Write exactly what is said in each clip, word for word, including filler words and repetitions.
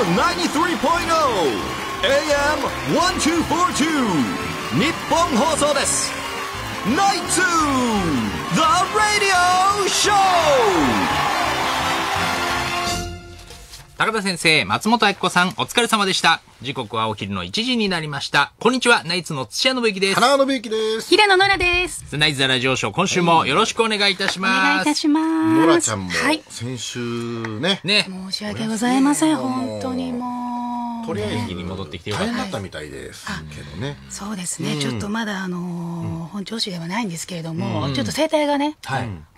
エフエムきゅうじゅうさんてんゼロエーエムせんにひゃくよんじゅうに 日本放送です。ナイツ The Radio Show。 高田先生、松本明子さん、お疲れ様でした。時刻はお昼のいちじになりました。こんにちは、ナイツの土屋信之です。花輪信之です。平野ノラです。ナイツザラジオショー、今週もよろしくお願いいたします。お願いいたします。ノラちゃんも先週ね、ね、申し訳ございません。本当にもうとりあえずに戻ってきてよかった。大変だったみたいですけどね。そうですね、ちょっとまだあの本調子ではないんですけれども、ちょっと声帯がね、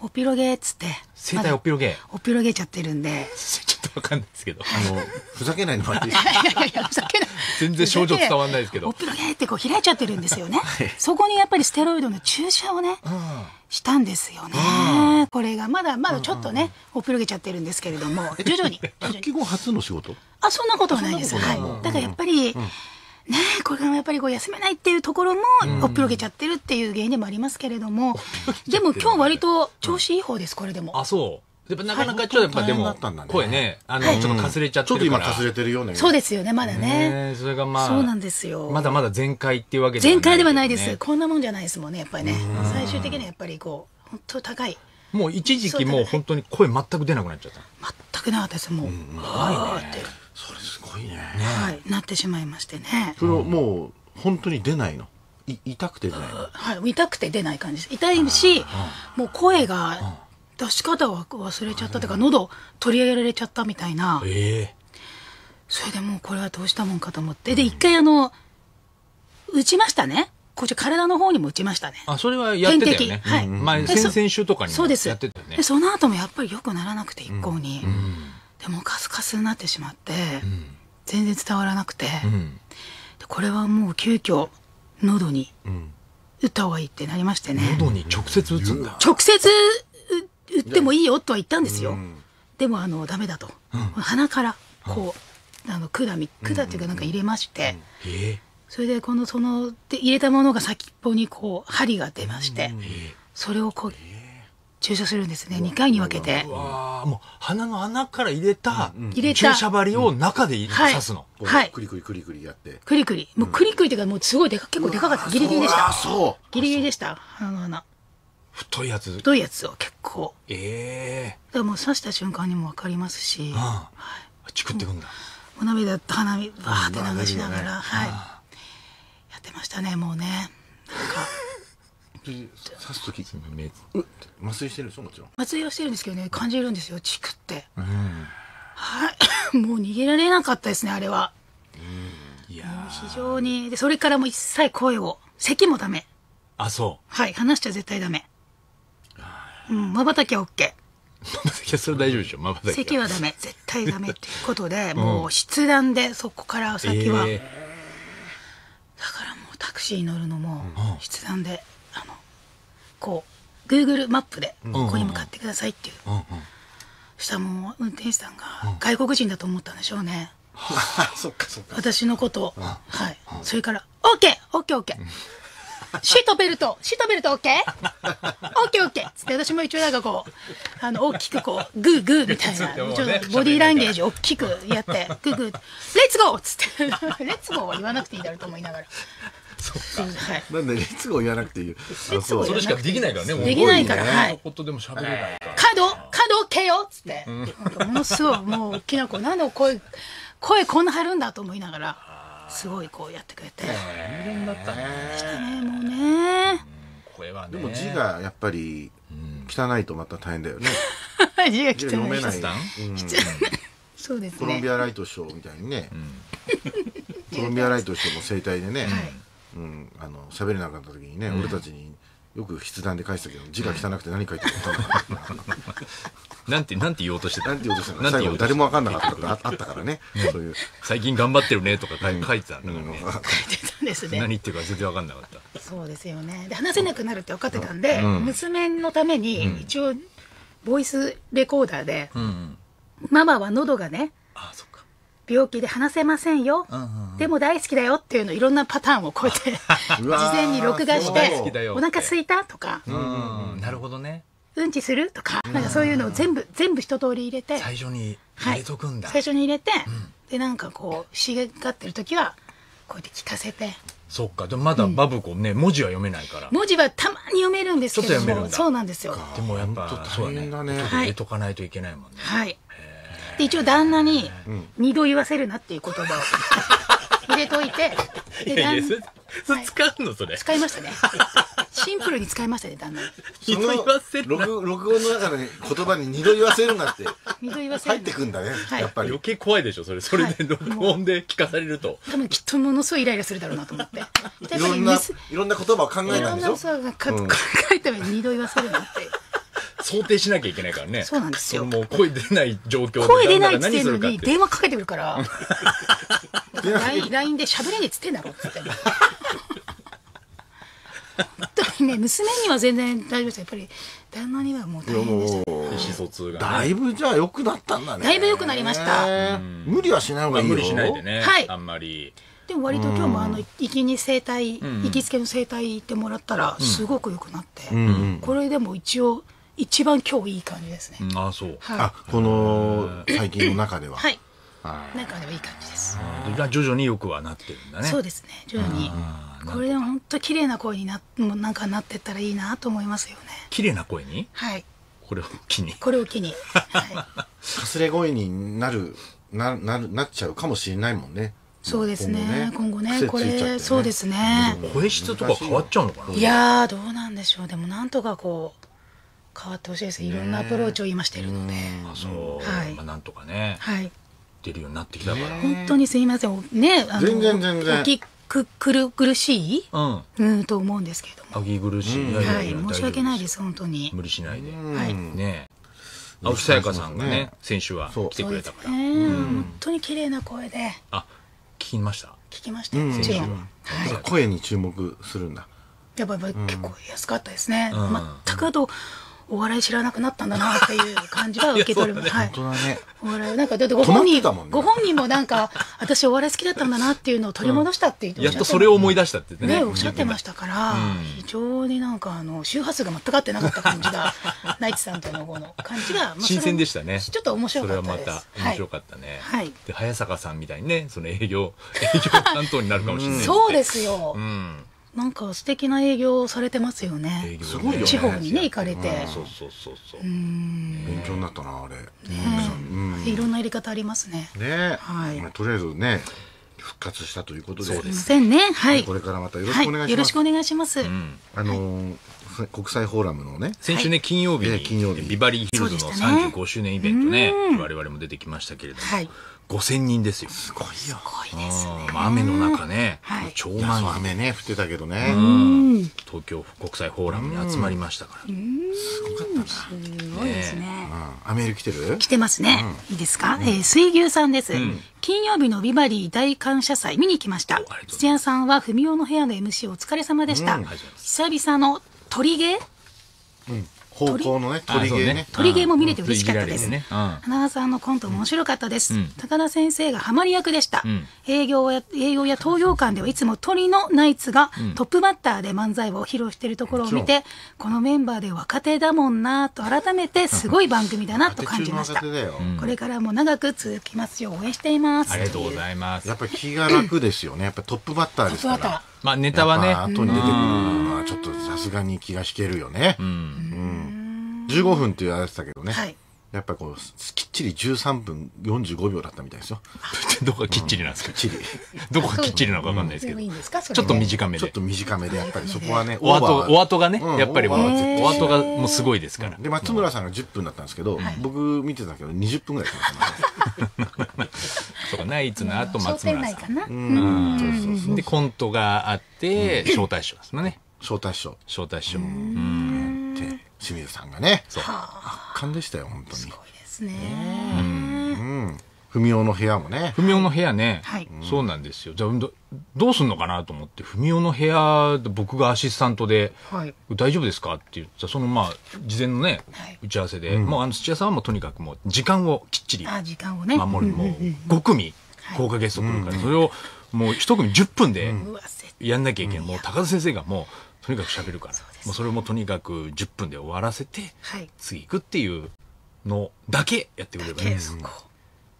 おっぴろげっつって、声帯おっぴろげおっぴろげちゃってるんで、ちょっとわかんないですけど、あのふざけないのもあって、いやいやいや、ふざけ全然症状伝わんないですけど、おっぴろげってこう開いちゃってるんですよね。そこにやっぱりステロイドの注射をねしたんですよね。これがまだまだちょっとねおっぴろげちゃってるんですけれども、徐々に。復帰後初の仕事？あ、そんなことはないです。はい。だからやっぱりね、これがやっぱりこう休めないっていうところもおっぴろげちゃってるっていう原因でもありますけれども、でも今日割と調子いい方です。これでもあ、そうやっぱなかなかちょっとやっぱでも声ね、あのちょっとかすれちゃってるから、ちょっと今かすれてるよね。そうですよね、まだね。それがまあそうなんですよ。まだまだ全開っていうわけではない。全開ではないです。こんなもんじゃないですもんね、やっぱりね。最終的にはやっぱりこう本当高い、もう一時期もう本当に声全く出なくなっちゃった。全くなかったです。もう怖いね、それすごいね。はい、なってしまいましてね。それをもう本当に出ないの、痛くて出ないの。はい、痛くて出ない感じです。痛いし、もう声が出し方は忘れちゃったとか、喉取り上げられちゃったみたいな、えー、それでもうこれはどうしたもんかと思って、で一回あの打ちましたね。こっち体の方にも打ちましたね。あ、それはやってたよね。はい、前先々週とかにもやってたよね。でその後もやっぱり良くならなくて、一向に、うんうん、でもカスカスになってしまって、うん、全然伝わらなくて、うん、でこれはもう急遽喉に打った方がいいってなりましてね。喉に直接打つんだ。直接打ってもいいよとは言ったんですよ。でもあのダメだと、鼻からこうあの管み管っていうかなんか入れまして、それでこのそので入れたものが先っぽにこう針が出まして、それをこう注射するんですね。にかいに分けて。もう鼻の穴から入れた注射針を中で刺すの。はい、クリクリクリクリやって、クリクリ、もうクリクリっていうか、もうすごいでか、結構でかかった。ギリギリでした。ギリギリでした、鼻の穴。太いやつ、太いやつを結構。ええ。だからもう刺した瞬間にも分かりますし。ああ。チクってくんだ。お涙と花火バーって流しながら、はい。やってましたね、もうね。なんか。刺す時、目、麻酔してるでしょ、もちろん。麻酔はしてるんですけどね、感じるんですよ、チクって。はい。もう逃げられなかったですね、あれは。いや。非常に、で、それからもう一切声を、咳もダメ。あ、そう。はい、話しちゃ絶対ダメ。うん、まばたきは OK。 まばたきはそれ大丈夫でしょ。まばたき咳はダメ、絶対ダメっていうことで、もう筆談でそこから先は、えー、だからもうタクシーに乗るのも筆談で、あのこう Google マップでここに向かってくださいっていう、そしたらもう運転手さんが外国人だと思ったんでしょうね。そっかそっか、私のことを。はい、それから オーケーオーケーオーケー、シートベルト、シートベルト OK？ オーケーオーケー つって私も一応なんかこう、あの、大きくこう、グーグーみたいな、ボディーランゲージ大きくやって、グーグー、レッツゴーつって、レッツゴーは言わなくていいだろうと思いながら。そっか。なんでレッツゴー言わなくていい。それしかできないからね、もう。できないから、はい。カード、カード OK よつって、ものすごい、もう大きな子、なんで声、声こんな張るんだと思いながら。すごいこうやってくれて、人間だったね。したね、もうね。声はね。でも字がやっぱり汚いとまた大変だよね。字が汚い。読めない。そうですね。コロンビアライトショーみたいにね。コロンビアライトショーの生態でね、うん、あの喋れなかった時にね、俺たちによく筆談で返したけど、字が汚くて何書いてるか分からなかった。なんてなんて言おうとしてた。なんて言おうとしてた。最後誰も分かんなかったからあったからね。そういう最近頑張ってるねとか書いてた。書いてたんですね。何言ってるか全然分かんなかった。そうですよね。で話せなくなるって分かってたんで、娘のために一応ボイスレコーダーで、ママは喉がね、病気で話せませんよ。でも大好きだよっていうのいろんなパターンをこうやって事前に録画して、お腹すいたとか、なるほどね。うんちするとか、なんかそういうのを全部全部一通り入れて、最初に入れとくんだ。最初に入れて、でなんかこう茂ってる時はこうやって聞かせて。そっか、でもまだバブコね、文字は読めないから。文字はたまに読めるんですけども、そうなんですよ。でもやっぱそうだね、ちょっと入れとかないといけないもんね。はい。で一応旦那に二度言わせるなっていう言葉を入れといて。いやいや、使うのそれ。使いましたね。シンプルに使いましたね、旦那に。二度言わせるな。録音の中で言葉に二度言わせるなって。二度言わせる。入ってくんだね。やっぱり余計怖いでしょ、それ。それで録音で聞かされると。多分きっとものすごいイライラするだろうなと思って。いろんな言葉を考えたんでしょ。いろんなことを考えた上に二度言わせるなって。想定しなきゃいけないからね。そうなんですよ。もう声出ない状況で。声出ないって言ってるのに電話かけてくるから。ライン で喋れねえっつってんだろって。本当にね、娘には全然大丈夫です。やっぱり旦那にはもう大変でした。意思疎通がだいぶじゃあ良くなったんだね。だいぶ良くなりました。無理はしない方がいいよ。無理しないでね。はい。あんまり。でも割と今日もあの行きに整体、行きつけの整体行ってもらったらすごく良くなって、これでも一応一番今日いい感じですね。ああそう。あ、この最近の中では。はい。中ではいい感じです。徐々によくはなってるんだね。そうですね。徐々に。これでも本当綺麗な声になもなんかなってったらいいなと思いますよね。綺麗な声に？はい。これを機に。これを機に。かすれ声になるななるなっちゃうかもしれないもんね。そうですね。今後ね、これそうですね。声質とか変わっちゃうのかな？いやーどうなんでしょう。でもなんとかこう。変わってほしいです。いろんなアプローチを今しているので、あ、そう、はい、まあなんとかね、はい、出るようになってきたから。本当にすみません、ね、あの全然全然。おきくくる苦しい、うん、うんと思うんですけれども。あき苦しい、はい、申し訳ないです本当に。無理しないで、はい、ね。青木さやかさんがね、先週は来てくれたから。本当に綺麗な声で。あ、聞きました。聞きました。先週は。声に注目するんだ。やっぱり結構安かったですね。全くあと。お笑い知らなくなったんだなっていう感じは受け取る。はい。本当だね。お笑いなんかだってご本人ご本人もなんか私お笑い好きだったんだなっていうのを取り戻したって言ってました。やっとそれを思い出したってね。ね、おっしゃってましたから非常になんかあの周波数が全く合ってなかった感じがナイツさんとのこの感じが新鮮でしたね。ちょっと面白かったです。それはまた面白かったね。はい。で早坂さんみたいにねその営業営業担当になるかもしれない。そうですよ。うん。なんか素敵な営業をされてますよね。すごいよね。地方にね行かれて。そうそうそうそう。勉強になったなあれ。いろんなやり方ありますね。ね。はい。とりあえずね復活したということで。そうですね。はい。これからまたよろしくお願いします。よろしくお願いします。あの国際フォーラムのね先週ね金曜日にビバリーヒルズのさんじゅうごしゅうねんイベントね我々も出てきましたけれども。ごせんにんですよ。すごいよ。すごいですね。雨の中ね、超満員。雨ね降ってたけどね。東京国際フォーラムに集まりましたから。すごかったな。すごいですね。あ、メール来てる？来てますね。いいですか？水牛さんです。金曜日のビバリー大感謝祭見に来ました。土屋さんは文雄の部屋の エムシー お疲れ様でした。久々の鳥芸？うん。方向のね、鳥芸ね。鳥芸も見れて嬉しかったです。花輪さんのコントも面白かったです。高田先生がハマり役でした。営業や、営業や東洋館ではいつも鳥のナイツがトップバッターで漫才を披露しているところを見て、このメンバーで若手だもんなと改めてすごい番組だなと感じました。これからも長く続きますよう応援しています。ありがとうございます。やっぱ気が楽ですよね。やっぱトップバッターですから。まあネタはね、後に出てくるのはちょっとさすがに気が引けるよね。じゅうごふんって言われてたけどね、はい、やっぱこうきっちりじゅうさんぷんよんじゅうごびょうだったみたいですよ。どこがきっちりなんですか、うん、きっちりどこがきっちりなのか分かんないですけど、ちょっと短めでちょっと短めでやっぱりそこはねお後お後がね、うん、やっぱりお後がもうすごいですからで松村さんがじゅっぷんだったんですけど、はい、僕見てたけどにじゅっぷんぐらいとかナイツの後松村さんでコントがあって招待賞ですもんね。招待賞招待賞清水さんがね、圧巻でしたよ本当に。すごいですね。うん、文雄の部屋もね。文雄の部屋ね。はい。そうなんですよ。じゃあどどうすんのかなと思って文雄の部屋で僕がアシスタントで、はい、大丈夫ですかって言ったそのまあ事前のね打ち合わせで、もうあの土屋さんはもうとにかくもう時間をきっちり守るもうご組豪華ゲスト来るからそれをもう一組じゅっぷんでやんなきゃいけない。もう高田先生がもうとにかく喋るから、もうそれもとにかくじゅっぷんで終わらせて、次行くっていうのだけやってくれればいいです。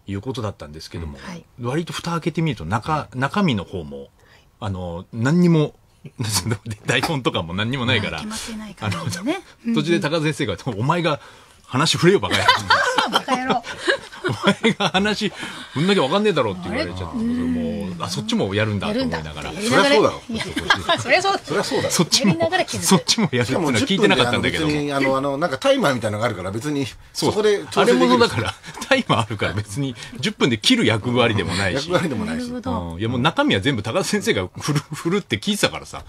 いうことだったんですけども、うんはい、割と蓋開けてみると 中,、うん、中身の方もあの何にも台本とかも何にもないから、途中で高津先生が「お前が話振れよバカ野郎」お前が話こんだけ分かんねえだろうって言われちゃったので、そっちもやるんだと思いながら、そりゃそうだろそりゃそうだ、そっちもやるってのは聞いてなかったんだけど、なんかタイマーみたいなのがあるから別にそこであれものだからタイマーあるから別にじゅっぷんで切る役割でもないし、中身は全部高田先生が振るって聞いてたからさ、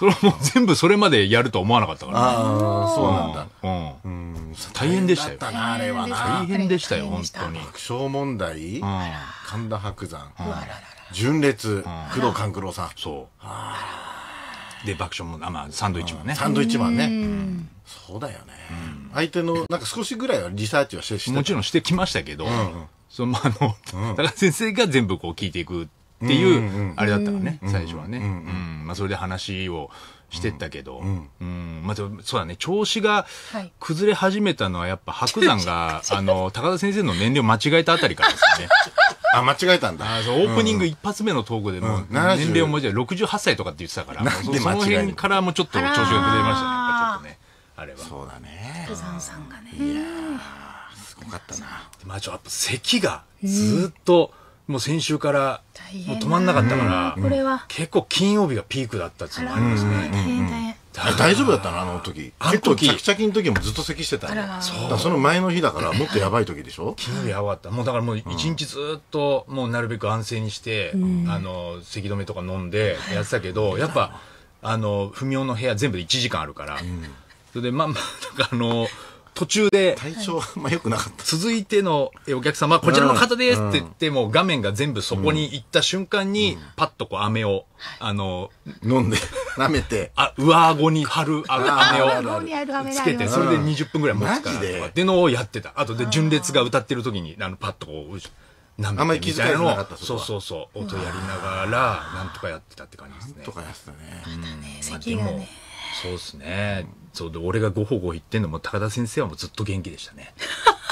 それはもう全部それまでやるとは思わなかったからね。ああ、そうなんだ。うん。大変でしたよ。あれはな。大変でしたよ、本当に。爆笑問題、神田伯山、純烈、工藤官九郎さん。そう。で、爆笑問題、まあ、サンドイッチマンね。サンドイッチマンね。そうだよね。相手の、なんか少しぐらいはリサーチはしてしてもちろんしてきましたけど、その、あの、高田先生が全部こう聞いていく。っていう、あれだったからね、最初はね。まあ、それで話をしてったけど、まあ、そうだね、調子が崩れ始めたのは、やっぱ白山が、あの、高田先生の年齢を間違えたあたりからですね。あ、間違えたんだ。オープニング一発目のトークでも、年齢を間違え、ろくじゅうはっさいとかって言ってたから、その辺からもちょっと調子が崩れましたね、やっぱちょっとね、あれは。そうだね。白山さんがね。いやー、すごかったな。まあ、ちょっと、咳がずっと、もう先週からもう止まんなかったから、結構金曜日がピークだったっていうのもありますね。大丈夫だったのあの時。結構チャキチャキの時もずっと咳してた。そう。その前の日だからもっとやばい時でしょ。金曜日やばかった。もうだからもう一日ずっともうなるべく安静にして、あの咳止めとか飲んでやってたけど、やっぱあの不明の部屋全部でいちじかんあるから、それでまあまあなんかあの。途中で、体調あんま良くなかった。続いてのお客様、こちらの方ですって言って、もう画面が全部そこに行った瞬間に、パッとこう飴を、あの、飲んで、舐めて、あ、上顎に貼る飴をつけて、それでにじゅっぷんぐらい持つから、ってのをやってた。あとで、純烈が歌ってる時に、あの、パッとこう、舐めてみたいなのを、そうそうそう、音やりながら、なんとかやってたって感じですね。なんとかやってたね。またね、咳がね。そうですね。そうで俺がごほご言ってんのも高田先生はもうずっと元気でしたね。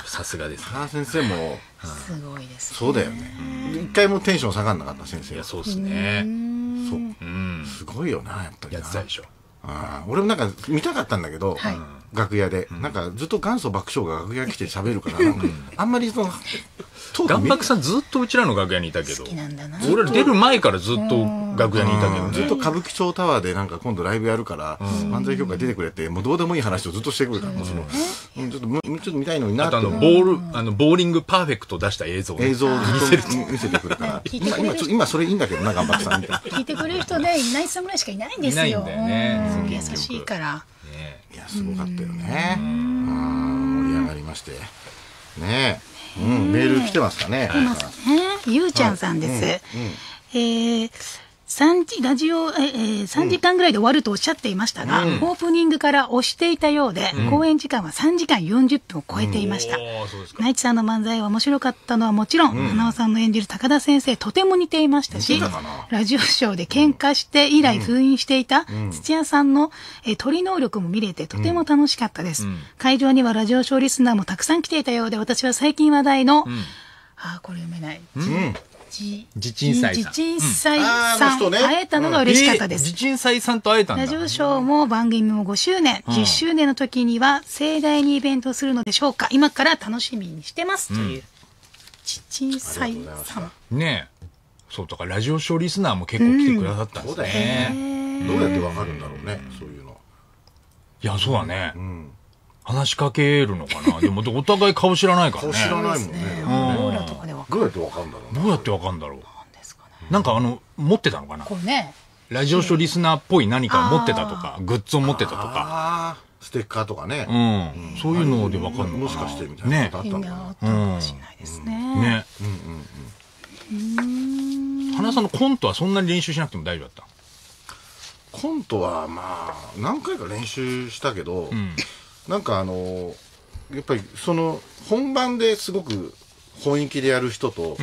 さすがです、ね。高田先生もすごいです、ね。そうだよね。一回もテンション下がんなかった先生。いやそうですね。そう。うん。すごいよなやっぱりな。やってたでしょ。ああ、俺もなんか見たかったんだけど、はい、楽屋で、うん、なんかずっと元祖爆笑が楽屋来て喋るから、うん、あんまりその。元爆さんずっとうちらの楽屋にいたけど、俺ら出る前からずっと楽屋にいたけど、ずっと歌舞伎町タワーでなんか今度ライブやるから漫才協会出てくれってもうどうでもいい話をずっとしてくるから、そのちょっともうちょっと見たいのになって、あとボールあのボーリングパーフェクト出した映像映像を見せる見せてくるから、今今今それいいんだけどな元爆さんみたいな。聞いてくれる人ねいないさんぐらいしかいないんですよ。いないんだよね。優しいから。いやすごかったよね。盛り上がりましてね。うん、メール来てますかね。来ますね。ゆうちゃんさんです。さんじ、ラジオ、えー、さんじかんぐらいで終わるとおっしゃっていましたが、うん、オープニングから押していたようで、うん、公演時間はさんじかんよんじゅっぷんを超えていました。ナイツさんの漫才は面白かったのはもちろん、うん、花尾さんの演じる高田先生、とても似ていましたし、ラジオショーで喧嘩して以来封印していた土屋さんの、えー、鳥能力も見れてとても楽しかったです。うんうん、会場にはラジオショーリスナーもたくさん来ていたようで、私は最近話題の、うん、あー、これ読めない。うん地鎮祭さんと会えたのが嬉しかったです。地鎮祭さんと会えたんだ。ラジオショーも番組もごしゅうねん、じっしゅうねんの時には盛大にイベントをするのでしょうか。今から楽しみにしてますという地鎮祭さんねえ、そうだからラジオショーリスナーも結構来てくださったんですね。どうやってわかるんだろうねそういうの。いやそうだね。話しかけるのかな。でもお互い顔知らないからね。顔知らないもんね。オーラとかでわかる。どうやってわかるんだろう。どうやってわかるんだろう。なんかあの持ってたのかな。こうね。ラジオショーリスナーっぽい何か持ってたとか、グッズを持ってたとか、ステッカーとかね。うん。そういうのでわかるのかな。もしかしてみたいなことあったのかな。うん。かもしれないですね。ね。うんうんうん。花さんのコントはそんなに練習しなくても大丈夫だった。コントはまあ何回か練習したけど。なんかあのやっぱりその本番ですごく本域でやる人と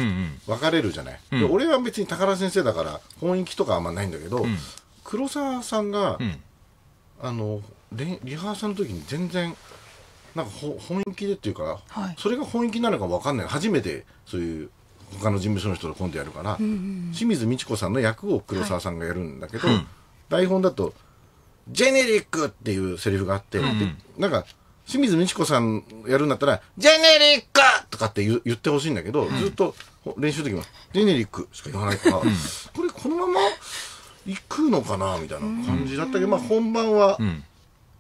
分かれるじゃない、うん、で俺は別に高田先生だから本域とかあんまないんだけど、うん、黒沢さんが、うん、あのリハーサルの時に全然なんか本気でっていうか、はい、それが本気なのか分かんない。初めてそういう他の事務所の人と今度やるから、うんうん、清水ミチコさんの役を黒沢さんがやるんだけど、はい、台本だと「ジェネリック」っていうセリフがあって、うんうん、なんか清水ミチコさんやるんだったら「ジェネリック!」とかって言ってほしいんだけど、うん、ずっと練習の時も「ジェネリック」しか言わないから、うん、これこのまま行くのかなみたいな感じだったけど、まあ本番は、うん、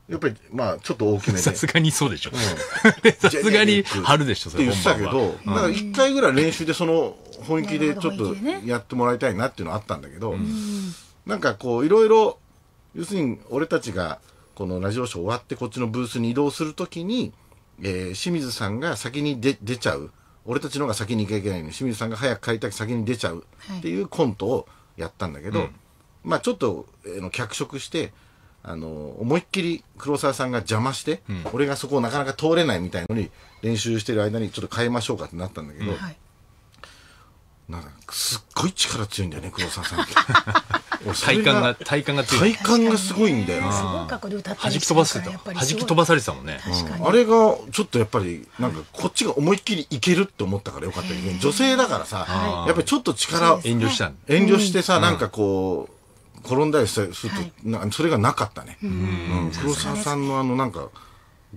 やっぱりまあちょっと大きめでさすがにそうでしょ、さすがに春でしょって言ってたけど、だからいっかいぐらい練習でその本気でちょっとやってもらいたいなっていうのはあったんだけど、なんかこういろいろ、要するに俺たちがこのラジオショー終わってこっちのブースに移動するときに、えー、清水さんが先に出ちゃう、俺たちの方が先に行きゃいけないのに清水さんが早く帰りたく先に出ちゃうっていうコントをやったんだけど、まあちょっと脚色して。あの思いっきり黒沢さんが邪魔して、うん、俺がそこをなかなか通れないみたいのに練習してる間にちょっと変えましょうかってなったんだけど、うん、なんかすっごい力強いんだよね黒沢さんって体幹が体幹が強い、体幹がすごいんだよね。弾き飛ばしてた、弾き飛ばされてたもんね、うん、あれがちょっとやっぱりなんかこっちが思いっきりいけるって思ったからよかったけど、女性だからさやっぱりちょっと力を遠慮した、遠慮してさ、なんかこう転んだりすると、それがなかったね。黒沢さんのあのなんか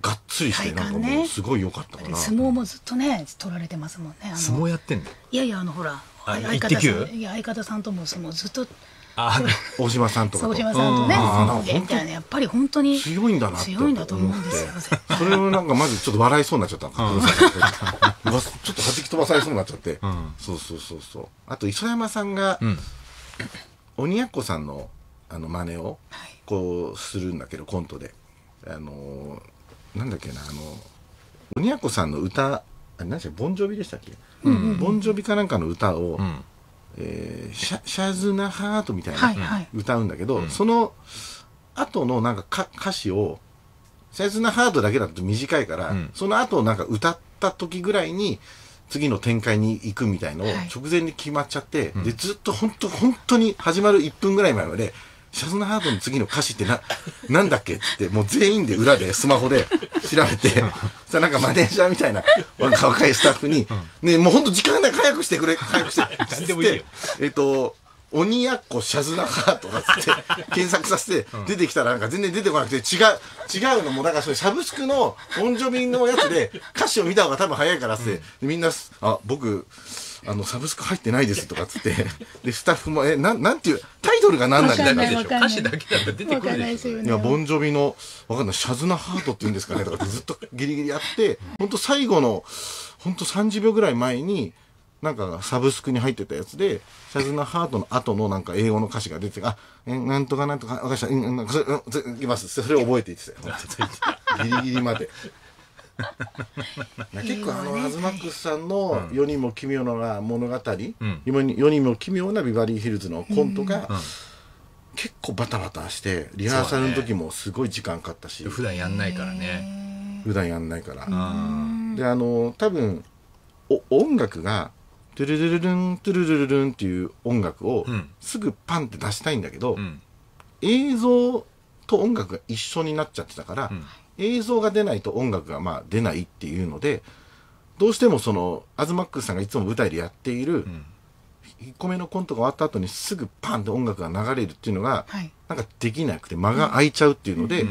がっつりしてなんかもうすごい良かったから。相撲もずっとね取られてますもんね。相撲やってんの？いやいやあのほら相方さん、いや相方さんとも相撲ずっと。あ、大島さんとか。大島さんとね。みたいな、やっぱり本当に強いんだな。強いんだと思うんですよ。それをなんかまずちょっと笑いそうになっちゃった。ちょっと弾き飛ばされそうになっちゃって。そうそうそうそう。あと磯山さんが。鬼奴さんのあの真似をこうするんだけど、コントであのなんだっけな、あの鬼奴さんの歌、あれ何でしたっけ、ボンジョビでしたっけ、ボンジョビかなんかの歌を「シャズナハート」みたいな歌うんだけど、その後のなんか歌詞を「シャズナハート」だけだと短いから、その後なんか歌った時ぐらいに次の展開に行くみたいのを直前に決まっちゃって、はい、でずっと本当本当に始まるいっぷんぐらい前まで「シャズナハートの次の歌詞ってななんだっけ?」っつってもう全員で裏でスマホで調べてさ、なんかマネージャーみたいな若いスタッフに「ねもう本当時間ない、早くしてくれ、早くして」ってえっと「鬼やっこシャズナハート」だっつって検索させて出てきたらなんか全然出てこなくて、違う違うのもだからそれサブスクのボンジョビのやつで歌詞を見た方が多分早いからっつって、みんな「あ僕あのサブスク入ってないです」とかっつって、でスタッフも「えななんていうタイトルが何なんだ」みたいな、歌詞だけだと出てくるでしょ。いやボンジョビの分かんない「シャズナハート」っていうんですかねとかってずっとギリギリやって、本当最後の本当さんじゅうびょうぐらい前に。なんかサブスクに入ってたやつで「シャズナハート」の後のなんか英語の歌詞が出て「あなんとかなんとか分かりました、うんうん、それいきます」それを覚えていってたギリギリまで結構あの東 マックス さんの「よにんも奇妙な物語」うん「よにんも奇妙なビバリーヒルズ」のコントが、うんうん、結構バタバタしてリハーサルの時もすごい時間かかったし、ね、普段やんないからね、普段やんないからで、あの多分お音楽がトゥルルルルントゥルルルルンっていう音楽をすぐパンって出したいんだけど、うん、映像と音楽が一緒になっちゃってたから、うん、映像が出ないと音楽がまあ出ないっていうので、どうしてもその東マックスさんがいつも舞台でやっているいっこめのコントが終わった後にすぐパンって音楽が流れるっていうのが、はい、なんかできなくて間が空いちゃうっていうので、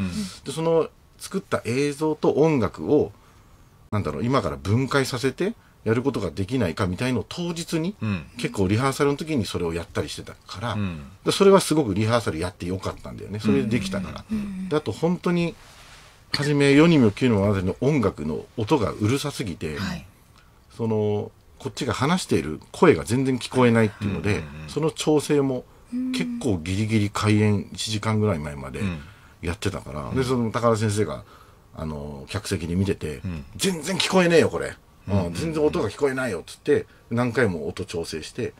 その作った映像と音楽をなんだろう今から分解させて。やることができないかみたいのを当日に、うん、結構リハーサルの時にそれをやったりしてたから、うん、でそれはすごくリハーサルやってよかったんだよね、それでできたから、うん、であと本当に初めよにんも奇妙な物語の音楽の音がうるさすぎて、はい、そのこっちが話している声が全然聞こえないっていうので、その調整も結構ギリギリ開演いちじかんぐらい前までやってたから、うん、でその高田先生があの客席に見てて「うん、全然聞こえねえよこれ」うん、全然音が聞こえないよっつって何回も音調整して、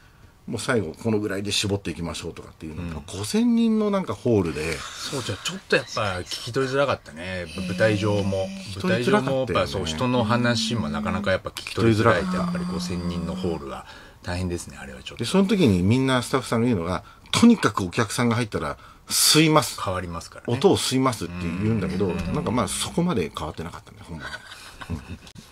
もう最後このぐらいで絞っていきましょうとかっていうのが、うん、ごせんにんのなんかホールで、そうじゃちょっとやっぱ聞き取りづらかったね、舞台上も舞台上もやっぱそう人の話もなかなかやっぱ聞き取りづらいって、やっぱりごせんにんのホールは大変ですね、あれはちょっと。でその時にみんなスタッフさんが言うのが、とにかくお客さんが入ったら吸います。変わりますからね。音を吸いますって言うんだけど、なんかまあそこまで変わってなかったね、ほんまに。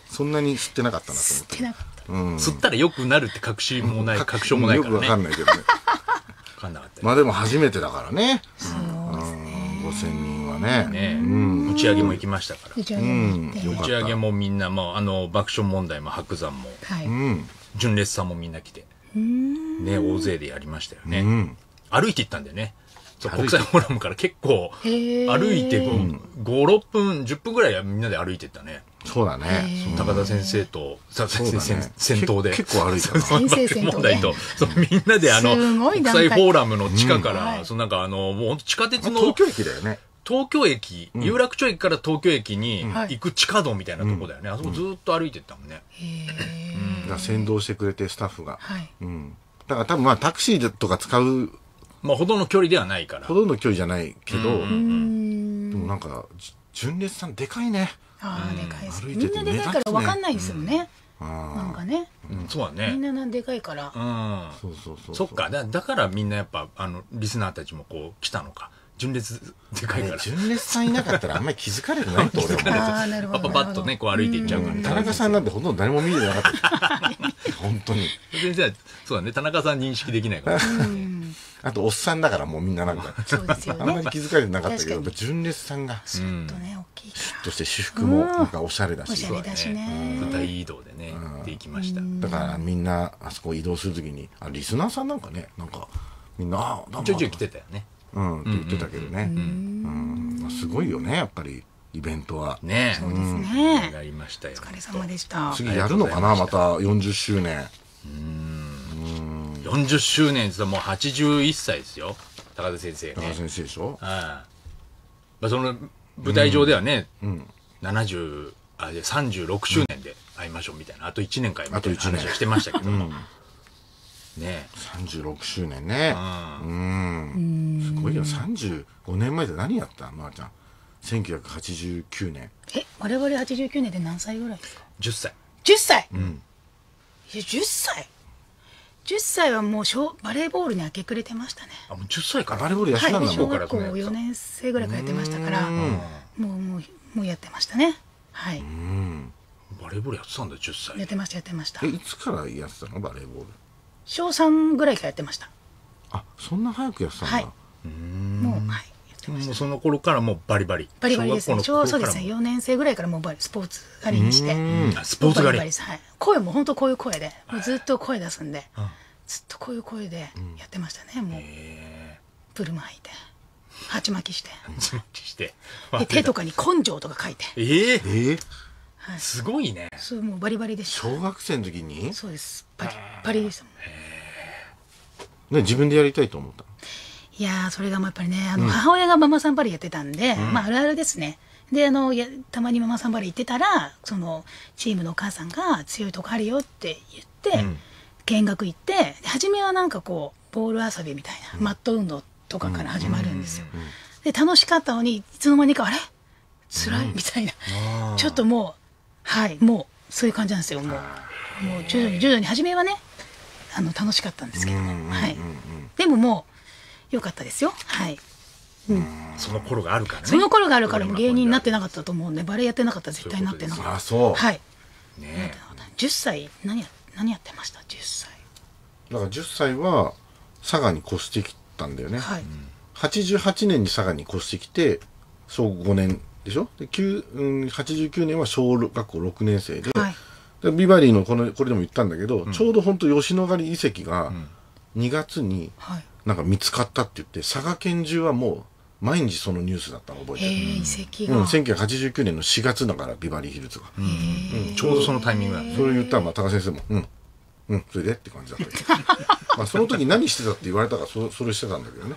そんなに吸ってなかったなと思って。吸ってなかった。うん。吸ったら良くなるって確信もない、確証もないからね。よくわかんないけどね。わかんなかった。まあでも初めてだからね。そうですね。ごせんにんはね。うん。打ち上げも行きましたから。打ち上げも行って。打ち上げもみんな、まああの、爆笑問題も白山も、純烈さんもみんな来て、ね、大勢でやりましたよね。歩いて行ったんだよね。国際フォーラムから結構歩いてご、ろっぷん、じゅっぷんぐらいはみんなで歩いてったね。そうだね。高田先生と、先頭で。結構歩いてた。先生問題と、みんなであの、国際フォーラムの地下から、そのなんかあの、もう本当地下鉄の。東京駅だよね。東京駅、有楽町駅から東京駅に行く地下道みたいなとこだよね。あそこずっと歩いてったもんね。先導してくれて、スタッフが。だから多分まあタクシーとか使う、まあほどの距離ではないから。ほどの距離じゃないけど、でもなんか、純烈さんでかいね。ああ、でかいです。みんなでかいから分かんないですよね。なんかね。そうだね。みんなでかいから。うん。そうそうそう。そっか、だからみんなやっぱ、あの、リスナーたちもこう、来たのか。純烈でかいから。純烈さんいなかったらあんまり気づかれるなと俺も。ああ、なるほど。パパパッとね、こう歩いていっちゃうから。田中さんなんてほとんど誰も見てなかった。本当に。全然、そうだね。田中さん認識できないから。あとおっさんだからもうみんななんかあんまり気づかれてなかったけど、純烈さんがシュッとして私服もなんかおしゃれだし、大移動でねできました。だからみんなあそこ移動するときにリスナーさんなんかね、なんかみんなちょいちょい来てたよね、うんって言ってたけどね。すごいよね、やっぱりイベントはね。そうですね。やりましたよ。お疲れ様でした。次やるのかな、またよんじゅっしゅうねん。よんじゅっしゅうねんって言ったらもうはちじゅういっさいですよ、高田先生ね。高田先生でしょ。ああ、その舞台上ではね、ななじゅう、あ、じゃあさんじゅうろくしゅうねんで会いましょうみたいな、あといちねんかんみたいな話をしてましたけどもね。さんじゅうろくしゅうねんね。うん。すごいよ。さんじゅうごねんまえで何やったの、まあちゃん。せんきゅうひゃくはちじゅうきゅうねん。え、我々はちじゅうきゅうねんで何歳ぐらいですか。じゅっさい。じゅっさい。うん。いや、じゅっさい。じゅっさいはもうバレーボールに明け暮れてましたね。あ、もうじゅっさいからバレーボールやってたんだ。小学校よねんせいぐらいからやってましたから、もうもうもうやってましたね。はい。バレーボールやってたんだ、じゅっさい。やってました、やってました。え、いつからやってたのバレーボール？しょうさんぐらいからやってました。あ、そんな早くやってたんだ。はい。もうはいやってました。もうその頃からもうバリバリ。バリバリですね。そうそうですね。よねんせいぐらいからもうバリスポーツ狩りにして。スポーツ狩り。はい。声も本当こういう声で、もうずっと声出すんで、ずっとこういう声でやってましたね。もうプルマ履いて、鉢巻きして、鉢巻きして、手とかに根性とか書いて。ええ、すごいね。そう、もうバリバリでした。小学生の時に？そうです。バリバリでしたもん。ね、自分でやりたいと思った。いやー、それがもうやっぱりね、あの母親がママさんバレーやってたんで、まああるあるですね。で、あの、や、たまにママさんバレー行ってたら、その、チームのお母さんが強いとこあるよって言って、うん、見学行って、で、初めはなんかこう、ボール遊びみたいな、うん、マット運動とかから始まるんですよ。で、楽しかったのに、いつの間にか、あれ辛いみたいな。うん、ちょっともう、はい、もう、そういう感じなんですよ、もう。もう、徐々に徐々に、初めはね、あの、楽しかったんですけども、はい。でももう、良かったですよ、はい。うん、その頃があるからね。その頃があるからも芸人になってなかったと思うんで、バレエやってなかったら絶対なってなかった。あ、そう。はい。ね。じゅっさい、何や何やってましたじゅっさい。だからじゅっさいは佐賀に越してきたんだよね。はい。はちじゅうはちねんに佐賀に越してきてしょうごねんでしょ。できゅう、うん、はちじゅうきゅうねんはしょうがっこうろくねんせいで、はい、でビバリーのこのこれでも言ったんだけど、うん、ちょうど本当吉野ヶ里遺跡がにがつになんか見つかったって言って、佐賀県中はもう毎日そのニュースだったの覚えてる。遺跡が。うん、せんきゅうひゃくはちじゅうきゅうねんのしがつだから、ビバリーヒルズが。ちょうどそのタイミングだね。それを言ったら、まあ、高先生も、うん、うん、それでって感じだったけど。まあ、その時何してたって言われたから、そ、それしてたんだけどね。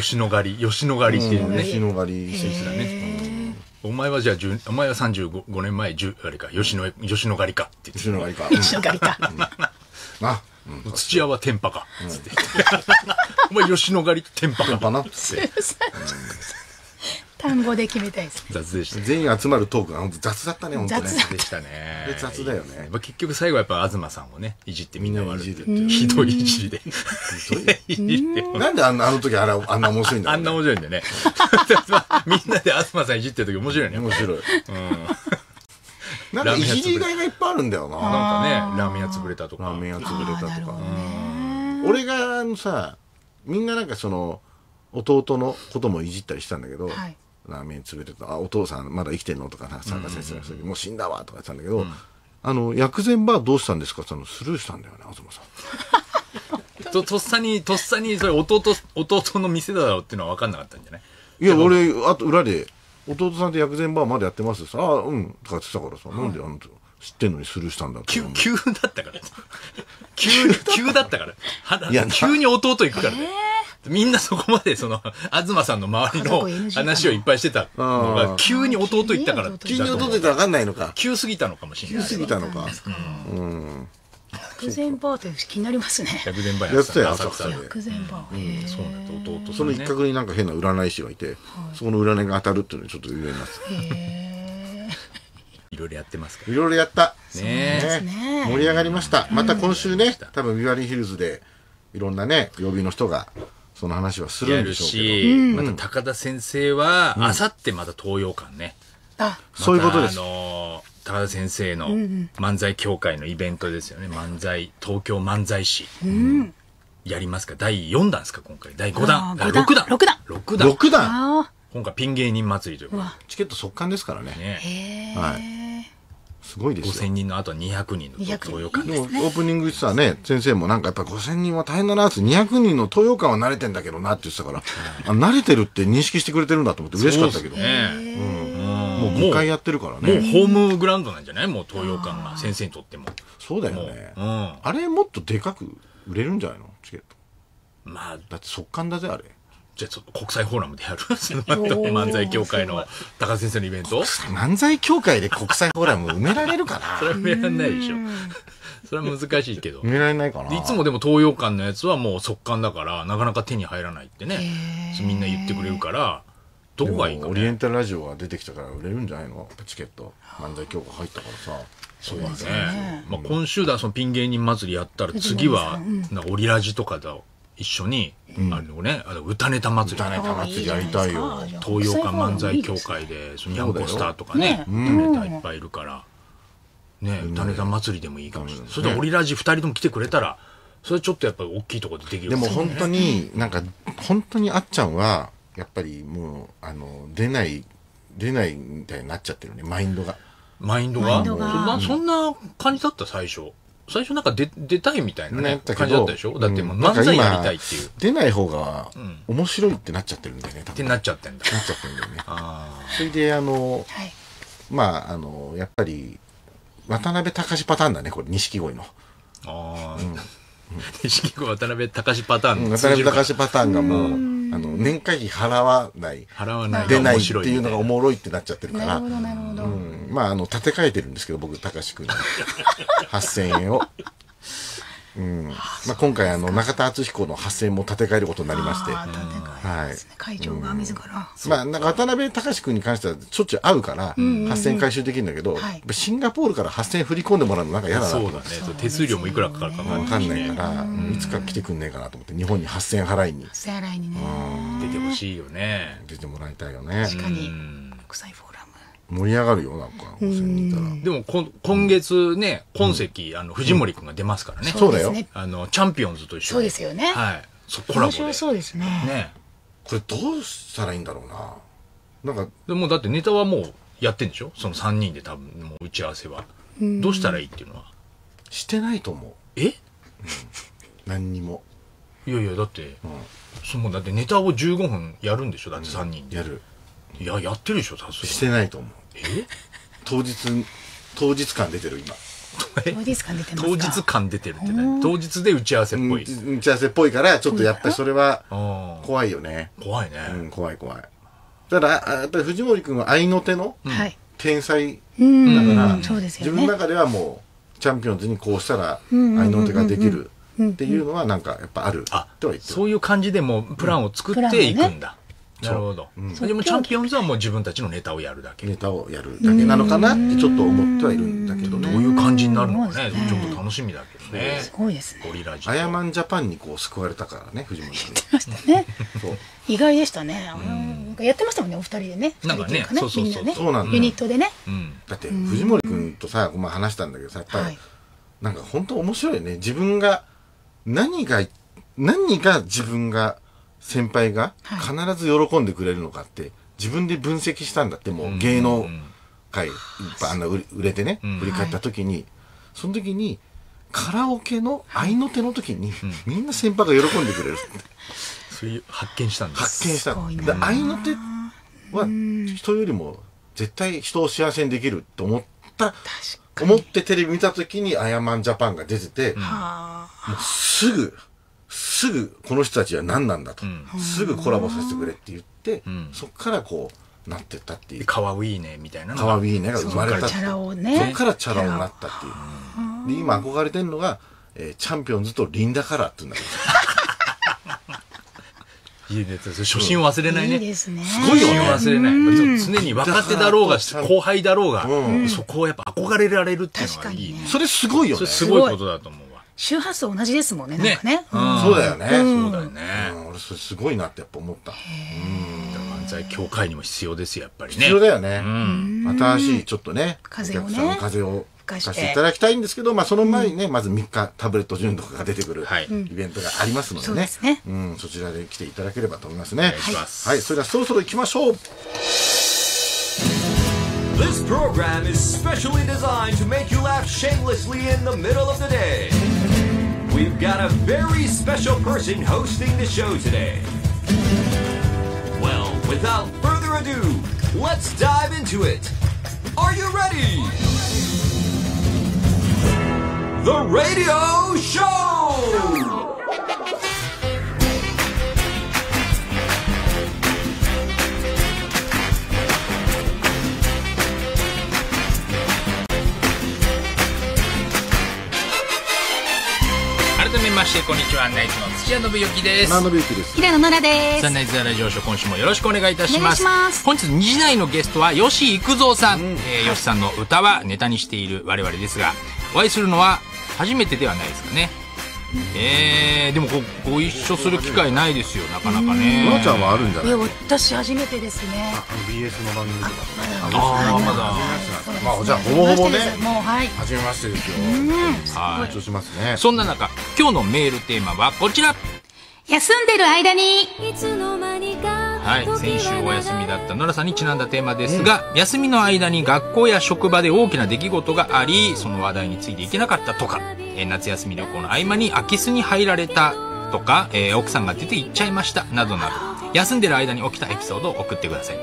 吉野狩り、吉野狩りっていうね。吉野狩り選手だね。お前はじゃあ、お前はさんじゅうごねんまえ、あれか、吉野、吉野狩りかって言って。吉野狩りか。吉野狩りか。あ、土屋は天パか。お前吉野狩りと天パかなって。単語で決めたいです、ね、雑でした、ね、全員集まるトークが本当雑だったね、本当ね、雑でしたね、雑だよね。結局最後はやっぱ東さんをねいじってみんな悪いっていうひどいいじりでなんであんなあの時あらあんな面白いんだろう、ね、あんな面白いんだよねみんなで東さんいじってる時面白いよね、面白い、うんなんかいじり以外がいっぱいあるんだよな。なんかね、ラーメン屋潰れたとか。ラーメン屋潰れたとか。俺がさ、みんななんかその、弟のこともいじったりしたんだけど、はい、ラーメン潰れてた、あ、お父さんまだ生きてんのとかさ、参加先生がした時、もう死んだわとか言ってたんだけど、うん、あの、薬膳バーどうしたんですかってスルーしたんだよね、東さん。と, とっさに、とっさに、それ弟、弟の店だろうっていうのは分かんなかったんじゃない？いや、俺、あと裏で、弟さんって薬膳バーまでやってますさあ、うんとか言ってたからさ、なんであの知ってんのにスルーしたんだって。急急だったから急急だったから急に弟行くからね。みんなそこまでその東さんの周りの話をいっぱいしてたのが急に弟行ったから、急に弟行ったら分かんないのか、急すぎたのかもしれない、急すぎたのか、うん薬膳バーって気になりますね。薬膳バーやってたよ、浅草で。薬膳バー。そうなんだ、弟。その一角になんか変な占い師がいて、そこの占いが当たるっていうのちょっと有名なんです。いろいろやってますから。いろいろやった。ねえ。盛り上がりました。また今週ね、多分ビバリーヒルズでいろんなね、曜日の人がその話はするんでしょうけど。また高田先生は、あさってまた東洋館ね。あ、そういうことです。高田先生の漫才協会のイベントですよね、うん、漫才東京漫才師、うん、やりますか、だいよんだんですか、今回だいごだん、ろくだん、ろくだん、ろくだん、今回ピン芸人祭りというかチケット即完ですからね、はい、すごいですよ。ごせんにんのあとはにひゃくにんの東洋館ですね。オープニング言ってたね、先生もなんかやっぱごせんにんは大変だなって、にひゃくにんの東洋館は慣れてんだけどなって言ってたからあ、慣れてるって認識してくれてるんだと思って嬉しかったけどね。もうごかいやってるからね。もうホームグラウンドなんじゃない？もう東洋館が先生にとっても。そうだよね。あれもっとでかく売れるんじゃないの？チケット。まあだって速乾だぜあれ。じゃあ国際フォーラムでやる。漫才協会の高田先生のイベント。漫才協会で国際フォーラム埋められるかな？それは埋められないでしょ。それは難しいけど。埋められないかな。いつもでも東洋館のやつはもう速乾だからなかなか手に入らないってね。みんな言ってくれるから。どこがいいかね、オリエンタルラジオが出てきたから売れるんじゃないの、チケット。漫才協会入ったからさ。そうですね。まあ今週だ、そのピン芸人祭りやったら次はオリラジとかと一緒にあれをね、歌ネタ祭り、歌ネタ祭りやりたいよ。東洋館漫才協会でニャンコスターとかね、歌ネタいっぱいいるからね、歌ネタ祭りでもいいかもしれない。それでオリラジふたりとも来てくれたら、それちょっとやっぱり大きいところでできる。でも本当になんか本当にあっちゃんは。やっぱりもうあの出ない出ないみたいになっちゃってるね、マインドがマインドがそんな感じだった。最初最初なんか出出たいみたいなね感じだったでしょ。だってもう漫才やりたいっていう、出ない方が面白いってなっちゃってるんだよね、ってなっちゃってんだなっちゃってるんだよね。それであのまああのやっぱり渡辺隆パターンだね、これ錦鯉の。ああ錦鯉渡辺隆パターン、渡辺隆パターンがもうあの年会費払わない出ないっていうのがおもろいってなっちゃってるから、まああの立て替えてるんですけど、僕たかし君にはっせんえんを、うんまあ、今回あの中田敦彦のはっせんえんも立て替えることになりまして、会長が自らまあなんか渡辺たかし君に関してはしょっちゅう会うからはっせんえん回収できるんだけど、シンガポールからはっせんえん振り込んでもらうのなんか嫌だな。そうだね、手数料もいくらかかるか分かんないからいつか来てくんねえかなと思って日本にはっせんえん払いに出てほしいよね、出てもらいたいよね。確かに国際フォーラム盛り上がるよ、なんかごせんにんいたら。でもこ今月ね、今席あの藤森君が出ますからね。そうだよ、あのチャンピオンズと一緒に。そうですよね、はい、コラボで。面白そうですね。これどうしたらいいんだろうな。なんかでもだってネタはもうやってんでしょ、そのさんにんで。多分もう打ち合わせはどうしたらいいっていうのはしてないと思う。え何にも。いやいやだってそのだってネタをじゅうごふんやるんでしょ、だってさんにんでやる。いややってるでしょ、さすがに。してないと思う。え？当日当日感出てる今。当日感出てますか。当日感出てるってね。当日で打ち合わせっぽい。打ち合わせっぽいからちょっとやっぱりそれは怖いよね。怖いね。うん怖い怖い。ただやっぱり藤森君は合いの手の天才だから自分の中ではもうチャンピオンズにこうしたら合いの手ができるっていうのはなんかやっぱあるとは言ってる。そういう感じでもうプランを作っていくんだ。なるほど。でもチャンピオンズはもう自分たちのネタをやるだけ、ネタをやるだけなのかなってちょっと思ってはいるんだけどね。どういう感じになるのかね、ちょっと楽しみだけどね。すごいですね。ゴリラジ。アヤマンジャパンにこう救われたからね、藤本さん。言ってましたね。意外でしたね。やってましたもんね、お二人でね。なんかね、そうそうそう、そうなんだ。ユニットでね。だって藤森君とさ、まあ話したんだけどさ、やっぱりなんか本当面白いね。自分が何が何が自分が先輩が必ず喜んでくれるのかって自分で分析したんだって。もう芸能界いっぱいあんな売れてね、振り返った時に、その時にカラオケの合いの手の時にみんな先輩が喜んでくれるってそういう発見したんです。発見したの。合いの手は人よりも絶対人を幸せにできると思った思ってテレビ見た時にアヤマンジャパンが出てて、もうすぐすぐこの人たちは何なんだと、うん、すぐコラボさせてくれって言って、うん、そっからこうなってったっていう。かわいいねみたいなのが、かわいいねが生まれた。そっ、ね、からチャラ男になったっていう。で今憧れてるのが、えー、チャンピオンズとリンダカラーって言うんだけどいいね。初心忘れないね。すごいよね。忘れない。常に若手だろうが、後輩だろうが、そこをやっぱ憧れられるっていうのがいい。それすごいよね。それすごいことだと思うわ。周波数同じですもんね、なんかね。そうだよね。そうだよね。俺、それすごいなってやっぱ思った。漫才協会にも必要ですよ、やっぱりね。必要だよね。新しい、ちょっとね、お客さんの風を吹かせていただきたいんですけど、まあその前にね、まずみっかタブレット純度が出てくるイベントがありますのでね、そちらで来ていただければと思いますね。はい、それではそろそろ行きましょう。 This program is specially designed to make you laugh shamelessly in the middle of the day. We've got a very special person hosting the show today. Well, without further ado, let's dive into it. Are you ready? The Radio Show!こんにちは、ナイツの土屋信之です。ナイツの信之です。平野ノラです。ザ・ナイツ・ザ・ラジオショー、今週もよろしくお願いいたします。本日にじ台のゲストは吉幾三さん。吉さんの歌はネタにしている我々ですが、お会いするのは初めてではないですかね。えー、でもご一緒する機会ないですよ、なかなかね。ノラちゃんはあるんじゃない？いや、私初めてですね。ビーエス の番組とか。ああ、まだ。まあ、じゃあ、ほぼほぼね。もう、はい。初めましてですよ。はい。緊張しますね。そんな中、今日のメールテーマはこちら。休んでる間に。はい、先週お休みだったノラさんにちなんだテーマですが、休みの間に学校や職場で大きな出来事があり、その話題についていけなかったとか、夏休み旅行の合間に空き巣に入られたとか、えー、奥さんが出て行っちゃいましたなどなど、休んでる間に起きたエピソードを送ってください。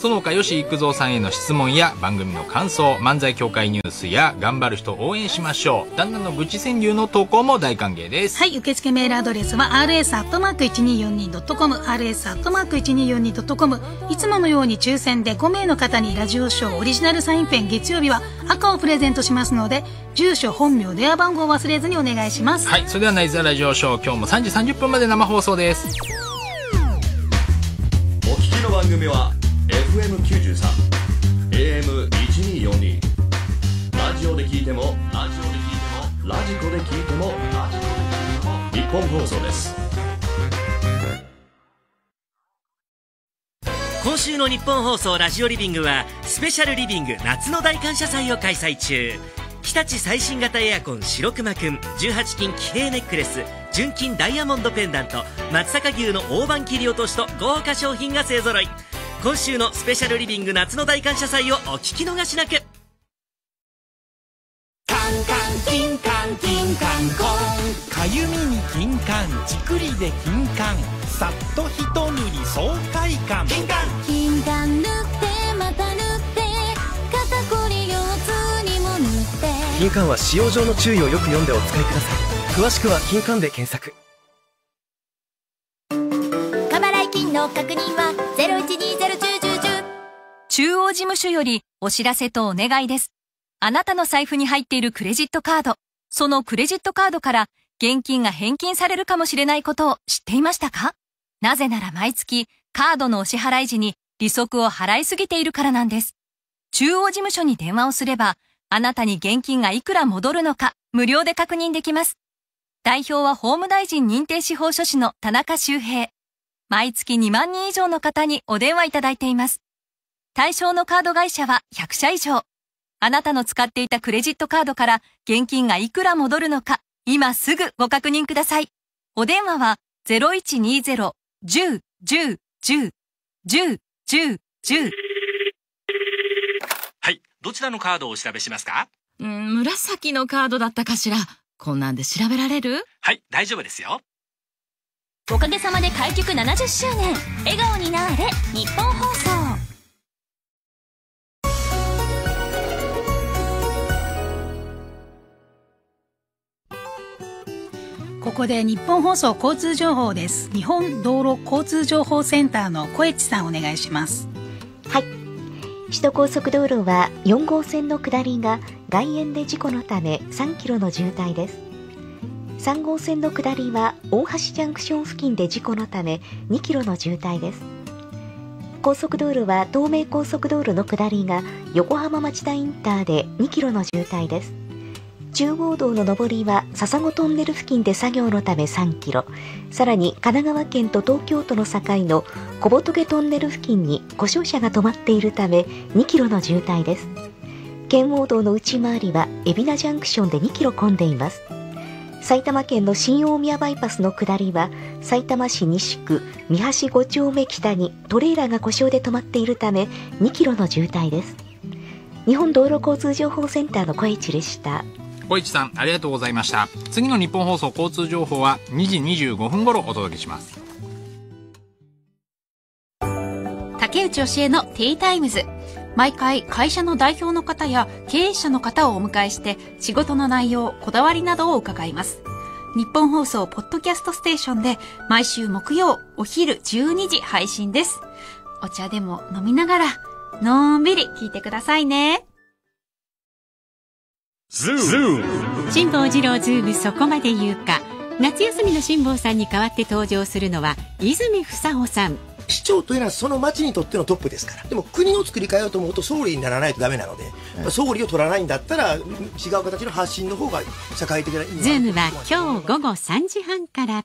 その他吉幾三さんへの質問や番組の感想、漫才協会ニュースや頑張る人応援しましょう、旦那の愚痴川柳の投稿も大歓迎です。はい、受付メールアドレスは アールエスアットマークいちにーよんにードットコム アールエスアットマークいちにーよんにードットコム。 いつものように抽選でご名の方にラジオショーオリジナルサインペン、月曜日は赤をプレゼントしますので、住所、本名、電話番号を忘れずにお願いします。はい、それではナイツ・ザ・ラジオショー、今日もさんじさんじゅっぷんまで生放送です。お聞きの番組はエフエムきゅうじゅうさん、エーエムいちにーよんにー。ラジオで聞いても、ラジオで聞いても、ラジコで聞いても、ラジコで聞いても、日本放送です。今週の日本放送ラジオリビングは、スペシャルリビング夏の大感謝祭を開催中。日立最新型エアコン白熊くん、じゅうはちきん騎兵ネックレス、純金ダイヤモンドペンダント、松阪牛の大判切り落としと豪華商品が勢ぞろい。今週のスペシャルリビング夏の大感謝祭をお聞き逃しなく。カンカンキンカンキンカンコン、かゆみにキンカン、じくりでキンカン、さっとひと塗り爽快感、キンカンキンカン、塗ってまた塗って、肩こり腰痛にも塗って。キンカンは使用上の注意をよく読んでお使いください。詳しくはキンカンで検索。過払い金の確認はゼロいちにーゼロいちゼロいちゼロ。中央事務所よりお知らせとお願いです。あなたの財布に入っているクレジットカード、そのクレジットカードから現金が返金されるかもしれないことを知っていましたか？なぜなら毎月カードのお支払い時に利息を払いすぎているからなんです。中央事務所に電話をすれば、あなたに現金がいくら戻るのか無料で確認できます。代表は法務大臣認定司法書士の田中修平。毎月にまんにん以上の方にお電話いただいています。対象のカード会社はひゃくしゃ以上。あなたの使っていたクレジットカードから現金がいくら戻るのか、今すぐご確認ください。お電話はゼロイチニーゼロ いちゼロ いちゼロ いちゼロ いちゼロ いちゼロ いちゼロ。はい、どちらのカードをお調べしますか？うーん、紫のカードだったかしら。こんなんで調べられる？はい、大丈夫ですよ。おかげさまで開局ななじゅっしゅうねん、笑顔になーれ、日本放送。ここで日本放送交通情報です。日本道路交通情報センターの小越さん、お願いします。はい。首都高速道路はよんごうせんの下りが外苑で事故のためさんキロの渋滞です。さんごうせんの下りは大橋ジャンクション付近で事故のためにキロの渋滞です。高速道路は東名高速道路の下りが横浜町田インターでにキロの渋滞です。中央道の上りは笹子トンネル付近で作業のためさんキロ、さらに神奈川県と東京都の境の小仏トンネル付近に故障車が止まっているためにキロの渋滞です。圏央道の内回りは海老名ジャンクションでにキロ混んでいます。埼玉県の新大宮バイパスの下りは埼玉市西区三橋ごちょうめ北にトレーラーが故障で止まっているためにキロの渋滞です。日本道路交通情報センターの小市でした。小市さん、ありがとうございました。次の日本放送交通情報はにじにじゅうごふん頃お届けします。竹内義恵のティータイムズ。毎回会社の代表の方や経営者の方をお迎えして、仕事の内容、こだわりなどを伺います。日本放送ポッドキャストステーションで毎週木曜お昼じゅうにじ配信です。お茶でも飲みながらのんびり聞いてくださいね。ズー辛坊治郎ズームそこまで言うか。夏休みの辛坊さんに代わって登場するのは泉房生さん。市長というのはその町にとってのトップですから。でも国を作り変えようと思うと総理にならないとダメなので、うん、総理を取らないんだったら違う形の発信の方が社会的な意味が。ズームは今日午後さんじはんから。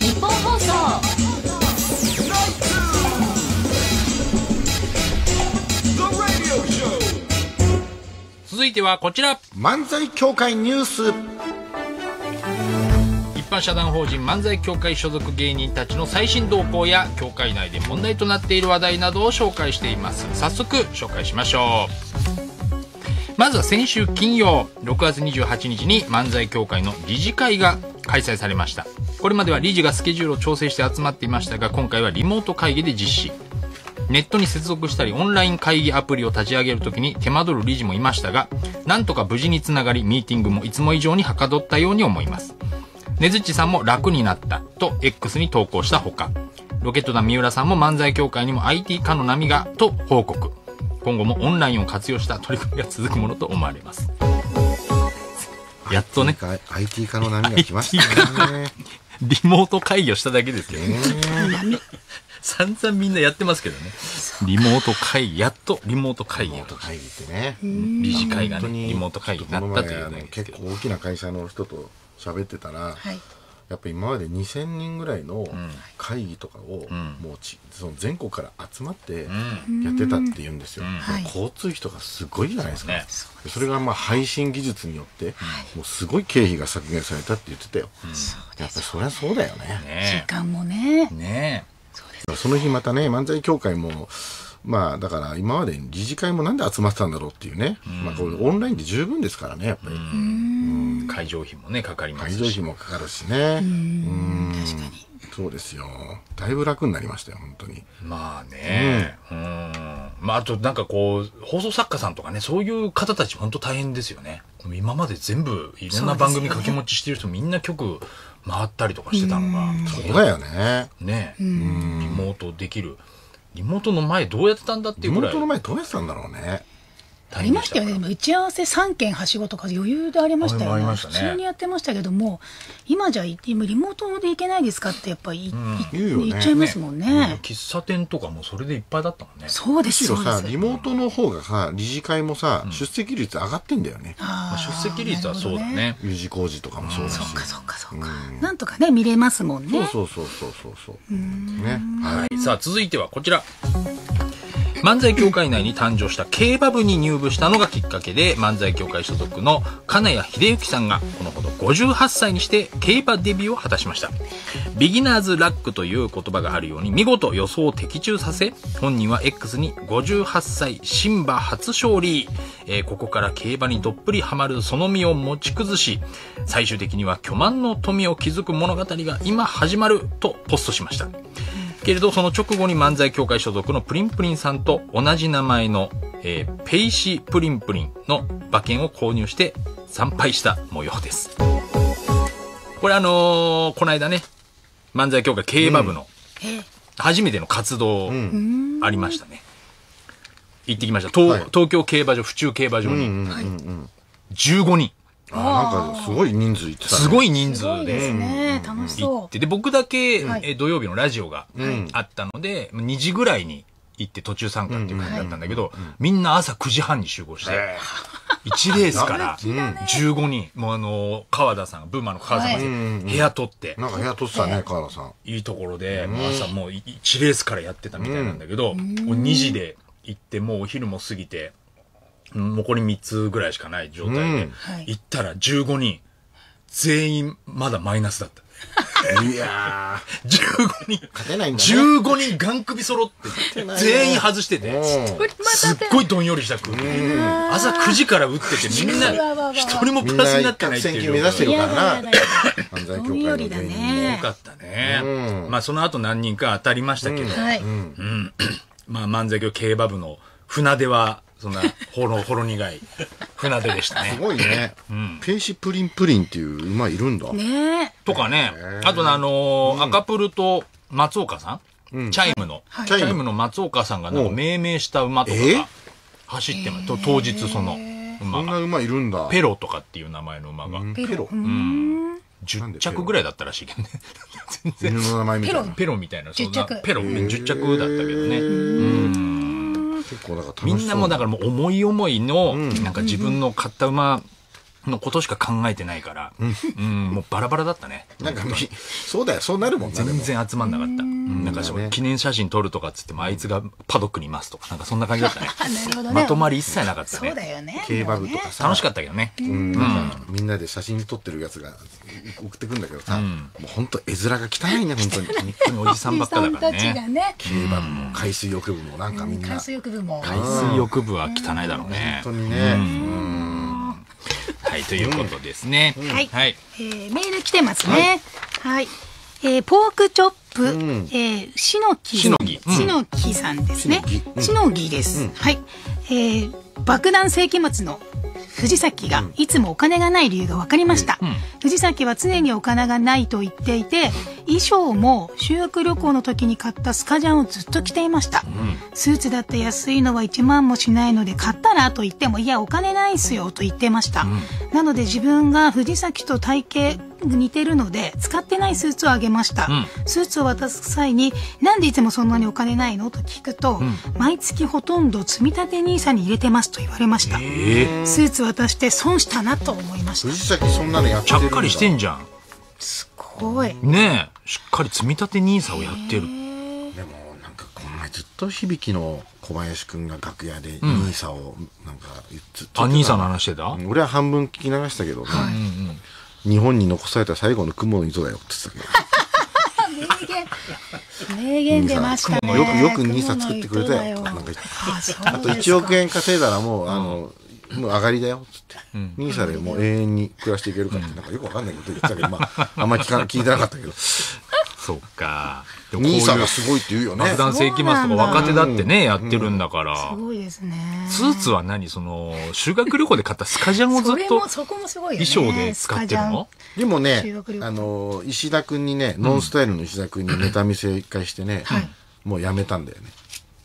日本放送。続いてはこちら、漫才協会ニュース。一般社団法人漫才協会所属芸人たちの最新動向や協会内で問題となっている話題などを紹介しています。早速紹介しましょう。まずは先週金曜ろくがつにじゅうはちにちに漫才協会の理事会が開催されました。これまでは理事がスケジュールを調整して集まっていましたが、今回はリモート会議で実施。ネットに接続したりオンライン会議アプリを立ち上げるときに手間取る理事もいましたが、なんとか無事につながり、ミーティングもいつも以上にはかどったように思います。ねづっちさんも楽になったと エックス に投稿したほか、ロケット団三浦さんも漫才協会にも アイティー 化の波がと報告。今後もオンラインを活用した取り組みが続くものと思われます。やっとね アイティー 化の波が来ましたね。リモート会議をしただけですけどね。散々みんなやってますけどね。リモート会議、やっとリモート会議やと。会議ってね。理事会がね、リモート会議になったというね。結構大きな会社の人と喋ってたら、はい、やっぱ今までにせんにんぐらいの会議とかを、うん、もうちその全国から集まってやってたっていうんですよ。うん、交通費とかすごいじゃないですか。はい、それがまあ配信技術によって、もうすごい経費が削減されたって言ってたよ。うん、やっぱりそりゃそうだよね。ね、時間もね。ねえ。その日またね、漫才協会もまあだから今まで理事会もなんで集まってたんだろうっていうね、うん、まあこれオンラインで十分ですからね、やっぱり、うんうん、会場費もねかかりますし、会場費もかかるしね、うんうん、確かにそうですよ。だいぶ楽になりましたよ本当に。まあね、うん、まああとなんかこう放送作家さんとかね、そういう方たち本当大変ですよね。今まで全部いろんな番組掛け持ちしてる人、ね、みんな局回ったりとかしてたのが、そうだよね。ね、リモートできる。リモートの前どうやってたんだっていうぐらい。リモートの前どうやってたんだろうね。ありましたよね。でも打ち合わせさんけんはしごとか余裕でありましたよね。普通にやってましたけども、今じゃ今リモートで行けないですかってやっぱり言っちゃいますもんね。喫茶店とかもそれでいっぱいだったもんね。そうですよ。むしろさリモートの方がさ理事会もさ出席率上がってんだよね。出席率はそうだね。有事工事とかもそうだし。そうかそうかそうか。なんとかね見れますもんね。そうそうそうそうそうね。はい、さあ続いてはこちら。漫才協会内に誕生した競馬部に入部したのがきっかけで、漫才協会所属の金谷秀幸さんがこのほどごじゅうはっさいにして競馬デビューを果たしました。ビギナーズラックという言葉があるように見事予想を的中させ、本人は X にごじゅうはっさい新馬初勝利、えー、ここから競馬にどっぷりハマるその身を持ち崩し、最終的には巨万の富を築く物語が今始まるとポストしました。けれどその直後に漫才協会所属のプリンプリンさんと同じ名前の、えー、ペイシプリンプリンの馬券を購入して参拝した模様です。これあのー、この間ね漫才協会競馬部の初めての活動ありましたね。行ってきました。 東,、はい、東京競馬場府中競馬場にじゅうごにん。なんかすごい人数いってた、ね、すごい人数で行って、で僕だけ土曜日のラジオがあったのでにじぐらいに行って途中参加っていう感じだったんだけど、みんな朝くじはんに集合していちレースからじゅうごにん、もうあの川田さんブーマの川田さん部屋取って、なんか部屋取ってたね川田さん、いいところで朝もういちレースからやってたみたいなんだけど、にじで行ってもうお昼も過ぎて。残りみっつぐらいしかない状態で、うん、行ったらじゅうごにん全員まだマイナスだった。いやーじゅうごにん勝てないんだね。じゅうごにんガン首揃って全員外してて、すっごいどんよりした空気。朝くじから打っててみんな一人もプラスになってないっていう。目指してるからな。どんよりだね。よかったね。まあその後何人か当たりましたけど、まあ漫才協競馬部の船出は。そんなほろほろ苦い船出でしたね。すごいね。うん、ペイシプリンプリンっていう馬いるんだ。ねとかね。あとあのーうん、赤プルと松岡さん、うん、チャイムの、はい、チャイムの松岡さんがなんか命名した馬とかが走ってます。えー、当日その馬が。そんな馬いるんだ。ペロとかっていう名前の馬が。うん、ペロ。うん。じゅっちゃくぐらいだったらしいけどね。全然。の名前みたいな。ペロみたいな。そんなペロじゅっちゃくだったけどね。うん。みんなもだからもう思い思いのなんか自分の買った馬のことしか考えてないから、うん、もうバラバラだったね。なんかそうだよ、そうなるもんね。全然集まんなかった。なんか記念写真撮るとかっつってもあいつがパドックにいますとかなんかそんな感じだったね。まとまり一切なかったね。そうだよね。競馬部とかさ楽しかったけどね。うん。みんなで写真撮ってるやつが送ってくんだけどさ、もう本当絵面が汚いね本当に。本当におじさんばっかだからね。競馬部も海水浴部もなんかみんな海水浴部も海水浴部は汚いだろうね。本当にね。はい、ということですね。はい、はい、えー、メール来てますね。はい、はい、えー、ポークチョップ、うん、えー、しのき、しのぎ、しのきさんですね。しのぎです。うん、はい、えー、爆弾世紀末の藤崎がいつもお金がない理由が分かりました。うんうん、藤崎は常にお金がないと言っていて、衣装も修学旅行の時に買ったスカジャンをずっと着ていました。うん、スーツだって安いのはいちまんもしないので買ったらと言っても、いやお金ないっすよと言ってました。うん、なので自分が藤崎と体型似てるので使ってないスーツをあげました。うん、スーツを渡す際になんでいつもそんなにお金ないのと聞くと、うん、毎月ほとんど積み立てニーサに入れてますと言われました。えー、スーツ渡して損したなと思いました。藤崎そんなのやってるんだ。ちゃっかりしてんじゃん。すごい。ねえ、しっかり積み立てニーサをやってる。でもなんかこの前ずっと響きの小林くんが楽屋でニーサをなんかずっと、うん、あ、ニーサの話してた？俺は半分聞き流したけどね。はい、日本に残された最後の雲の糸だよって言ってたけど。名言出ましたね。よくよくニーサ作ってくれたよ。あといちおくえん稼いだらもうあのもう上がりだよつってニーサでもう永遠に暮らしていけるかってなんかよくわかんないこと言ってたけど、まああんまり聞いてなかったけど。そうか。ニーサがすごいって言うよね。爆弾世紀末とか若手だってねやってるんだから。すごいですね。スーツは何その修学旅行で買ったスカジャンをずっと衣装で使ってるの？でもねあの石田君にねノンスタイルの石田君にネタ見せ一回してねもうやめたんだよね。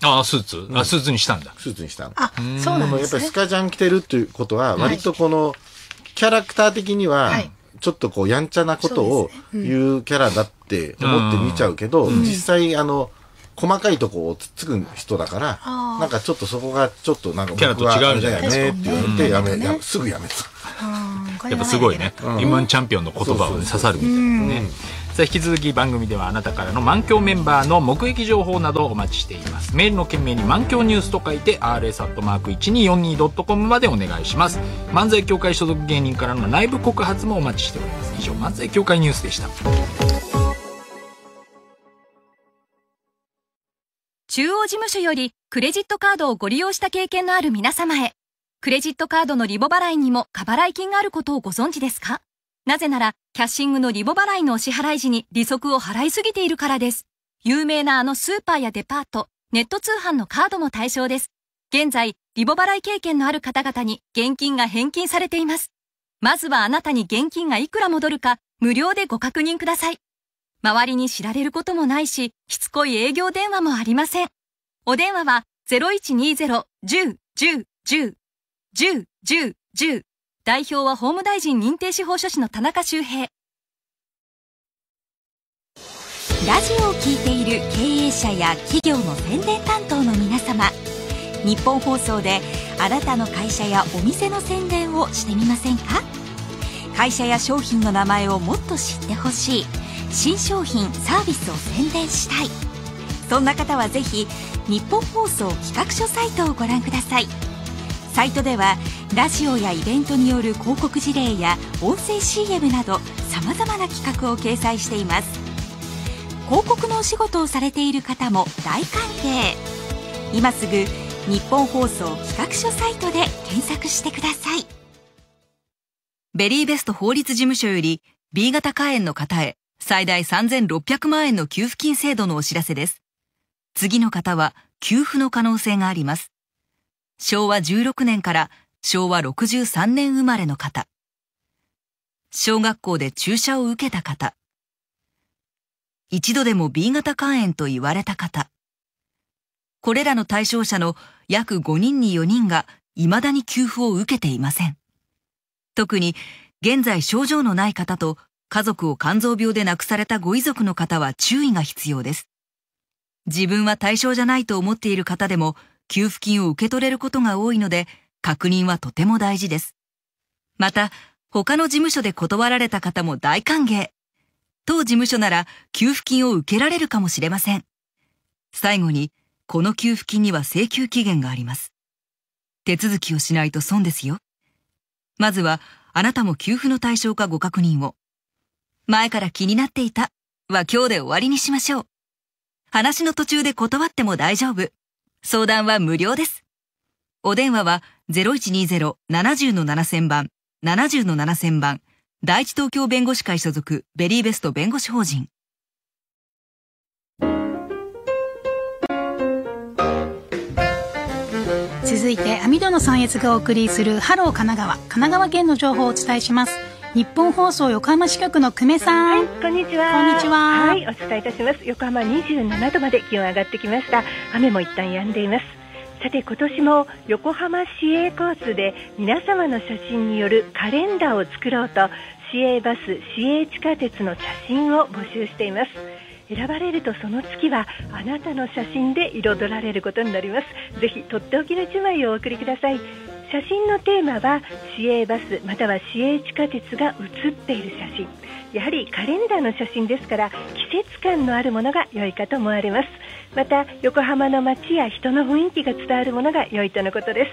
ああ、スーツ、うん、あ、スーツにしたんだ。スーツにしたの。あ、そうなんですね。やっぱりスカジャン着てるっていうことは、割とこの、キャラクター的には、ちょっとこう、やんちゃなことを言うキャラだって思って見ちゃうけど、うん、実際、あの、細かいとこをつっつく人だから、うん、なんかちょっとそこが、ちょっとなんか、キャラと違うんじゃないかねって言われて、やめ、やめ、すぐやめた。やっぱすごいね、エムワンチャンピオンの言葉を刺さるみたいなね。さあ、引き続き番組ではあなたからの満響メンバーの目撃情報などお待ちしています。メールの件名に満響ニュースと書いて アールエス アットマーク いちにーよんにー ドットコム までお願いします。漫才協会所属芸人からの内部告発もお待ちしております。以上、漫才協会ニュースでした。中央事務所よりクレジットカードをご利用した経験のある皆様へ、クレジットカードのリボ払いにも過払い金があることをご存知ですか？なぜなら、キャッシングのリボ払いのお支払い時に利息を払いすぎているからです。有名なあのスーパーやデパート、ネット通販のカードも対象です。現在、リボ払い経験のある方々に現金が返金されています。まずはあなたに現金がいくら戻るか、無料でご確認ください。周りに知られることもないし、しつこい営業電話もありません。お電話は、ゼロいちにーゼロ いちまるいちまるいちまるいちまるいちまるいちまる代表は法務大臣認定司法書士の田中修平。ラジオを聞いている経営者や企業の宣伝担当の皆様、日本放送であなたの会社やお店の宣伝をしてみませんか？会社や商品の名前をもっと知ってほしい、新商品サービスを宣伝したい、そんな方はぜひ日本放送企画書サイトをご覧ください。サイトではラジオやイベントによる広告事例や音声 シーエム などさまざまな企画を掲載しています。広告のお仕事をされている方も大歓迎。今すぐ日本放送企画書サイトで検索してください。ベリーベスト法律事務所より ビー 型肝炎の方へ最大さんぜんろっぴゃくまんえんの給付金制度のお知らせです。次の方は給付の可能性があります。しょうわじゅうろくねんからしょうわろくじゅうさんねん生まれの方、小学校で注射を受けた方、一度でも ビー 型肝炎と言われた方、これらの対象者の約ごにんによにんが未だに給付を受けていません。特に現在症状のない方と家族を肝臓病で亡くされたご遺族の方は注意が必要です。自分は対象じゃないと思っている方でも給付金を受け取れることが多いので、確認はとても大事です。また、他の事務所で断られた方も大歓迎。当事務所なら給付金を受けられるかもしれません。最後に、この給付金には請求期限があります。手続きをしないと損ですよ。まずは、あなたも給付の対象かご確認を。前から気になっていたは今日で終わりにしましょう。話の途中で断っても大丈夫。相談は無料です。お電話は ゼロいちにーゼロ ななまる ななまるまるばん ななまるまるまるばん第一東京弁護士会所属ベリーベスト弁護士法人。続いて網戸の三越がお送りするハロー神奈川、神奈川県の情報をお伝えします。日本放送横浜支局の久米さん、はい、こんにちは。こんにちは。はい、お伝えいたします。横浜にじゅうななどまで気温上がってきました。雨も一旦止んでいます。さて、今年も横浜市営交通で皆様の写真によるカレンダーを作ろうと、市営バス、市営地下鉄の写真を募集しています。選ばれるとその月はあなたの写真で彩られることになります。ぜひとっておきのいちまいをお送りください。写真のテーマは市営バスまたは市営地下鉄が写っている写真、やはりカレンダーの写真ですから季節感のあるものが良いかと思われます。また横浜の街や人の雰囲気が伝わるものが良いとのことです。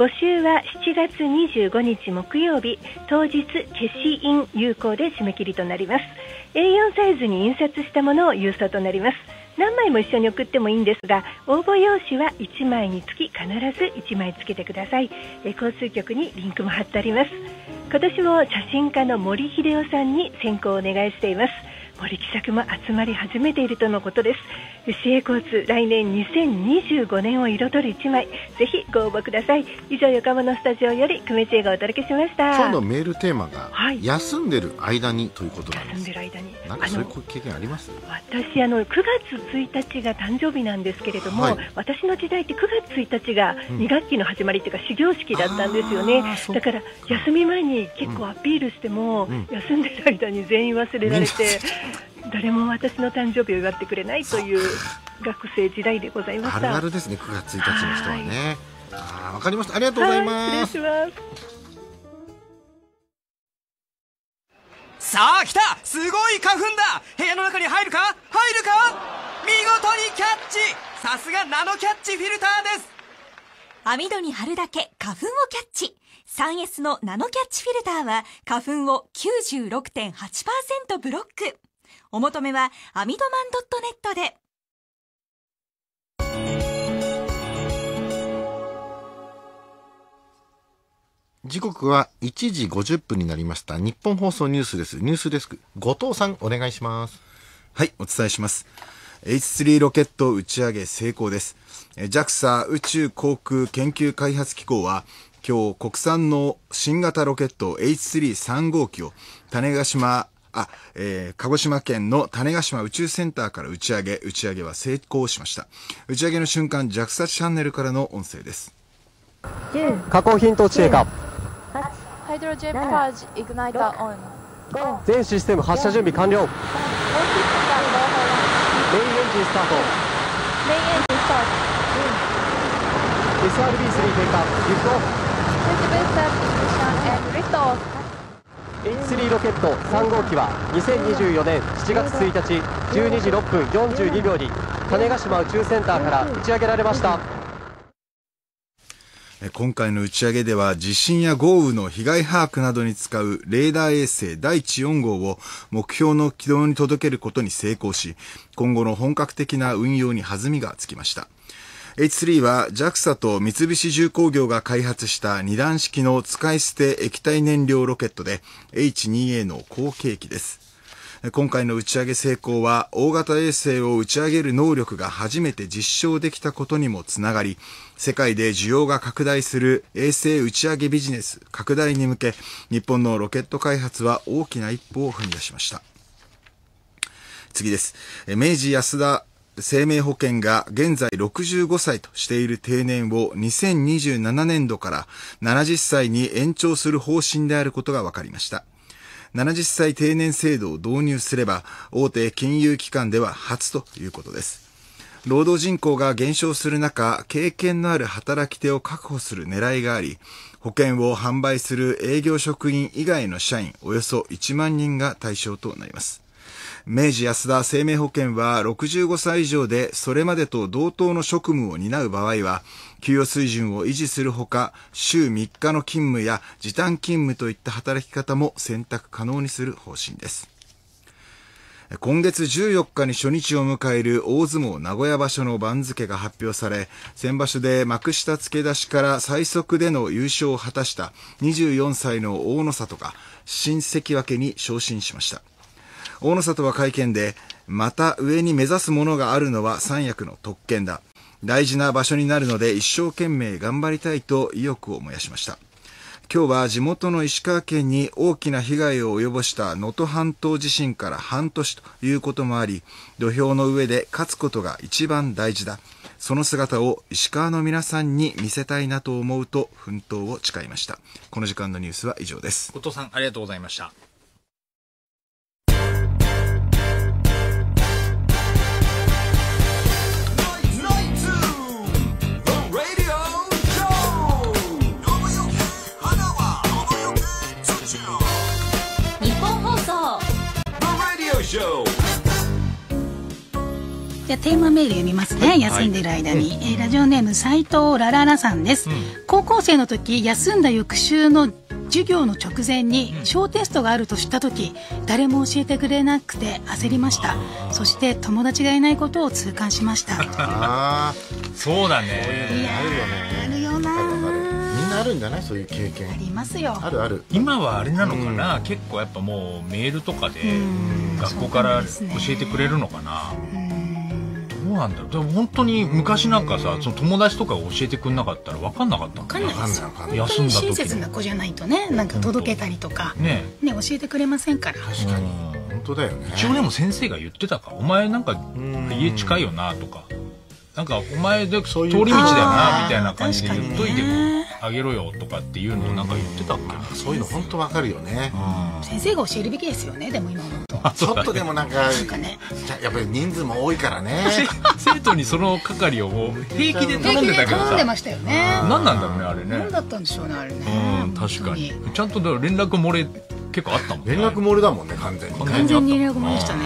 募集はしちがつにじゅうごにち木曜日当日消し印有効で締め切りとなります。 エーよん サイズに印刷したものを郵送となります。何枚も一緒に送ってもいいんですが、応募用紙はいちまいにつき必ずいちまいつけてください。交通局にリンクも貼ってあります。今年も写真家の森秀夫さんに選考をお願いしています。森記作も集まり始めているとのことです。市営交通来年にせんにじゅうごねんを彩る一枚、ぜひご応募ください。以上、横浜のスタジオより久米知恵がお届けしました。今日のメールテーマが、はい、休んでる間にということなんです。休んでる間になんかそういう経験あります？あの私あのくがつついたちが誕生日なんですけれども、はい、私の時代ってくがつついたちがにがっきの始まりというか始業式だったんですよね、うん、だから休み前に結構アピールしても、うん、休んでる間に全員忘れられて、うん誰も私の誕生日を祝ってくれないという学生時代でございました。あるあるですね、くがつついたちの人はね。ああ、わかりました。ありがとうございます。はい、失礼します。さあ来た、すごい花粉だ。部屋の中に入るか入るか、見事にキャッチ。さすがナノキャッチフィルターです。網戸に貼るだけ花粉をキャッチ。 スリーエス のナノキャッチフィルターは花粉を きゅうじゅうろくてんはちパーセント ブロック。お求めはアミドマン ドットネット で。時刻はいちじごじゅっぷんになりました。日本放送ニュースです。ニュースデスク、後藤さんお願いします。はい、お伝えします。エイチスリー ロケット打ち上げ成功です。ジャクサ 宇宙航空研究開発機構は今日国産の新型ロケット エイチスリーさんごうきを種子島あ、えー、鹿児島県の種子島宇宙センターから打ち上げ、打ち上げは成功しました。打ち上げの瞬間、ジャクサ チャンネルからの音声です。加工品と地平化。ハイドロジェンパージ、イグナイターオン。全システム発射準備完了。メインエンジンスタート。メインエンジンスタート。エスアールビースリー 低下、リフトオフ。リフトオフ。エイチスリー ロケットさんごうきはにせんにじゅうよねんしちがつついたちじゅうにじろっぷんよんじゅうにびょうに種子島宇宙センターから打ち上げられました。今回の打ち上げでは地震や豪雨の被害把握などに使うレーダー衛星だいいちよんごうを目標の軌道に届けることに成功し、今後の本格的な運用に弾みがつきました。エイチスリー は ジャクサ と三菱重工業が開発した二段式の使い捨て液体燃料ロケットで エイチツーエー の後継機です。今回の打ち上げ成功は大型衛星を打ち上げる能力が初めて実証できたことにもつながり、世界で需要が拡大する衛星打ち上げビジネス拡大に向け、日本のロケット開発は大きな一歩を踏み出しました。次です。明治安田生命保険が現在ろくじゅうごさいとしている定年をにせんにじゅうななねんどからななじゅっさいに延長する方針であることが分かりました。ななじゅっさい定年制度を導入すれば大手金融機関では初ということです。労働人口が減少する中、経験のある働き手を確保する狙いがあり、保険を販売する営業職員以外の社員およそいちまんにんが対象となります。明治安田生命保険はろくじゅうごさい以上でそれまでと同等の職務を担う場合は給与水準を維持するほか、週みっかの勤務や時短勤務といった働き方も選択可能にする方針です。今月じゅうよっかに初日を迎える大相撲名古屋場所の番付が発表され、先場所で幕下付け出しから最速での優勝を果たしたにじゅうよんさいの大の里が新関脇に昇進しました。大の里は会見で、また上に目指すものがあるのは三役の特権だ。大事な場所になるので一生懸命頑張りたいと意欲を燃やしました。今日は地元の石川県に大きな被害を及ぼした能登半島地震からはんとしということもあり、土俵の上で勝つことが一番大事だ。その姿を石川の皆さんに見せたいなと思うと奮闘を誓いました。この時間のニュースは以上です。後藤さん、ありがとうございました。いや、テーマメール読みますね、はい、休んでいる間に、はい、えー、ラジオネーム斉藤ラララさんです、うん、高校生の時休んだ翌週の授業の直前に小テストがあると知った時、誰も教えてくれなくて焦りました。そして友達がいないことを痛感しました。あそうだね、いやあるよね、あるよな、あるんじゃない、そういう経験。ありますよ、あるある。今はあれなのかな、うん、結構やっぱもうメールとかで学校から教えてくれるのかな、うん、どうなんだろう。でも本当に昔なんかさ、その友達とか教えてくれなかったら分かんなかったもんね。分かんないですよ。本当に親切な子じゃないとね、なんか届けたりとかね、教えてくれませんから。確かに本当だよね。一応でも先生が言ってたか、お前なんか家近いよなとか、なんかお前で通り道だよなみたいな感じで言っといてあげろよとかっていうのをなんか言ってたっけ。そういうの本当わかるよね。先生が教えるべきですよね。でも今思うとちょっとでもなんかやっぱり人数も多いからね。生徒にその係を平気で頼んでたけどさ、頼んでましたよね。何なんだろうねあれね。何だったんでしょうねあれね。確かにちゃんと連絡漏れ結構あったもんね。連絡漏れだもんね。完全に完全に連絡漏れでしたね。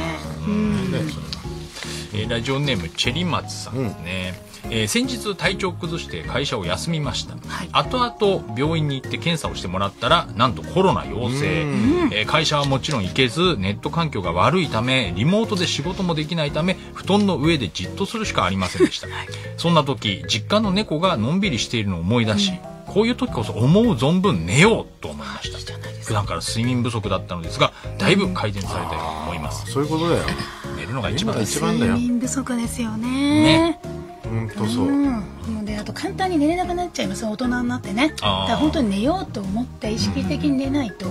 ラジオネームチェリマツさんですね、うん、えー、先日体調を崩して会社を休みました、はい、後々病院に行って検査をしてもらったらなんとコロナ陽性、えー、会社はもちろん行けずネット環境が悪いためリモートで仕事もできないため布団の上でじっとするしかありませんでした、はい、そんな時実家の猫がのんびりしているのを思い出し、うん、こういう時こそ思う存分寝ようと思いました。普段から睡眠不足だったのですがだいぶ改善されたように思います。そういうことだよ。寝るのが一番だよ。睡眠不足ですよね。本当そう。であと簡単に寝れなくなっちゃいます大人になってね。だから本当に寝ようと思って意識的に寝ないとパ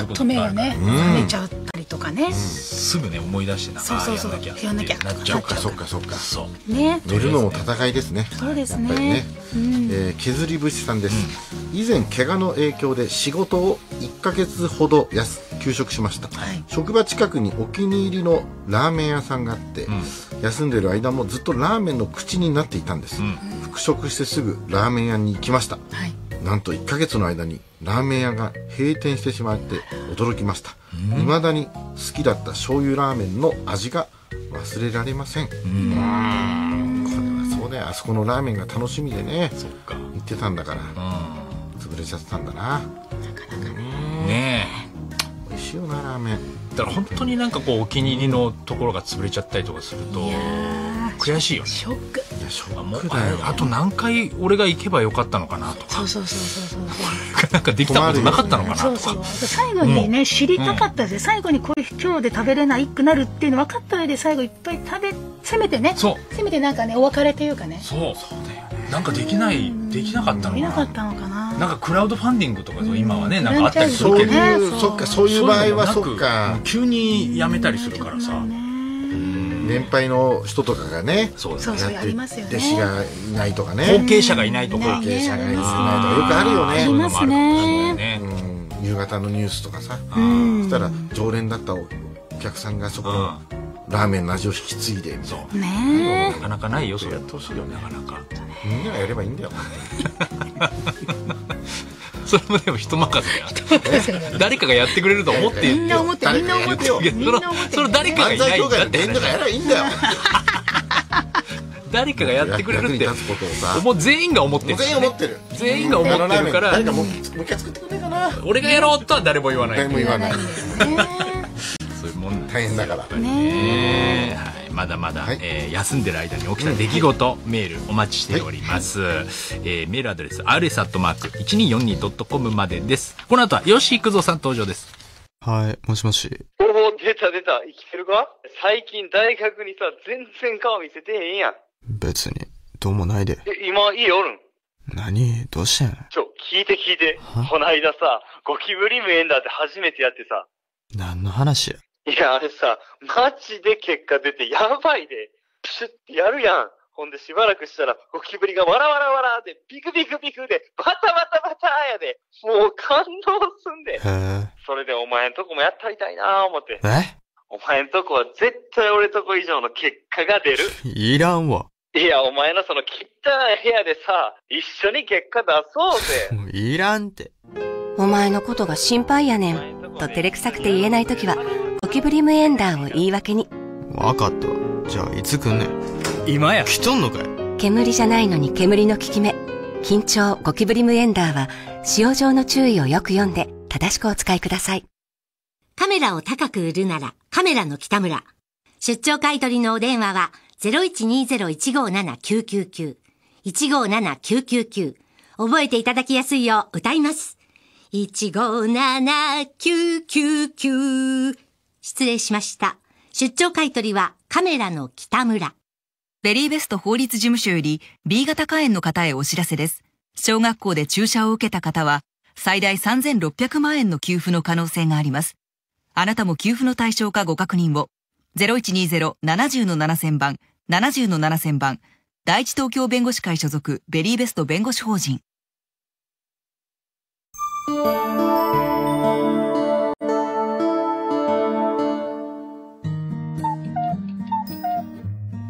ッと目がね寝ちゃったりとかね、すぐね思い出してなやんなきゃなっちゃうから。そっかそっかそっか。寝るのも戦いですね。そうですね。削り節さんです。以前怪我の影響で仕事をいっかげつほど休職しました、はい、職場近くにお気に入りのラーメン屋さんがあって、うん、休んでる間もずっとラーメンの口になっていたんです、うん、復職してすぐラーメン屋に行きました、はい、なんといっかげつの間にラーメン屋が閉店してしまって驚きました、うん、未だに好きだった醤油ラーメンの味が忘れられません、うん、これはそうね。あそこのラーメンが楽しみでね行ってたんだから、うん、潰れちゃったんだな。ねえ美味しいよなラーメン。だから本当になんかこうお気に入りのところが潰れちゃったりとかすると悔しいよね。ショック。いやショックだよ。あと何回俺が行けばよかったのかなとか、そうそうそうそうそうなんかできたことなかったのかなとか、そうそう最後にね知りたかったで、最後にこれ今日で食べれないくなるっていうの分かった上で最後いっぱい食べせめてね、せめてなんかねお別れというかね、そうそうだよ。なんかできないできなかったのかな。できなかったのかな。なんかクラウドファンディングとか今はねなんかあったりするけど、そっかそういう場合はそっか急にやめたりするからさ、年配の人とかがね、そうそうありますよね。弟子がいないとかね、後継者がいないとか、後継者がいないとかよくあるよね。ありますね。夕方のニュースとかさ、そしたら常連だったお客さんがそこのラーメンの味を引き継いでみたいな。ねえ。なかなかないよそれ。やってほしいよなかなか。みんながやればいいんだよ。それもでも人任せだよ。誰かがやってくれると思ってみんな思ってみんな思ってよ。その誰かがいないんだって話だよ。誰かがやってくれるってもう全員が思ってる。全員思ってる。全員が思ってるから。誰かもう一回作ってくれるかな。俺がやろうとは誰も言わない。誰も言わない。そういうもん大変だから。まだまだ、はい、えー、休んでる間に起きた出来事、うん、メールお待ちしております、はい、えー、メールアドレス アールエスアットマークいちにーよんにードットコム までです。この後は吉幾三さん登場です。はい、もしもし。おお出た出た、生きてるか。最近大学にさ全然顔見せてへんやん。別にどうもないで。え、今家おるん。何どうしてん。ちょ聞いて聞いて。こないださゴキブリムエンダーって初めてやってさ。何の話や。いや、あれさ、マジで結果出てやばいで。プシュってやるやん。ほんでしばらくしたら、ゴキブリがわらわらわらで、ビクビクビクで、バタバタバタやで。もう感動すんで。へー。それでお前んとこもやったりたいなぁ思って。え？お前んとこは絶対俺とこ以上の結果が出る。いらんわ。いや、お前のその汚い部屋でさ、一緒に結果出そうぜ。いらんて。お前のことが心配やねん。と照れくさくて言えないときは、ゴキブリムエンダーを言い訳に。分かったわ。じゃあいつ来んねん。今や。来とんのかい。煙じゃないのに煙の効き目。緊張ゴキブリムエンダーは使用上の注意をよく読んで正しくお使いください。カメラを高く売るならカメラの北村。出張買取のお電話は ゼロいちにゼロいちごーななきゅうきゅうきゅう いちごーななきゅうきゅうきゅう。覚えていただきやすいよう歌います。いちごーななきゅうきゅうきゅう。失礼しました。出張買取はカメラの北村。ベリーベスト法律事務所より ビー 型肝炎の方へお知らせです。小学校で注射を受けた方は、最大さんぜんろっぴゃくまんえんの給付の可能性があります。あなたも給付の対象かご確認を。ゼロいちにゼロ ななじゅう の ななせんばん、ななじゅう の ななせんばん、第一東京弁護士会所属ベリーベスト弁護士法人。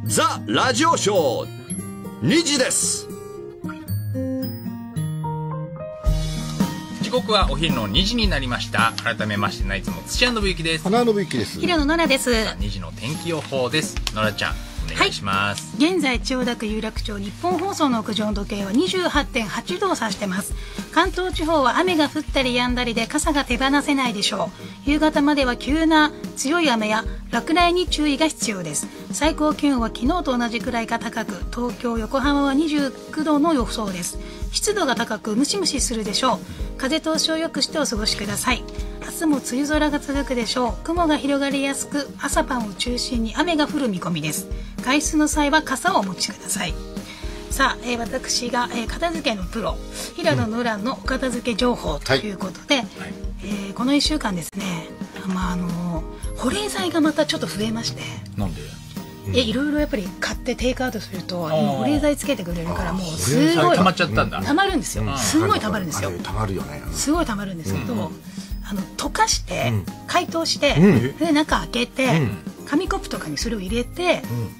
ザ・ラジオショーにじです。時刻はお昼のにじになりました。改めましてナイツの土屋信之です。花信之です。平野奈々です。にじの天気予報です。奈々ちゃんお願いします、はい、現在千代田区有楽町日本放送の屋上の時計は にじゅうはってんはちどを指してます。関東地方は雨が降ったりやんだりで傘が手放せないでしょう。夕方までは急な強い雨や落雷に注意が必要です。最高気温は昨日と同じくらいか高く、東京横浜はにじゅうきゅうどの予想です。湿度が高くムシムシするでしょう。風通しを良くしてお過ごしください。明日も梅雨空が続くでしょう。雲が広がりやすく、朝晩を中心に雨が降る見込みです。外出の際は傘をお持ちください。さあ、えー、私が、えー、片付けのプロ平野ノランのお片付け情報ということで、うん、はいはい、えー、このいっしゅうかんですね、まああのー、保冷剤がまたちょっと増えまして、なんで、うん、えいろいろやっぱり買ってテイクアウトすると保冷剤つけてくれるから、もうすごい溜まっちゃったんだ。溜まるんですよ、うん、すごい溜まるんですよ。溜まるよね、すごい溜まるんですけど、うん、あの溶かして、うん、解凍して、うん、で中開けて、うん、紙コップとかにそれを入れて、うん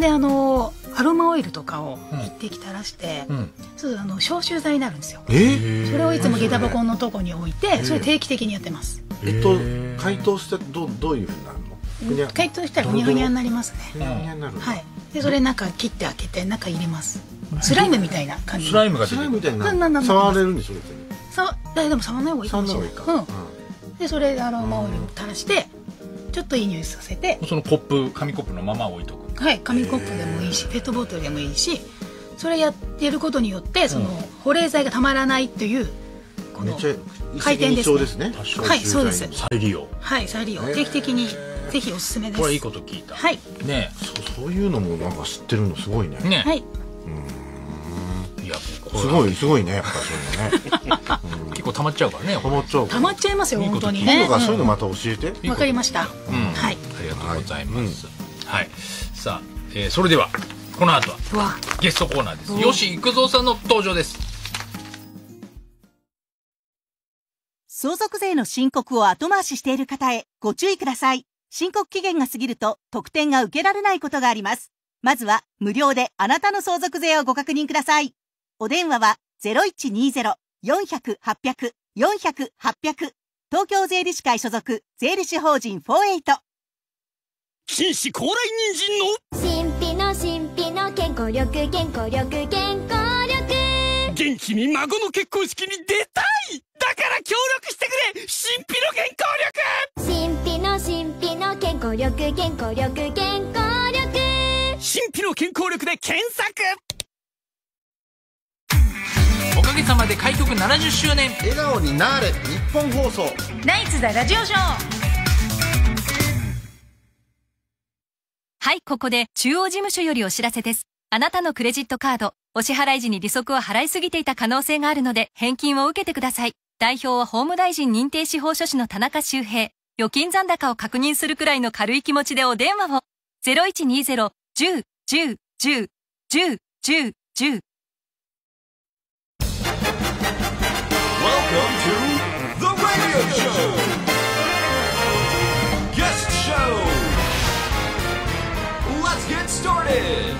であのアロマオイルとかを一滴垂らして、うん、そうあの消臭剤になるんですよ、えー、それをいつも下駄箱のとこに置いて、えー、それ定期的にやってます、えー、えっと解凍してどどういうふうになるの？解凍したらふにゃふにゃになりますね。ふにゃふにゃになる、はい、でそれ中切って開けて中入れます。スライムみたいな感じ。スライムが出てるみたいな。触れるんでしょ？でも触らない方がいいかもしれない。でそれアロマオイル垂らしてちょっといい匂いさせて、そのコップ紙コップのまま置いとく。はい、紙コップでもいいしペットボトルでもいいし、それやってることによってその保冷剤がたまらないというこの回転ですね。はい、そうです。再利用、はい、再利用定期的にぜひおすすめです。これいいこと聞いた。はいね、そういうのもなんか知ってるのすごいね。ね、はい、いやすごいすごいね、やっぱそういうのね。結構溜まっちゃうからね。溜まっちゃう溜まっちゃいますよ本当にね。そういうのまた教えて。わかりました。はい、ありがとうございます。はい、さあ、えー、それではこの後はゲストコーナーです。吉幾三さんの登場です。相続税の申告を後回ししている方へご注意ください。申告期限が過ぎると特典が受けられないことがあります。まずは無料であなたの相続税をご確認ください。お電話は ゼロいちにゼロ よんひゃく はっぴゃく よんひゃく はっぴゃく 東京税理士会所属税理士法人フォーエイト。紳士高麗人参の神秘の神秘の健康力健康力健康力、元気に孫の結婚式に出たい。だから協力してくれ、神秘の健康力、神秘の神秘の健康力健康力健康力、神秘の健康力で検索。おかげさまで開局ななじゅっしゅうねん、笑顔になれ日本放送ナイツザラジオショー。はい、ここで中央事務所よりお知らせです。あなたのクレジットカード、お支払い時に利息を払いすぎていた可能性があるので、返金を受けてください。代表は法務大臣認定司法書士の田中修平。預金残高を確認するくらいの軽い気持ちでお電話を。ゼロいちにゼロ いちまる いちまる いちまる いちまる いちまる。Welcome to the radio show! Guest show!Get started!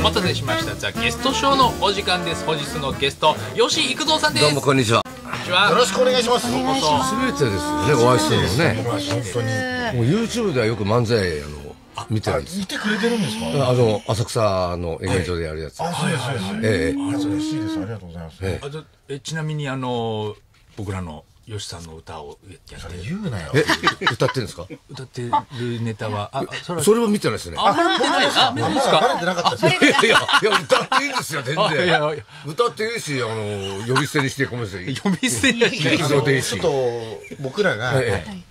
お待たせしました。ザ・ゲストショーのお時間です。本日のゲスト、吉幾三さんです。どうもこんにちは。よろしくお願いします。ようこそ。すべてですね、お会いしてるのね。もう YouTube ではよく漫才あの見てるんです。見てくれてるんですか？あの浅草の演芸場でやるやつ。はいはいはい。ええ、嬉しいです。ありがとうございます。え、ちなみにあの僕らのよしさんの歌をやって言うなよ。歌ってるんですか？歌ってるネタは、あ、それそれは見てないですね。あ、見てないですか？見てなかったです。いやいや歌っていいんですよ全然。歌っていいし、あの呼び捨てにしてごめんなさい。呼び捨てにして。ちょっと僕らが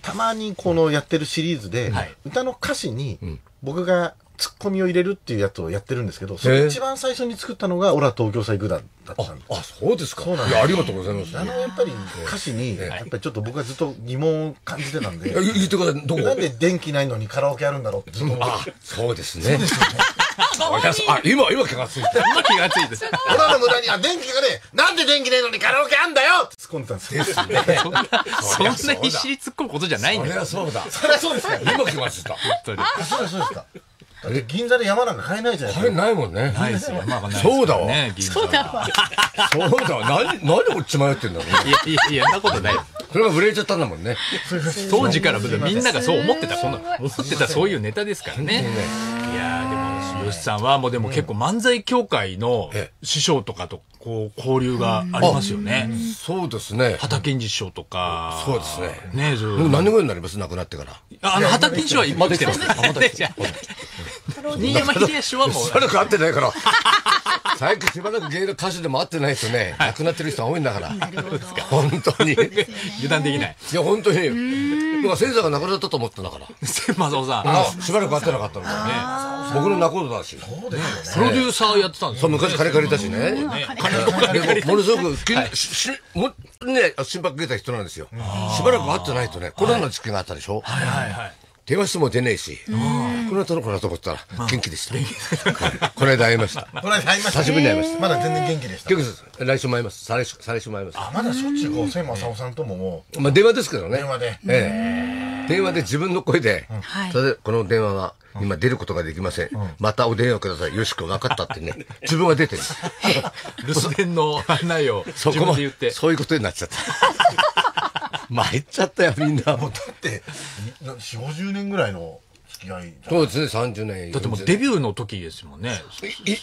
たまにこのやってるシリーズで歌の歌詞に僕がツッコミを入れるっていうやつをやってるんですけど、それ一番最初に作ったのがオラ東京さ行くだだったんです。あ、そうですか。いや、ありがとうございます。あのやっぱり歌詞にやっぱりちょっと僕はずっと疑問を感じてたんで。言ってください。どこ？なんで電気ないのにカラオケあるんだろうって。あ、そうですね。あ、今今気がついた。今気がついた。オラの無駄にあ電気がね、なんで電気ないのにカラオケあんだよ。突っ込んでたんです。ですね。そんな必死に突っ込むことじゃないんだ。それはそうだ。それはそうですか。今気がついた。本当に。そうですそうですか。銀座で山なんか買えないじゃないですか。買えないもんね。ないですよ。そうだわ。そうだわ。そうだわ。何、何落ち迷ってんだろう。いやいや、そんなことない。それが売れちゃったんだもんね。当時からみんながそう思ってた、そんな、思ってたそういうネタですからね。いやでも、吉さんはもうでも結構漫才協会の師匠とかとこう交流がありますよね。そうですね。畑健二師匠とか。そうですね。ねえ、何年後になります亡くなってから。あの、畑健二師匠は今できてますね。新山秀哉師匠はもう。しばらく会ってないから。最近しばらく芸能歌手でも会ってないですね。亡くなってる人が多いんだから。本当に。油断できない。いや、本当に。僕はセンサーが亡くなったと思ったんだから。正雄さん。しばらく会ってなかったのからね。僕の仲人だし。プロデューサーやってたんですよ。昔金借りたしね。ものすごく、ね、心拍受けた人なんですよ。しばらく会ってないとね、コロナの時期があったでしょ。はいはいはい。電話しても出ねえし、この後のこのとこったら元気でした。この間会いました。この間会いました。久しぶりに会いました。まだ全然元気でした。結局来週も会います。再来週再来週も会います。あ、まだしょっちゅう千正雄さんとももう。まあ電話ですけどね。電話で。ええ。電話で自分の声で、それでこの電話は今出ることができません。またお電話ください。よしこ分かったってね。自分が出てる。留守電の案内を自分で言って。そういうことになっちゃった。参っちゃったよみんな。もうだってよんじゅう、ごじゅうねんぐらいの付き合い。そうですね、さんじゅうねん。だってもうデビューの時ですもんね。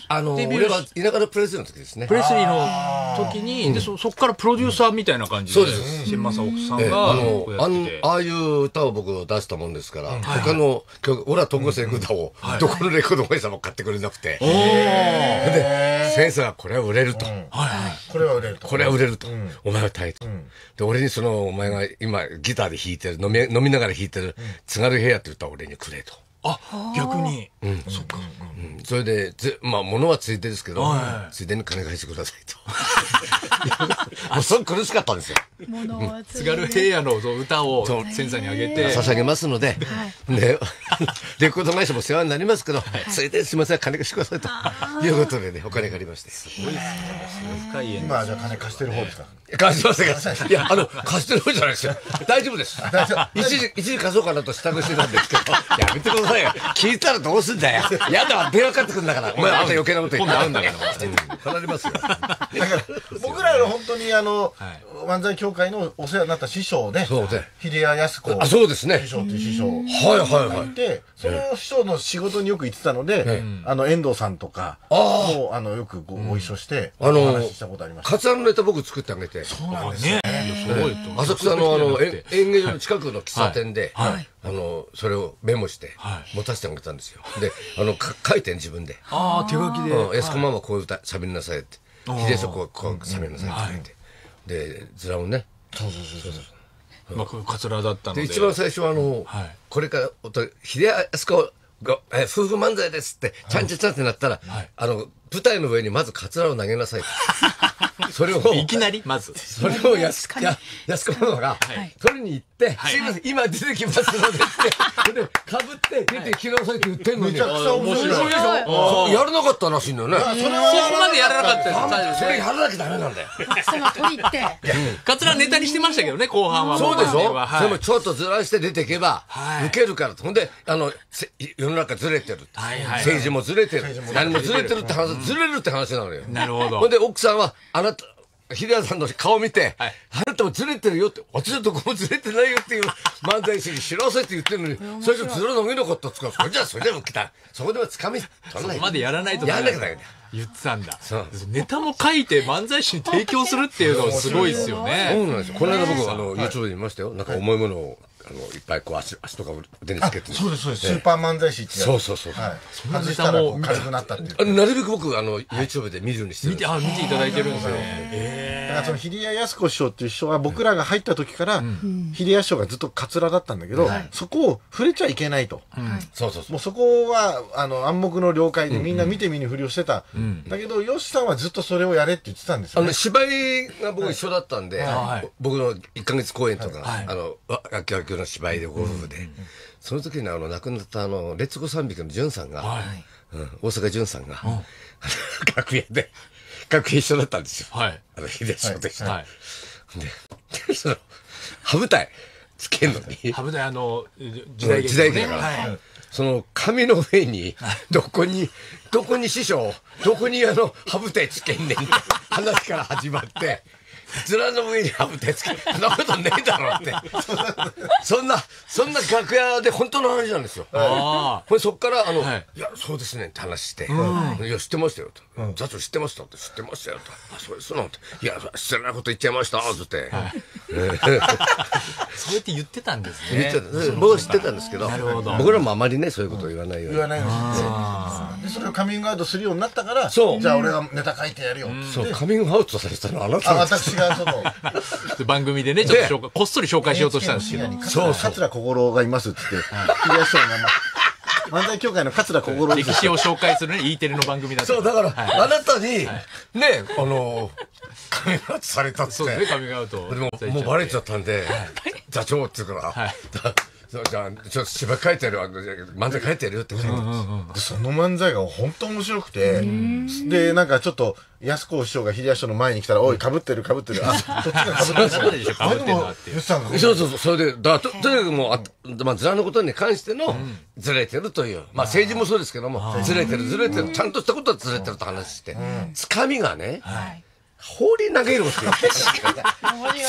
あの俺が田舎のプレスリーの時ですね。プレスリーの時にでそこからプロデューサーみたいな感じで新正雄さんがああいう歌を僕出したもんですから、他の曲俺は東京さん行く歌をどこのレコード会社も買ってくれなくて、で先生がこれは売れると。これは売れると。これは売れると。お前は大変。で、俺にその、お前が今ギターで弾いてる、飲み、飲みながら弾いてる、津軽平野って歌を俺にくれと。あ、逆に。うん。そっか。うん。それで、ぜ、まあ、物はついでですけど、ついでに金返してくださいと。もうすごく苦しかったんですよ。津軽平野の歌を先生にあげて。捧げますので、ね、レコード会社も世話になりますけど、ついですみません、金貸してくださいと。いうことでね、お金借りまして。すごいですね。今はじゃあ金貸してる方ですか？貸してませんか？いや、あの、貸してる方じゃないですよ。大丈夫です。一時、一時貸そうかなと支度してたんですけど、やめてくださいよ。聞いたらどうすんだよ。やだわ、電話かかってくるんだから。お前また余計なこと言ってあるんだから。離れますよ。だから、僕らの本当にあの、漫才協会のお世話になった師匠ね、秀哉靖子師匠っていう師匠がいて、その師匠の仕事によく行ってたので、あの遠藤さんとかもあのよくご一緒してお話ししたことありました。カツアのネタ僕作ってあげて、そうなんですね。浅草のあの演芸場の近くの喫茶店で、あのそれをメモして持たせてあげたんですよ。で、あの書いて自分で、ああ手書きで、靖子ママこう歌喋りなさいって、秀哉こう喋りなさいって。で、ずらをね。そうそうそうそう。まあ、カツラだったので。一番最初は、あの、これから、秀哉靖子が、夫婦漫才ですって、ちゃんちゃちゃってなったら、あの、舞台の上にまずカツラを投げなさい。それを、いきなりまず。それを靖子ママが、取りに行って、すいません、今出てきますのでって、で、かぶって、出てきなさいって言ってんのに。めちゃくちゃ面白いでしょ。やらなかったらしいんだよね。そこまでやらなかったよ。それやらなきゃダメなんだよ。その取り行って。カツラネタにしてましたけどね、後半は。そうでしょ。それもちょっとずらして出ていけば、受けるからと。ほんで、あの、世の中ずれてる。政治もずれてる。何もずれてるって話、ずれるって話なのよ。なるほど。ほんで、奥さんは、あなた、秀哉さんの顔見て、あなたもずれてるよって、私はどこもずれてないよっていう漫才師に知らせって言ってるのに、最初ずら伸びなかったっつうから、それじゃあそれでも来た。そこではつかみ取らない。そこまでやらないと。やらなきゃだけだ。言ってたんだ。ネタも書いて漫才師に提供するっていうのすごいですよね。そうなんですよ。この間僕、あの、YouTube で見ましたよ。なんか重いものを、あの、いっぱいこう足、足とか腕につけて。そうです、そうです。スーパー漫才師って。そうそうそう。そんなネタも軽くなったっていう。なるべく僕、あの、YouTube で見るようにしてる。見て、あ、見ていただいてるんですよ。だからその、入谷靖子師匠っていう師匠は僕らが入った時から、入谷師匠がずっとカツラだったんだけど、そこを触れちゃいけないと。そうそうそう。もうそこは、あの、暗黙の了解でみんな見て見ぬふりをしてた。だけど、ヨシさんはずっとそれをやれって言ってたんですよ。あの、芝居が僕一緒だったんで、僕のいっかげつ公演とか、あの、楽曲の芝居でゴルフで、その時にあの亡くなったあのレッツゴーさんびきの淳さんが、大阪淳さんが楽屋で楽屋一緒だったんですよ。あの秀吉と一緒で、その歯舞台つけるのに、歯舞台あの時代劇だから。その紙の上に、どこに、どこに師匠、どこにあの、歯ぶてつけんねんって話から始まって、ずらの上に歯ぶてつけん、そんなことねえだろって。そんな、そんな楽屋で本当の話なんですよ。これそっから、あの、はい、いや、そうですねって話して、うん、いや、知ってましたよと。座長知ってましたって、知ってましたよと。あ、そうですなんて。いや、失礼なこと言っちゃいました、つって。そうやって言ってたんですね。僕は知ってたんですけど、僕らもあまりね、そういうことを言わないように。言わないようにね。それをカミングアウトするようになったから、じゃあ俺がネタ書いてやるよって。カミングアウトされたのはあなたなんですよ。あ、私がその。番組でね、ちょっとこっそり紹介しようとしたんですけど。そうそう。桂小五郎がいますって言って、秀吉師匠の名前。漫才協会の桂小五郎です。歴史を紹介するね、Eテレの番組だった。そう、だから、あなたに、ね、あの、カミングアウトされたって。そうですね、カミングアウト。でも、もうバレちゃったんで、座長って言うから、じゃあ、ちょっと芝居書いてやるわ、漫才書いてやるよってことなんです。その漫才が本当面白くて、で、なんかちょっと、靖子師匠が秀吉師匠の前に来たら、おい、かぶってる、かぶってる、あ、そっちがかぶってるでしょ、かぶってるなっていう。そうそうそう、それで、だと、とにかくもう、まあ、ずらのことに関しての、ずれてるという、まあ、政治もそうですけども、ずれてる、ずれてる、ちゃんとしたことはずれてると話して、つかみがね、放り投げるんですよ。そ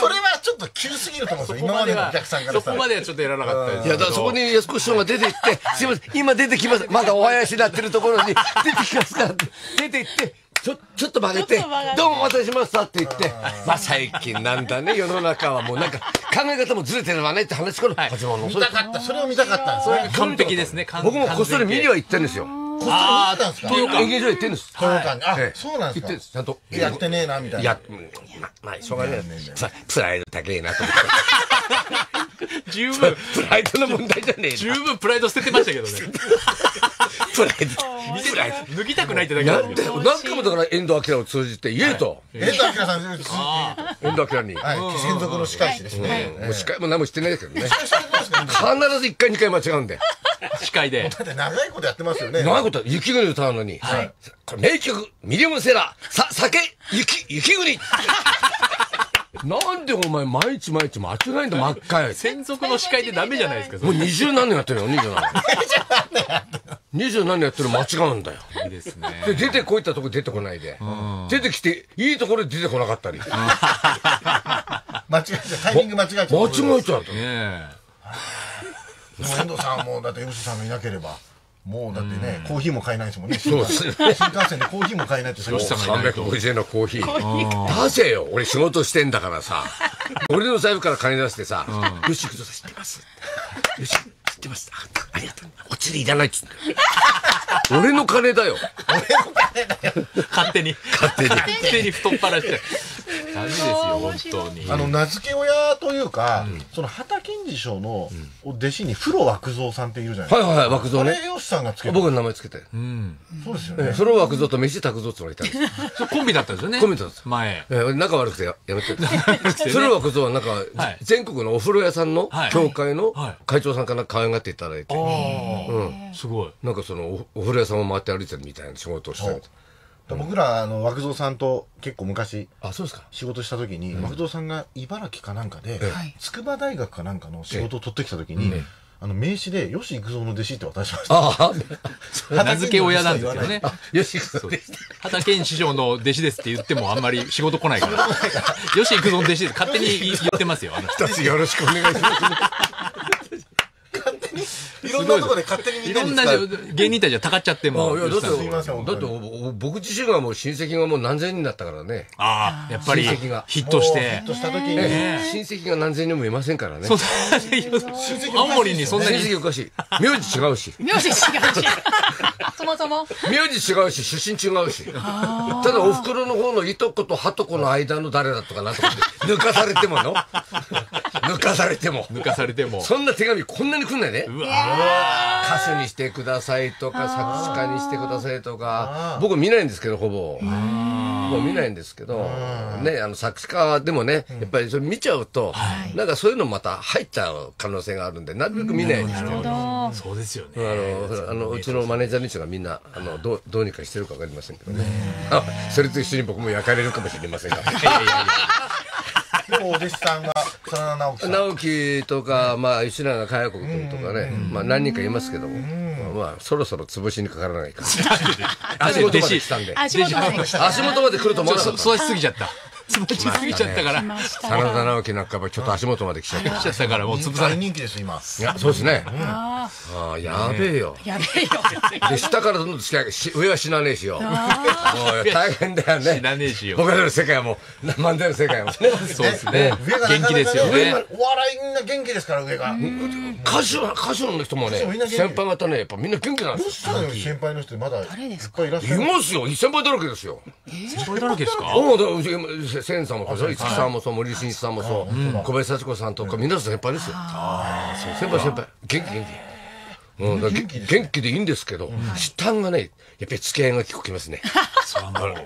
れはちょっと急すぎると思うんですよ、今までのお客さんから。そこまではちょっとやらなかったです。いや、だからそこに靖子師匠が出ていって、すいません、今出てきます。まだお囃子になってるところに、出てきますから、出ていって、ちょ、ちょっと曲げて、どうもお待たせしましたって言って、まあ最近なんだね、世の中はもうなんか、考え方もずれてるわねって話から始まるの。見たかった、それを見たかったんです。それが完璧ですね、僕もこっそり見には行ったんですよ。ああ、東京演芸場行ってんです。あ、そうなんですか。ちゃんとやってねえなみたいな。や、まあしょうがないよね。プライド高えなと思って。十分プライドの問題じゃねえ。十分プライド捨ててましたけどね。プライド脱ぎたくないってだけなんで。何回もだから遠藤明を通じて言えと。遠藤明さんに。遠藤明に。はい。専属の司会師ですね。もう司会も何もしてないですけどね。必ず一回二回間違うんで。司会で。だって長いことやってますよね。長いこと、雪国歌うのに。はい。名曲、ミリオンセラー、さ、酒、雪、雪国。なんでお前、毎日毎日間違えんだ、真っ赤い。専属の司会でダメじゃないですか。もう二十何年やってるよ、二十何年。二十何年やってる間違うんだよ。いいですね。で、出てこいったとこ出てこないで。出てきて、いいところで出てこなかったり。間違えちゃう、タイミング間違えちゃう。間違えちゃうと。ねえ。遠藤さんもだって吉さんがいなければもうだってねコーヒーも買えないですもんね。そうですね。新幹線でコーヒーも買えないって吉さんがさんびゃくごじゅうえんのコーヒー出せよ。俺仕事してんだからさ、俺の財布から金出してさ、吉久さん知ってます吉知ってますありがとうお釣りいらないっつって俺の金だよ俺の金だよ勝手に勝手に勝手に太っ腹してダメですよ本当に。あの名付け親というか、その畑金次師匠の弟子に風呂枠蔵さんっているじゃないですか。はいはい枠蔵ね。あれ吉さんがつけた。僕の名前つけて。うん。そうですよね。風呂枠蔵と飯卓蔵ってのがいたんです。コンビだったんですよね。コンビだったんです。前。仲悪くてやめて。風呂枠蔵はなんか全国のお風呂屋さんの協会の会長さんから可愛がっていただいて、うんすごい。なんかそのお風呂屋さんを回って歩いてるみたいな仕事をして。僕ら、あの、枠蔵さんと結構昔、仕事した時に、枠蔵さんが茨城かなんかで、筑波大学かなんかの仕事を取ってきた時に、あの、名刺で、吉幾三の弟子って渡しました。ああ、名付け親なんですよね。吉幾三の弟子。畑健師匠の弟子ですって言っても、あんまり仕事来ないから。吉幾三の弟子です。勝手に言ってますよ、あの人。一つよろしくお願いします。いろんなとこで勝手に見たりしてる。いろんな芸人たちはたかっちゃっても。だって僕自身がもう親戚がもう何千人だったからね。ああ、やっぱりヒットして。ヒットした時に親戚が何千人もいませんからね。そうだ。青森にそんなに。親戚おかしい。名字違うし。名字違うし。そもそも。名字違うし、出身違うし。ただお袋の方のいとことはとこの間の誰だとかなんとか抜かされてもの。抜かされても。抜かされても。そんな手紙こんなに来んないね。うわー。歌手にしてくださいとか、作詞家にしてくださいとか、僕見ないんですけど、ほぼ。もう見ないんですけど、ね、あの、作詞家でもね、やっぱりそれ見ちゃうと、なんかそういうのまた入っちゃう可能性があるんで、なるべく見ないんですけど。そうですよね。あの、うちのマネージャーの人がみんな、あの、どうにかしてるかわかりませんけどね。あ、それと一緒に僕も焼かれるかもしれませんが。でもお弟子さんが、その直樹さん。直樹とか、まあ、吉永佳代子君とかね、まあ、何人かいますけども、まあ、そろそろ潰しにかからないか。足元まで来たんで。足元まで来ると思わなかった。育ちすぎちゃった。育ちすぎちゃったから。真田直樹なんかはちょっと足元まで来ちゃった。来ちゃったから、もう潰され。大人気です、今。いや、そうですね。ああ、やべえよ。やべえよ。で、下からどんどん付き合い、上は死なねえしよ。もう大変だよね。死なねえしよ。僕らの世界も、漫才の世界も。そうですね。元気ですよね。お笑いみんな元気ですから、上が。歌手の人もね、先輩方ね、やっぱみんな元気なんですよ。先輩の人まだ、誰ですか？いますよ。先輩だらけですよ。先輩だらけですか？千さんもそう、五木さんもそう、森進一さんもそう、小林幸子さんとか、皆さん先輩ですよ。先輩先輩、元気元気。元気でいいんですけど、下がね、やっぱり付き合いが結構きますね。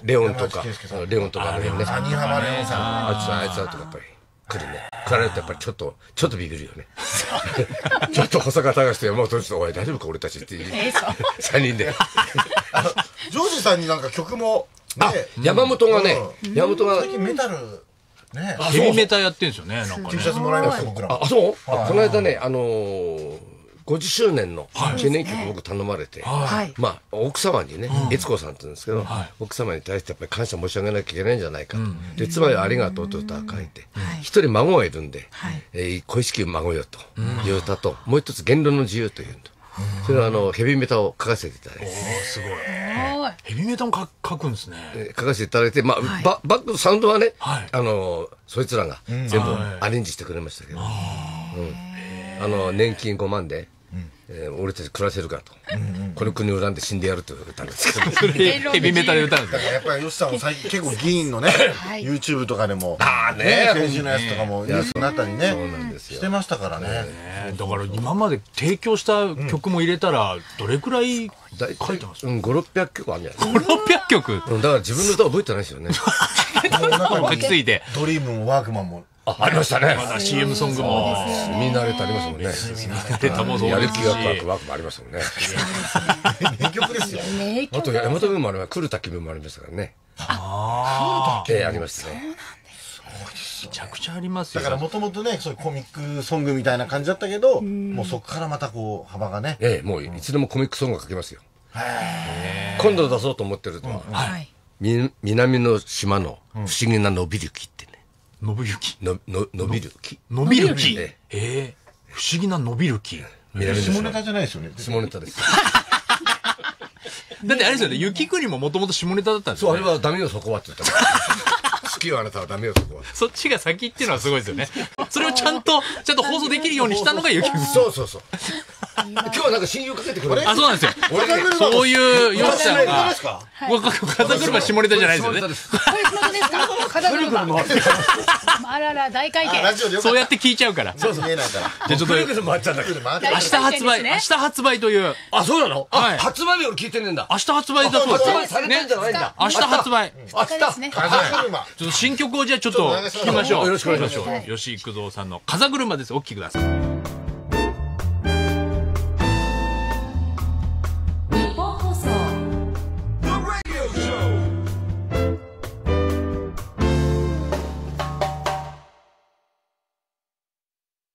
レオンとか、レオンとかね。あいつはとかやっぱり来るね。来られるとやっぱりちょっと、ちょっとビビるよね。ちょっと保坂隆と山本さん、おい大丈夫か俺たちっていう。さんにんで。ジョージさんになんか曲も、あ、山本がね、山本が最近メタルね、ヘビメタやってんですよね。なんか T シャツもらいました僕ら。あ、そう？この間ね、あのごじゅっしゅうねんの記念曲僕頼まれて、まあ奥様にね、悦子さんって言うんですけど、奥様に対してやっぱり感謝申し上げなきゃいけないんじゃないかと。で、妻よありがとうと歌を書いて、一人孫がいるんで、恋しき孫よという歌と、もう一つ言論の自由というのと。それはあのヘビメタを書かせていただいて、すごいヘビメタも書くんですね。書かせていただいて、まあバックのサウンドはね、あのそいつらが全部アレンジしてくれましたけど、あの年金ごまんで俺たち暮らせるかと、この国を恨んで死んでやるという歌なんですけど、ヘビメタで歌うんですね。やっぱり吉さんも最近結構議員のね、 YouTube とかでもああね、政治のやつとかもニュースの中にねしてましたからね。だから今まで提供した曲も入れたらどれくらい書いてます？ごひゃくろっぴゃくきょくあるんじゃないですか。ごひゃくろっぴゃくきょくだから自分の歌覚えてないですよね。書きすぎて。ドリームもワークマンもありましたね。まだ シーエム ソングもみんなあれってありますもんね。やる気ワクワクワクもありましたもんね。名曲ですよ。あと山本君もあれは来る滝分もありましたからね。ああ、来る滝ありましたね。めちゃくちゃありますよ。だからもともとね、そういうコミックソングみたいな感じだったけど、もうそこからまたこう幅がね。ええ、もういつでもコミックソングが書けますよ。今度出そうと思ってるのは、南の島の不思議なのびる木ってね。のびる木。のびる木。のびる木。ええ、不思議なのびる木。下ネタじゃないですよね。下ネタです。だってあれですよね、雪国ももともと下ネタだったんですよ。そう、あれはダメよそこはって言った。好きよあなたはダメよそこは。そっちが先っていうのはすごいですよね。それをちゃんとちゃんと放送できるようにしたのが雪国。そうそうそう。今日はなんか親友かけてくれる。あ、そうなんですよ。そういうよっちゃんが。肩車下ネタじゃないですよね。肩車。あらら大会見。そうやって聞いちゃうから。そうそう。じゃあちょっと明日発売、明日発売という。あ、そうなの？はい。発売日俺聞いてねんだ。明日発売だそうです。発売されてんじゃないんだ。明日発売。明日ですね。風車。ちょっと新曲をじゃあちょっと聞きましょう。よろしくお願いします。吉幾三さんの風車です。お聞きください。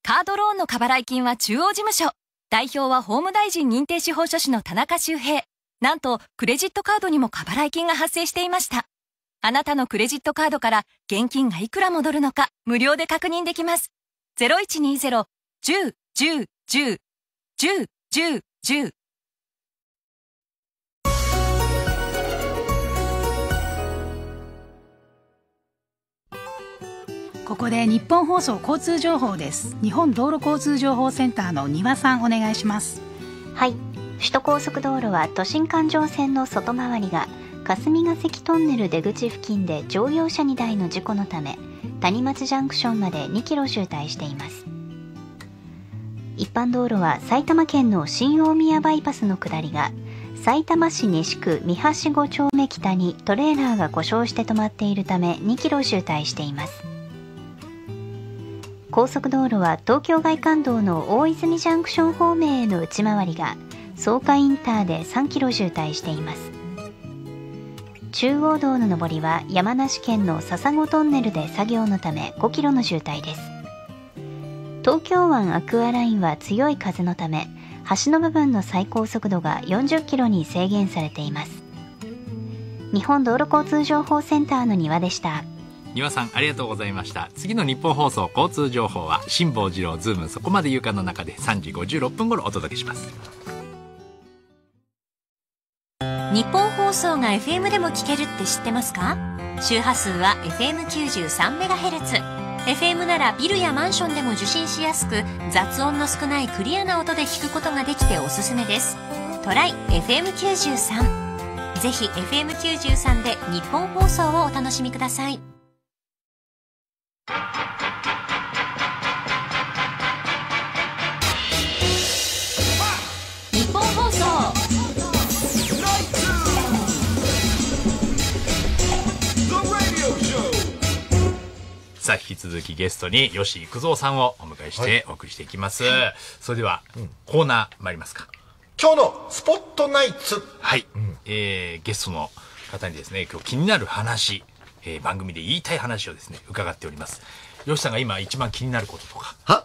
カードローンの過払い金は中央事務所。代表は法務大臣認定司法書士の田中修平。なんと、クレジットカードにも過払い金が発生していました。あなたのクレジットカードから現金がいくら戻るのか、無料で確認できます。ゼロいちにゼロ いちゼロ いちゼロ いちゼロ いちゼロじゅう、じゅう。ここで日本放送交通情報です。日本道路交通情報センターの庭さん、お願いします。はい、首都高速道路は都心環状線の外回りが霞ヶ関トンネル出口付近で乗用車にだいの事故のため、谷町ジャンクションまでにキロ渋滞しています。一般道路は埼玉県の新大宮バイパスの下りが埼玉市西区三橋ご丁目北にトレーラーが故障して止まっているためにキロ渋滞しています。高速道路は東京外環道の大泉ジャンクション方面への内回りが草加インターでさんキロ渋滞しています。中央道の上りは山梨県の笹子トンネルで作業のためごキロの渋滞です。東京湾アクアラインは強い風のため、橋の部分の最高速度がよんじゅっキロに制限されています。日本道路交通情報センターの庭でした。庭さん、ありがとうございました。次の日本放送交通情報は辛坊治郎ズームそこまで言うかの中でさんじごじゅうろっぷん頃お届けします。日本放送が エフエム でも聞けるって知ってますか？周波数は エフエムきゅうじゅうさんメガヘルツ。 エフエム ならビルやマンションでも受信しやすく、雑音の少ないクリアな音で聞くことができておすすめです。トライ エフエムきゅうじゅうさん。 ぜひ エフエムきゅうじゅうさん で日本放送をお楽しみください。日本放送さあ、引き続きゲストに吉幾三さんをお迎えしてお送りしていきます、はい、それでは、うん、コーナー参りますか。今日のスポットナイツ。はい、うん、えー、ゲストの方にですね、今日気になる話、えー、番組で言いたい話をですね、伺っております。吉さんが今一番気になることとか。は？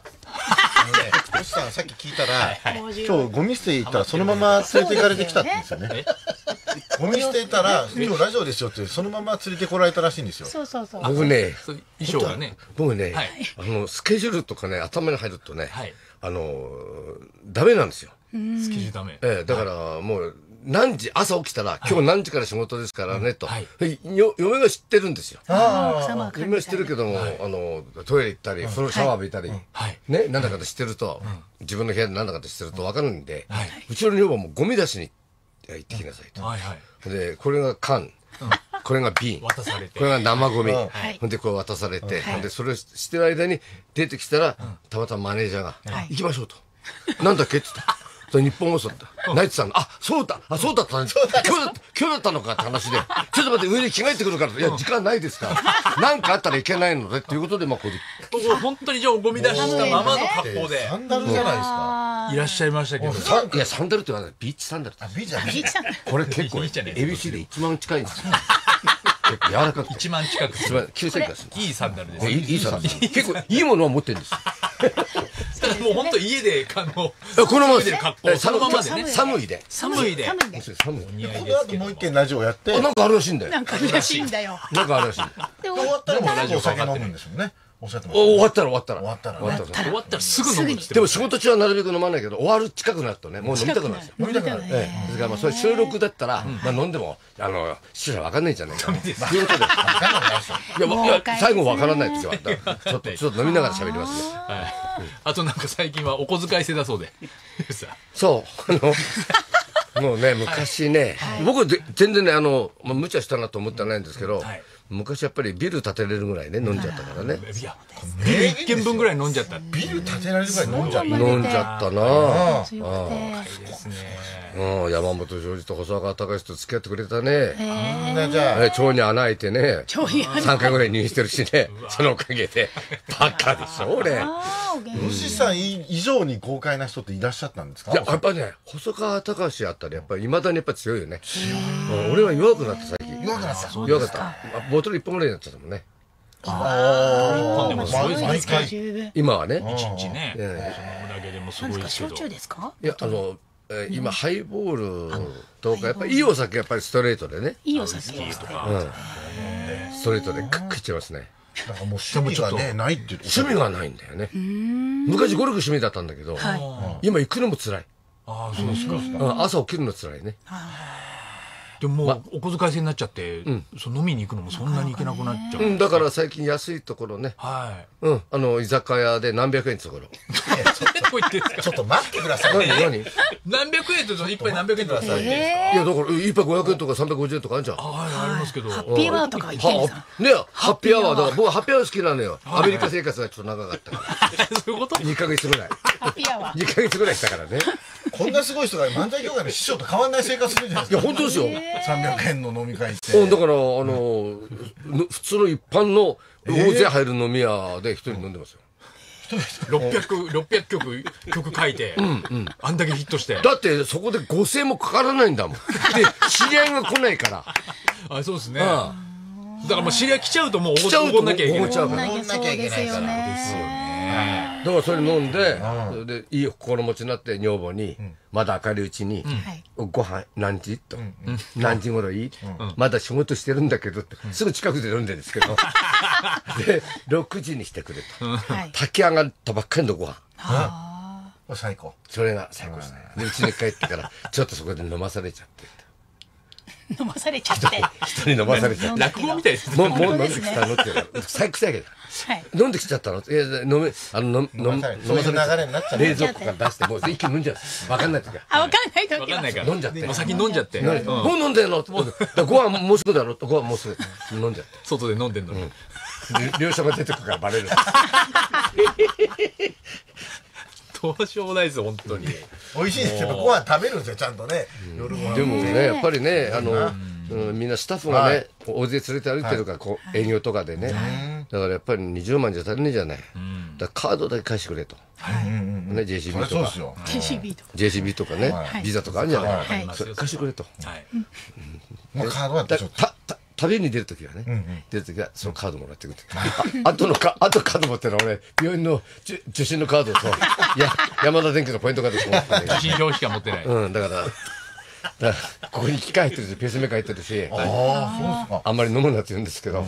吉さんさっき聞いたら、はいはい、今日ゴミ捨て行ったらそのまま連れて行かれてきたって言うんですよね。ゴミ捨てたら今日ラジオですよってそのまま連れてこられたらしいんですよ。そうそうそう。僕ね、衣装がね、僕ね、はい、あのスケジュールとかね頭に入るとね、はい、あのダメなんですよ。スケジュールダメ。ええ、だからもう。はい、何時、朝起きたら、今日何時から仕事ですからね、と。嫁が知ってるんですよ。嫁は知ってるけども、あの、トイレ行ったり、風呂シャワー浴びたり、ね、なんだかと知ってると、自分の部屋でなんだかと知ってると分かるんで、うちの女房もゴミ出しに行ってきなさいと。で、これが缶、これが瓶、これが生ゴミ、ほんでこれ渡されて、ほんでそれをしてる間に出てきたら、たまたまマネージャーが、行きましょうと。なんだっけって言った。日本放送だ。ナイツさんが、あ、そうだ、あ、そうだったんです。今日、今日だったのかって話で、ちょっと待って、上で着替えてくるから、いや、時間ないですから、なんかあったらいけないので、ということで、まあ、これで。本当にじゃあ、ゴミ出ししたままの格好で。サンダルじゃないですか。いらっしゃいましたけど。いや、サンダルって言わない。ビーチサンダル。ビーチサンダル。これ結構、エービーシー でいちまん近いんですよ。柔らかく。いちまん近く。きゅうせんえんです。いいサンダルです。いいサンダル。結構、いいものは持ってるんですよ。ただもう本当家で、あの、このままで格好、そのままでね、寒いで。寒いで。寒いで。寒いで。この後もう一件ラジオやって。なんかあるらしいんだよ。なんかあるらしいんだよ。なんかあるらしい。で、終わったらもうラジオお酒飲むんですよね。おっしゃってます。終わったら終わったら。終わったら。終わったらすぐ飲むんですよ。でも仕事中はなるべく飲まないけど、終わる近くなるとね、もう飲みたくなるんですよ。飲みたくなる。ええ。ですからまあそれ収録だったら、まあ飲んでも、あの、視聴者わかんないんじゃないか。そういうことで。わかんないですよ。いや、最後わからないですよ。ちょっと、ちょっと飲みながら喋りますね。はい。あとなんか最近はお小遣い制だそうで。そう。あの、もうね、昔ね、僕全然ね、あの、無茶したなと思ってないんですけど、昔やっぱりビル建てれるぐらいね、飲んじゃったからね。いや、ビルいっけんぶんぐらい飲んじゃった。ビル建てられるぐらい飲んじゃった。飲んじゃったなぁ。山本譲二と細川隆と付き合ってくれたね。じゃあ、腸に穴開いてね、さんかいぐらい入院してるしね、そのおかげで。バカでしょ、俺。吉さん以上に豪快な人っていらっしゃったんですか？いや、やっぱね、細川隆あったら、やっぱりいまだにやっぱ強いよね。俺は弱くなった、最近。弱くなった。弱かった。ボトルいっぽんぐらいになっちゃったもんね。ああ、毎回。今はね。いちにちね。そのだけでもすごいですけど。焼酎ですか？いや、あの、今、ハイボールとか、やっぱりいいお酒、やっぱりストレートでね。いいお酒とか。ストレートでクックいっちゃいますね。だからもう趣味がね、ないっていう。趣味がないんだよね。昔ゴルフ趣味だったんだけど、今行くのも辛い。ああ、そうですか。朝起きるのつらいね。でももうお小遣い制になっちゃって、その飲みに行くのもそんなに行けなくなっちゃう。だから最近安いところね。はい。うん、あの居酒屋で何百円ってところ。ちょっと待ってください。何何？何百円と一杯何百円とかさ。いやだから一杯五百円とか三百五十円とかあるじゃん。はい、ありますけど。ハッピーアワーとか行ってるんですか。ね、ハッピーアワーだから僕はハッピーアワー好きなのよ。アメリカ生活がちょっと長かったから。そういうこと？二ヶ月ぐらい。ハッピーアワー。二ヶ月ぐらいしたからね。こんなすごい人が漫才協会の師匠と変わんない生活するじゃないですか。いや本当ですよ。さんびゃくえんの飲み会って。だからあの普通の一般の大勢入る飲み屋で一人飲んでますよ。ろっぴゃく、ろっぴゃくきょく、曲書いて、あんだけヒットして。だって、そこでごせんえんもかからないんだもん。で、知り合いが来ないから。あ、そうですね。だからもう知り合い来ちゃうともうおごんなきゃいけない。おごんなきゃいけないから。ですよね。だからそれ飲んで、いい心持ちになって女房に、まだ明るいうちに、ご飯何時と。何時頃いい？まだ仕事してるんだけどって、すぐ近くで飲んでるんですけど。で、ろくじにしてくれと。炊き上がったばっかりのご飯。最高。それが最高ですね。で、うちに帰ってから、ちょっとそこで飲まされちゃって。飲まされちゃって。人に飲まされちゃって。落語みたいですね。もう飲んできたのって言うから。最臭いけど。飲んできちゃったのって。いや、飲め、あの、飲まされちゃって。冷蔵庫から出して、もう一気に飲んじゃう。わかんないときは。あ、わかんないときは。わかんないから。飲んじゃって。お酒飲んじゃって。もう飲んでんのって。ご飯もうすぐだろって。ご飯もうすぐ。飲んじゃって。外で飲んでんのに。両者が出てくるからバレる。どうしようもないですよ、本当に。美味しいですけど、ご飯食べるんですよ、ちゃんとね。でもね、やっぱりね、あの、みんなスタッフがね、大勢連れて歩いてるから、こう営業とかでね。だからやっぱりにじゅうまんじゃ足りないじゃない。だからカードだけ返してくれと。ね、ジェーシービー とか。ジェーシービー とかね、ビザとかあるんじゃない。それ貸してくれと。もうカードはちょっと。旅に出るときはね、出るときはそのカードもらってくる。あとのカード持ってるのは俺、病院の受診のカードと、山田電機のポイントカードと持ってない。受診票しか持ってない。うん、だから、ここに機械入ってるし、ペースメーカー入ってるし、あんまり飲むなって言うんですけど、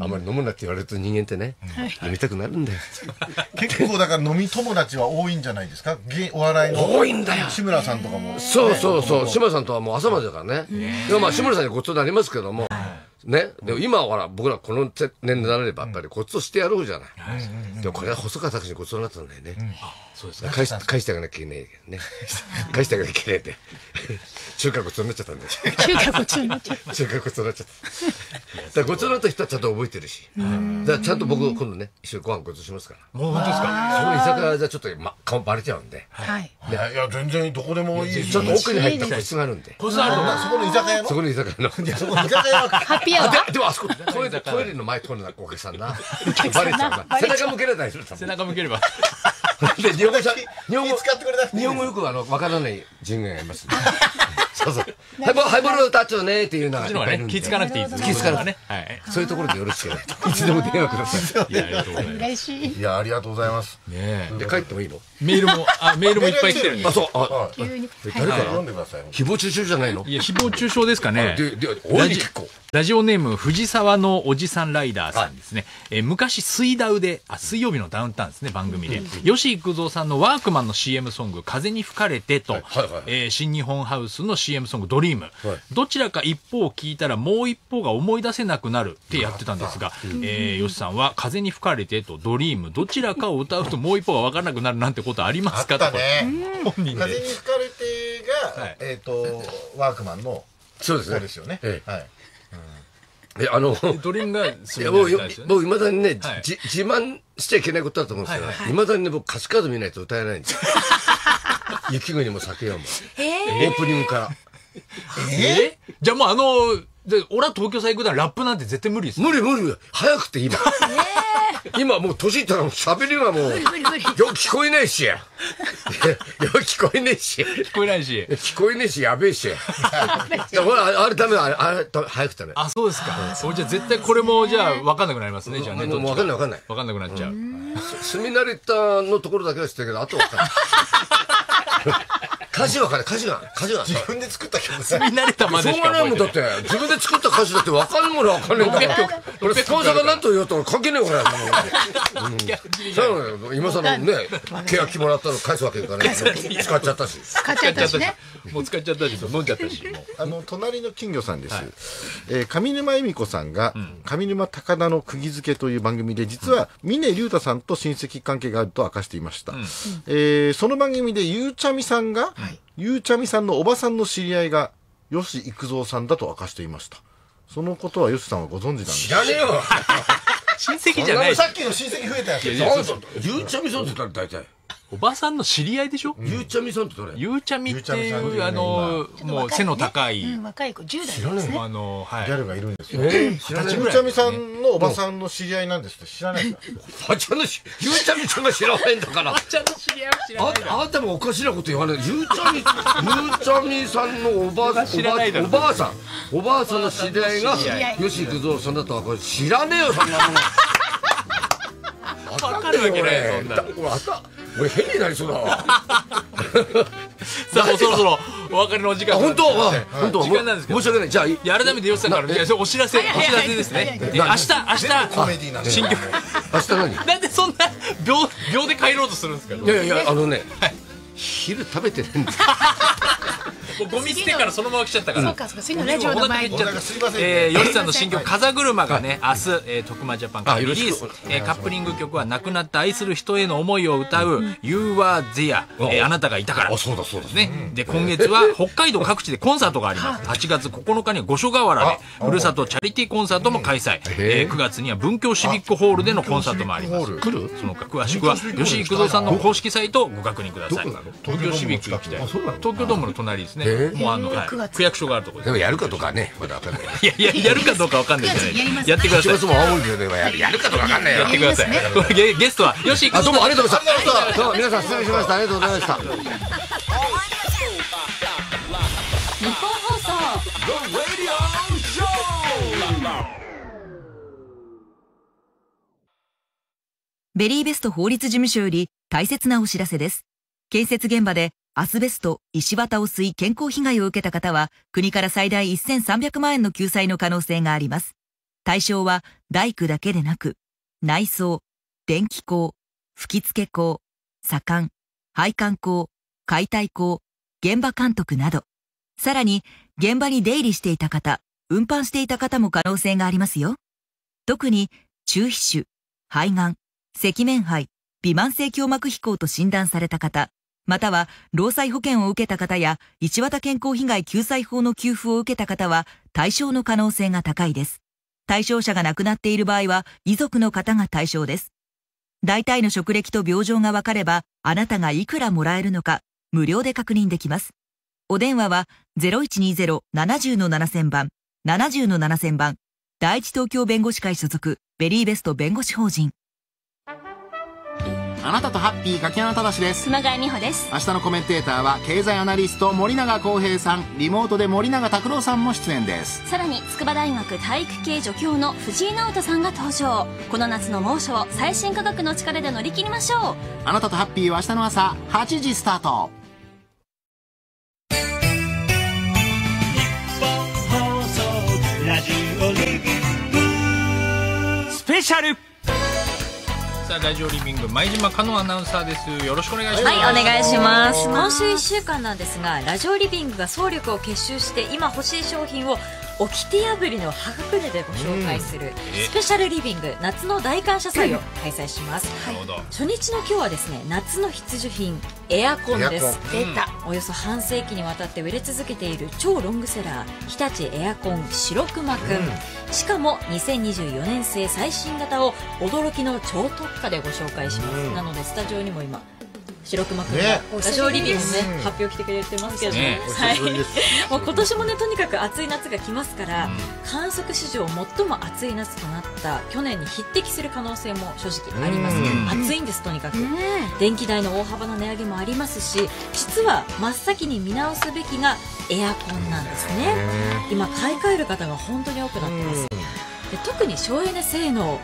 あんまり飲むなって言われると人間ってね、飲みたくなるんだよ。結構だから飲み友達は多いんじゃないですか？お笑いの。多いんだよ。志村さんとかも。そうそうそう、志村さんとはもう朝までだからね。でもまあ志村さんにごちそうになりますけども、ね、でも今はほら僕らこの年代になればやっぱりごちそうしてやろうじゃない。でもこれは細川たかしにごちそうになったんだよね。返してあげなきゃいけないね。返してあげなきゃいけないで中華ごちそうになっちゃったんだよ。中華ごちそうになっちゃった。中華ごちそうになっちゃった。だごちそうになった人はちゃんと覚えてるし。だちゃんと僕今度ね一緒にご飯ごちそうしますから。もう本当ですか。その居酒屋じゃちょっとま顔バレちゃうんで。はい。いや全然どこでもいいです。ちょっと奥に入った個室があるんで。個室あるの？そこの居酒屋の？そこの居酒屋の。いやそこの居酒屋は。でもあそこトイレトイレの前通るなお客さんなバレちゃうな背中向ければ背中向ければで日本語使ってくれた日本語よくあのわからない人員がいます。そうそうハイボール歌っちゃうねっていうのが気付かなくていいです。気付かなくてねそういうところでよろしくいつでも電話ください。いやありがとうございます。いやありがとうございます。ねえで帰ってもいいの？メールもあメールもいっぱい来てるんで。あそうあ急に誰から読んでください。誹謗中傷じゃないの？いや誹謗中傷ですかね。でで多い結構。ラジオネーム藤沢のおじさんライダーさんですね。え昔水ダウであ水曜日のダウンタウンですね番組で吉幾三さんのワークマンの シーエム ソング風に吹かれてとえ新日本ハウスの シーエム ソングドリームどちらか一方を聞いたらもう一方が思い出せなくなるってやってたんですがえ吉さんは風に吹かれてとドリームどちらかを歌うともう一方が分からなくなるなんてことありますかと風に吹かれてがえっとワークマンのそうですよねはい。え、あの、ドリームが、僕、いまだにね、自慢しちゃいけないことだと思うんですけど、いまだにね、僕、歌詞カード見ないと歌えないんですよ。雪国も酒よも。オープニングから。えじゃあもう、あの、俺は東京最高だ、ラップなんて絶対無理です。無理無理。早くて今。今もう年いったら喋りがもう、よく聞こえないし。よく聞こえないし。聞こえないし。聞こえないし、やべえし。あれダメだ、あれ早くてね。あ、そうですか。それじゃ絶対これも、じゃあ分かんなくなりますね、じゃあね。もう分かんない分かんない。分かんなくなっちゃう。住み慣れたのところだけは知ってるけど、あと分かんない。歌詞わかる、歌詞が、歌詞が。自分で作った曲です。見慣れたまでしか覚えてない。そうなんだって、自分で作った歌詞だってわかんないものわかんないんだよ。俺、スポンサーが何と言おうと俺関係ねえから。最後ね、今さらね、ケヤキもらったの返すわけいかない。使っちゃったし。使っちゃったしね。もう使っちゃったし、飲んじゃったし。あの、隣の金魚さんです。上沼恵美子さんが、上沼高田の釘付けという番組で、実は峰竜太さんと親戚関係があると明かしていました。その番組でゆうちゃみさんが、ゆうちゃみさんのおばさんの知り合いが吉幾三さんだと明かしていました。そのことは吉さんはご存知なんですか？知らねえよ。親戚じゃない。さっきの親戚増えたやつ。ゆうちゃみさんって誰？大体おばさんの知り合いでしょ。ゆうちゃみさんって誰？ゆうちゃみっていうあのもう背の高い若い子、じゅう代ですね。知らねえ。あのギャルがいるんですよ。ゆうちゃみさんのおばさんの知り合いなんですって知らないんだ。おばちゃんのゆうちゃみさんが知らないんだから。おばちゃんの知り合いは知らない。あなたもおかしなこと言わない。ゆうちゃみ、ゆうちゃみさんのおばあさん、おばあさん、おばあさんの知り合いが吉幾三さんだとはこれ知らねえよそんなもの。わかるわけないよそんな。俺変になりそうだわ。さあそろそろお別れのお時間。本当本当時間なんですけど申し訳ない。じゃあ改めて吉さんからお知らせ、お知らせですね。明日明日新曲。明日何？なんでそんな秒秒で帰ろうとするんですか？いやいやあのね昼食べてるんです。ゴミ捨てからそのまま来ちゃったから。そうかそうか。次のラジオの前にちょっと吉さんの新曲風車がね明日徳間ジャパンからリリース。カップリング曲は亡くなった愛する人への思いを歌う You Are There、 あなたがいたから。そうだそうですね。で今月は北海道各地でコンサートがあります。はちがつここのかには五所川原でふるさとチャリティーコンサートも開催。くがつには文京シビックホールでのコンサートもあります。その詳しくは吉幾三さんの公式サイトをご確認ください。東京シビック行きたい。東京ドームの隣ですね。もうあの区役所があるところで。でもやるかどうかね、まだわかんない。いやいややるかどうかわかんないじゃない。やってください。一つも青いけどはやるかどうかわかんないよ。やってください。ゲストはよし。あどうもありがとうございました。どうも皆さん失礼しました。ありがとうございました。日本放送。ベリーベスト法律事務所より大切なお知らせです。建設現場でアスベスト、石綿を吸い健康被害を受けた方は、国から最大せんさんびゃくまんえんの救済の可能性があります。対象は、大工だけでなく、内装、電気工、吹き付け工、左官、配管工、解体工、現場監督など。さらに、現場に出入りしていた方、運搬していた方も可能性がありますよ。特に、中皮腫、肺がん、赤面肺、微慢性胸膜飛行と診断された方、または、労災保険を受けた方や、一綿健康被害救済法の給付を受けた方は、対象の可能性が高いです。対象者が亡くなっている場合は、遺族の方が対象です。大体の職歴と病状が分かれば、あなたがいくらもらえるのか、無料で確認できます。お電話は、ゼロいちにゼロ ななじゅう の ななせんばん、ななじゅう の ななせんばん、第一東京弁護士会所属、ベリーベスト弁護士法人。あなたとハッピー柿原忠です。熊谷美穂です。明日のコメンテーターは経済アナリスト森永康平さん、リモートで森永卓郎さんも出演です。さらに筑波大学体育系助教の藤井直人さんが登場。この夏の猛暑を最新科学の力で乗り切りましょう。あなたとハッピーは明日の朝はちじスタート。日本放送ラジオリビングスペシャル。ラジオリビング前島香音アナウンサーです。よろしくお願いします。はい、お願いします。今週いっしゅうかんなんですが、ラジオリビングが総力を結集して今欲しい商品を掟破りの破格値でご紹介するスペシャルリビング夏の大感謝祭を開催します。初日の今日はですね、夏の必需品エアコンです。出た。およそ半世紀にわたって売れ続けている超ロングセラー日立エアコン白熊くん、うん、しかもにせんにじゅうよねん製最新型を驚きの超特価でご紹介します。うん、なのでスタジオにも今白熊くんがラジオリビングね発表来てくれてますけど、もう今年もねとにかく暑い夏が来ますから、うん、観測史上最も暑い夏となった去年に匹敵する可能性も正直あります。うん、暑いんですとにかく。うん、電気代の大幅な値上げもありますし、実は真っ先に見直すべきがエアコンなんですね。うん、今買い替える方が本当に多くなってます。うん、で特に省エネ性能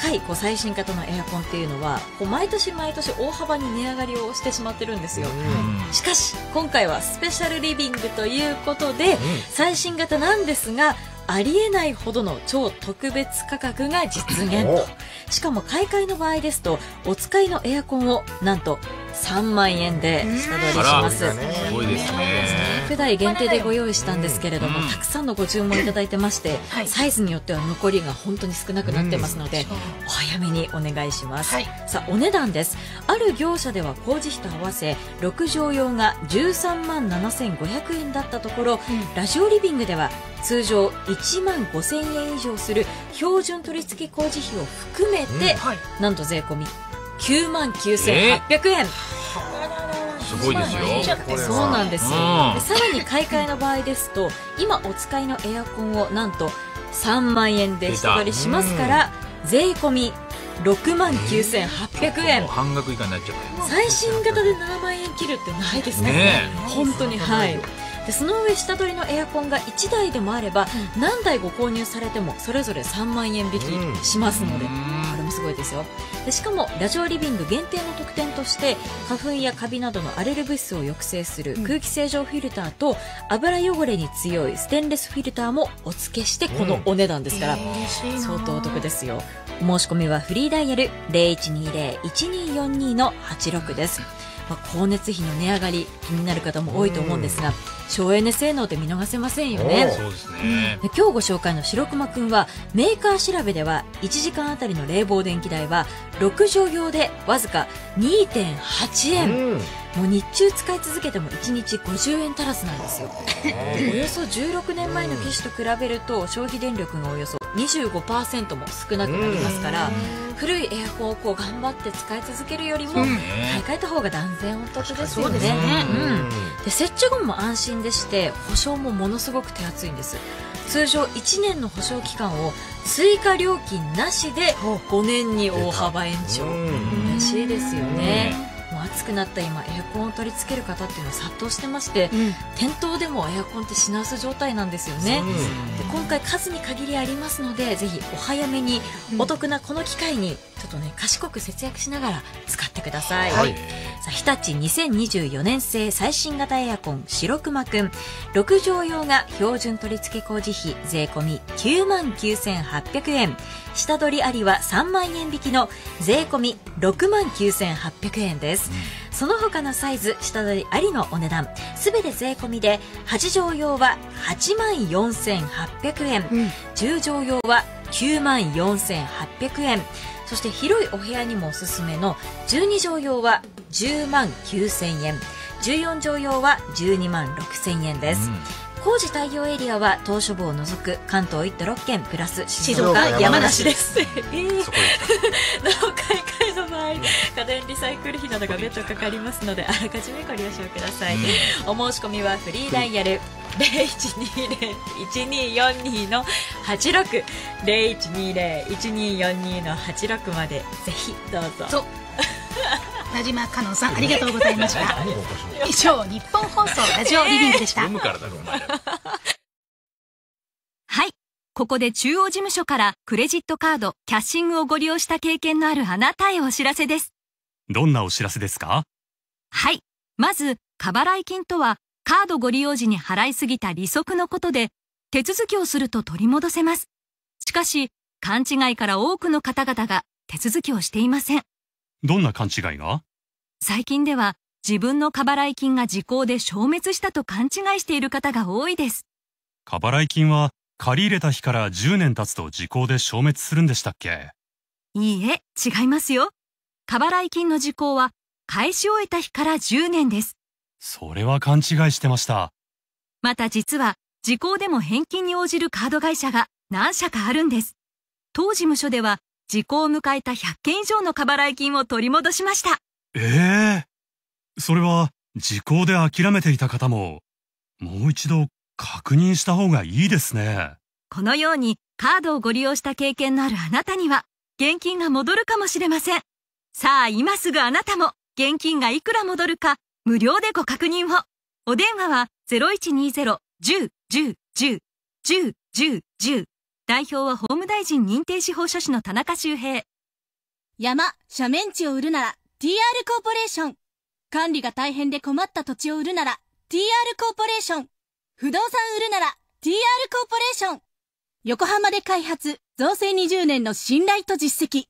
高いこう最新型のエアコンっていうのはこう毎年毎年大幅に値上がりをしてしまってるんですよ。しかし今回はスペシャルリビングということで最新型なんですが、ありえないほどの超特別価格が実現と。しかも買い替えの場合ですとお使いのエアコンをなんとさんまんえんで下取りします。すごいですね。普段限定でご用意したんですけれども、たくさんのご注文いただいてまして、サイズによっては残りが本当に少なくなってますので、お早めにお願いします。はい、さあお値段です。ある業者では工事費と合わせろくじょうようがじゅうさんまんななせんごひゃくえんだったところ、うん、ラジオリビングでは通常いちまんごせんえん以上する標準取付工事費を含めて、うんはい、なんと税込みきゅうまんきゅうせんはっぴゃくえん。すごいですよ。そうなんです。でさらに買い替えの場合ですと、今お使いのエアコンをなんとさんまんえんで下取りしますから、税込みろくまんきゅうせんはっぴゃくえん。半額以下になっちゃう。最新型でななまんえん切るってないですね。本当にはい。でその上下取りのエアコンがいちだいでもあれば、うん、何台ご購入されてもそれぞれさんまんえん引きしますので、うん、これもすごいですよ。でしかもラジオリビング限定の特典として花粉やカビなどのアレル物質を抑制する空気清浄フィルターと、うん、油汚れに強いステンレスフィルターもお付けしてこのお値段ですから、うんえー、相当お得ですよ。お申し込みはフリーダイヤル ゼロいちにゼロ いちにーよんにー はちろく です。まあ、光熱費の値上がり気になる方も多いと思うんですが、省エネ性能で見逃せませんよね。そうですね。今日ご紹介の白熊くんはメーカー調べではいちじかんあたりの冷房電気代はろくじょうようでわずか にてんはちえん、うん、もう日中使い続けてもいちにちごじゅうえん足らずなんですよ。およそじゅうろくねんまえの機種と比べると消費電力がおよそ にじゅうごパーセント も少なくなりますから、うん、古いエアコンをこう頑張って使い続けるよりも買い替えた方が断然お得ですよね。で設置後も安心でして、保証もものすごく手厚いんです。通常いちねんの保証期間を追加料金なしでごねんに大幅延長らしいですよね。もう暑くなった今エアコンを取り付ける方っていうのは殺到してまして、うん、店頭でもエアコンって品薄状態なんですよね。で今回数に限りありますので、ぜひお早めに、うん、お得なこの機会にちょっとね賢く節約しながら使ってください。はい、さあ日立にせんにじゅうよねん製最新型エアコン白熊くん、ろくじょうようが標準取付工事費税込みきゅうまんきゅうせんはっぴゃくえん、下取りありはさんまんえん引きの税込みろくまんきゅうせんはっぴゃくえんです。うん、その他のサイズ下取りありのお値段すべて税込みで、はちじょうようははちまんよんせんはっぴゃくえん、うん、じゅうじょうようはきゅうまんよんせんはっぴゃくえん、そして広いお部屋にもおすすめのじゅうにじょうようはじゅうまんきゅうせんえん、じゅうよんじょうようはじゅうにまんろくせんえんです。うん、工事対応エリアは島しょ部を除く関東いっとろっけんプラス静岡、山梨です。なお買い替えの場合、家電リサイクル費などが別途かかりますので、あらかじめご了承ください。うん、お申し込みはフリーダイヤル ゼロいちにゼロ いちにーよんにー はちろく ゼロいちにゼロ いちにーよんにー はちろく までぜひどうぞ。田島香音さん、ありがとうございました。以上、日本放送ラジオリビングでした。はい、ここで中央事務所からクレジットカード、キャッシングをご利用した経験のあるあなたへお知らせです。どんなお知らせですか？はい、まず、過払い金とは、カードご利用時に払いすぎた利息のことで、手続きをすると取り戻せます。しかし、勘違いから多くの方々が手続きをしていません。どんな勘違いが？最近では自分の過払い金が時効で消滅したと勘違いしている方が多いです。過払い金は借り入れた日からじゅうねん経つと時効で消滅するんでしたっけ？いいえ、違いますよ。過払い金の時効は返し終えた日からじゅうねんです。それは勘違いしてました。また実は時効でも返金に応じるカード会社が何社かあるんです。当事務所では時効を迎えたひゃっけん以上の過払い金を取り戻しました。ええー、それは時効で諦めていた方も、もう一度確認した方がいいですね。このようにカードをご利用した経験のあるあなたには、現金が戻るかもしれません。さあ今すぐあなたも、現金がいくら戻るか、無料でご確認を。お電話はゼロいちにゼロ いちゼロ いちゼロ いちゼロ いちゼロ いちゼロ いちゼロ代表は法務大臣認定司法書士の田中修平。山、斜面地を売るなら ティーアール コーポレーション。管理が大変で困った土地を売るなら ティーアール コーポレーション。不動産売るなら ティーアール コーポレーション。横浜で開発、造成にじゅうねんの信頼と実績。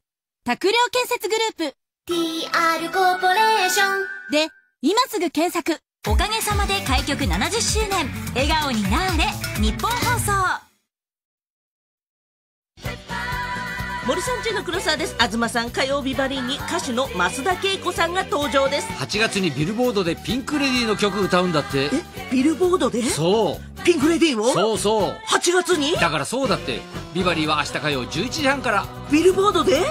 拓良建設グループ ティーアール コーポレーションで今すぐ検索。おかげさまで開局ななじゅっしゅうねん、笑顔になーれ日本放送。森さんちの黒沢です。東さん、火曜日バリに歌手の増田恵子さんが登場です。はちがつにビルボードでピンク・レディーの曲歌うんだって。え、ビルボードで？そう、ピンク・レディーを？そうそう、はちがつに？だからそうだって。ビバリーは明日火曜じゅういちじはんから。ビルボードで？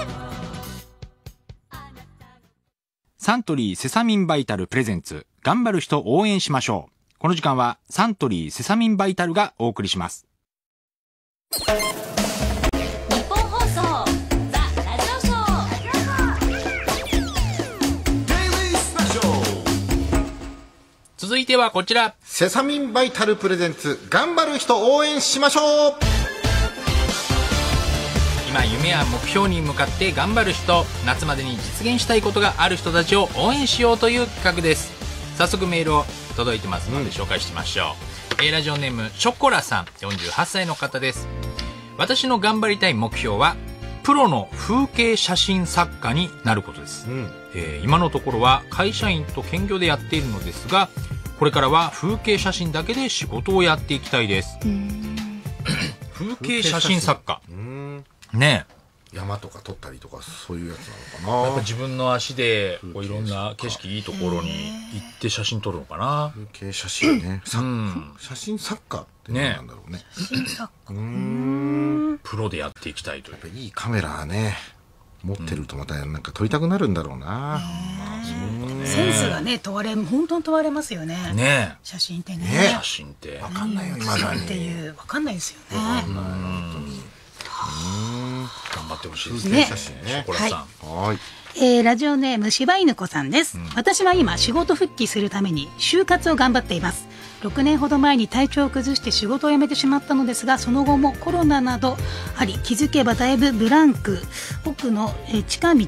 サントリーセサミンバイタルプレゼンツ、頑張る人応援しましょう。この時間はサントリーセサミンバイタルがお送りします。続いてはこちら、セサミンバイタルプレゼンツ、頑張る人応援しましょう。今、夢や目標に向かって頑張る人、夏までに実現したいことがある人たちを応援しようという企画です。早速メールを届いてますので紹介しましょう、うん、ラジオネームショコラさん、よんじゅうはっさいの方です。私の頑張りたい目標はプロの風景写真作家になることです、うん、えー、今のところは会社員と兼業でやっているのですが、これからは風景写真だけで仕事をやっていきたいです。風景写真作家。ねえ。山とか撮ったりとかそういうやつなのかな。やっぱ自分の足でこういろんな景色いいところに行って写真撮るのかな。風景写真ね。うん、写真作家って何なんだろうね。ね、写真作家。うん。プロでやっていきたいという。やっぱいいカメラね。持ってるとまたなんか撮りたくなるんだろうな。センスがね、問われ、本当に問われますよね。ね、写真ってね。写真ってわかんないよ。写真っていうわかんないですよね。頑張ってほしいですね。写真ね。ショコラさん。はい。えー、ラジオネーム柴犬子さんです、うん、私は今仕事復帰するために就活を頑張っています。ろくねんほど前に体調を崩して仕事を辞めてしまったのですが、その後もコロナなどあり、気づけばだいぶブランク、奥の、えー、近道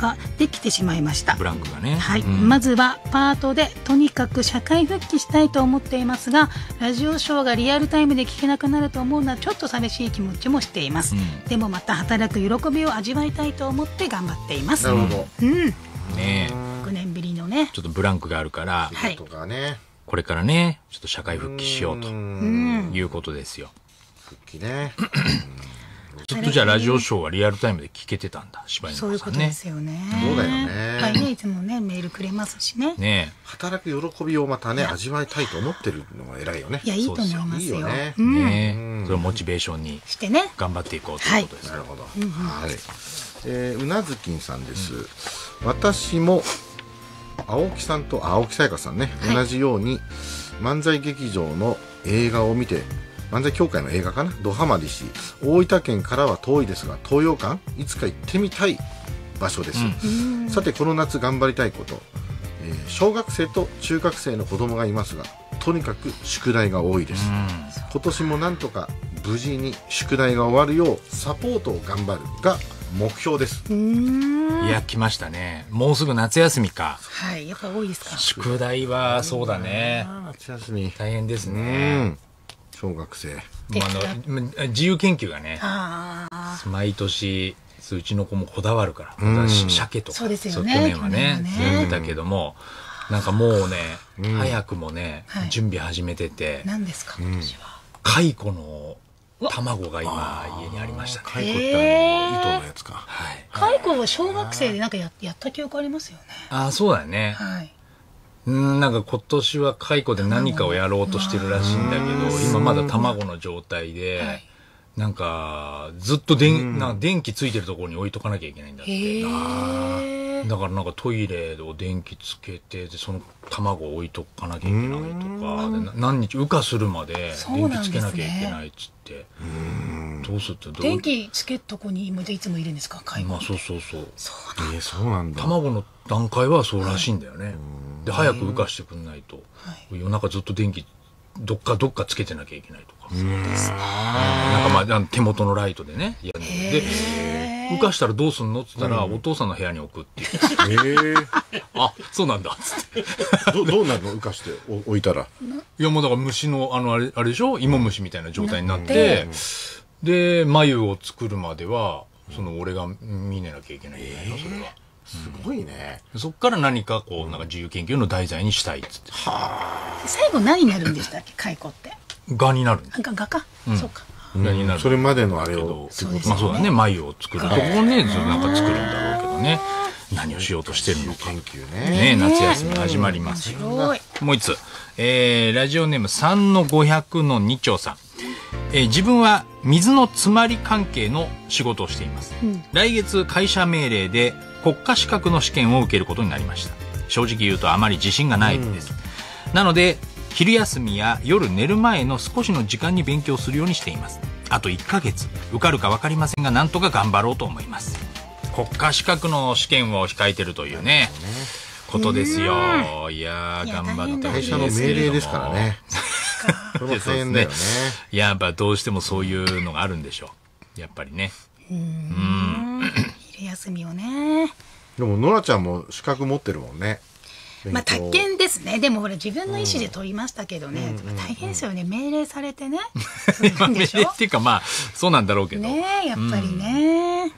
ができてしまいました。ブランクがね、はい、うん、まずはパートでとにかく社会復帰したいと思っていますが、ラジオショーがリアルタイムで聞けなくなると思うのはちょっと寂しい気持ちもしています、うん、でもまた働く喜びを味わいたいと思って頑張っています。うん、ね、ろくねんぶりのね、ちょっとブランクがあるから、はい、これからねちょっと社会復帰しようということですよ。復帰ね。ずっとじゃあラジオショーはリアルタイムで聞けてたんだ、柴犬さんね。そういうことですよね。そうだよね。はいね、いつもねメールくれますしね。ね、働く喜びをまたね味わいたいと思ってるのが偉いよね。いや、いいと思いますよ。いいよね。ね、それをモチベーションにしてね頑張っていこうということです。なるほど。はい。えー、うなずきんさんです、うん、私も青木さんと青木さやかさんね、はい、同じように漫才劇場の映画を見て、漫才協会の映画かな、ドハマりし、大分県からは遠いですが東洋館、いつか行ってみたい場所です、うん、さてこの夏頑張りたいこと、えー、小学生と中学生の子供がいますが、とにかく宿題が多いです、うん、今年もなんとか無事に宿題が終わるようサポートを頑張るが目標です。いや、来ましたね。もうすぐ夏休みか。はい、やっぱ多いですか。宿題はそうだね。夏休み大変ですね。小学生。自由研究がね。毎年うちの子もこだわるから。鮭とか。そうですよね。去年はね、全部だけども、なんかもうね、早くもね、準備始めてて。何ですか、今年は。蚕の卵が今家にありましたね。カイコってあの糸のやつか。はい。カイコは小学生でなんかやった記憶ありますよね。ああ、そうだよね。はい。うん、なんか今年はカイコで何かをやろうとしてるらしいんだけど、今まだ卵の状態で、なんかずっと電なんか電気ついてるところに置いとかなきゃいけないんだって。ああ。だからなんかトイレを電気つけて、でその卵を置いとかなきゃいけないとか、何日羽化するまで電気つけなきゃいけないっつって。どうするって電気つけとこに今いつもいるんですか、カイコ。まあそうそうそう。そうなんだ。卵の段階はそうらしいんだよね。で早く羽化してくんないと夜中ずっと電気どっかどっかつけてなきゃいけないとか。そうですね。なんかまあ手元のライトでね、やるんで、浮かしたらどうすんのって言ったら、お父さんの部屋に置くっていう。あ、そうなんだっつって。どうなるの浮かして置いたら。いやもうだから虫のあのあれあれでしょ、芋虫みたいな状態になって、で繭を作るまではその俺が見ねなきゃいけないじゃないのそれは。すごいね、うん、そっから何かこうなんか自由研究の題材にしたいっつって、うん、はあ最後何になるんでしたっけ蚕って蛾になるんです蛾か、うん、そうか蛾になるそれまでのあれをそうですね、まあそうだね繭を作るところねなんか作るんだろうけどね何をしようとしてるのか研究ね夏休み始まりますよ、うん、もうひとつ、えー、ラジオネーム さんのごひゃくのに 丁さん、えー、自分は水の詰まり関係の仕事をしています、うん、来月会社命令で国家資格の試験を受けることになりました。正直言うとあまり自信がないです、うん、なので昼休みや夜寝る前の少しの時間に勉強するようにしています。あといっかげつ受かるか分かりませんがなんとか頑張ろうと思います。国家資格の試験を控えてるというね、そうねことですよ。いやー頑張ってほしいですけれども、会社の命令ですからねこれも大変だよねやっぱどうしてもそういうのがあるんでしょうやっぱりね。うん休みをね。でもノラちゃんも資格持ってるもんね。まあ宅建ですね。でもほら自分の意思で取りましたけどね。大変ですよね。命令されてね。命令っていうかまあそうなんだろうけど。ねえやっぱりね。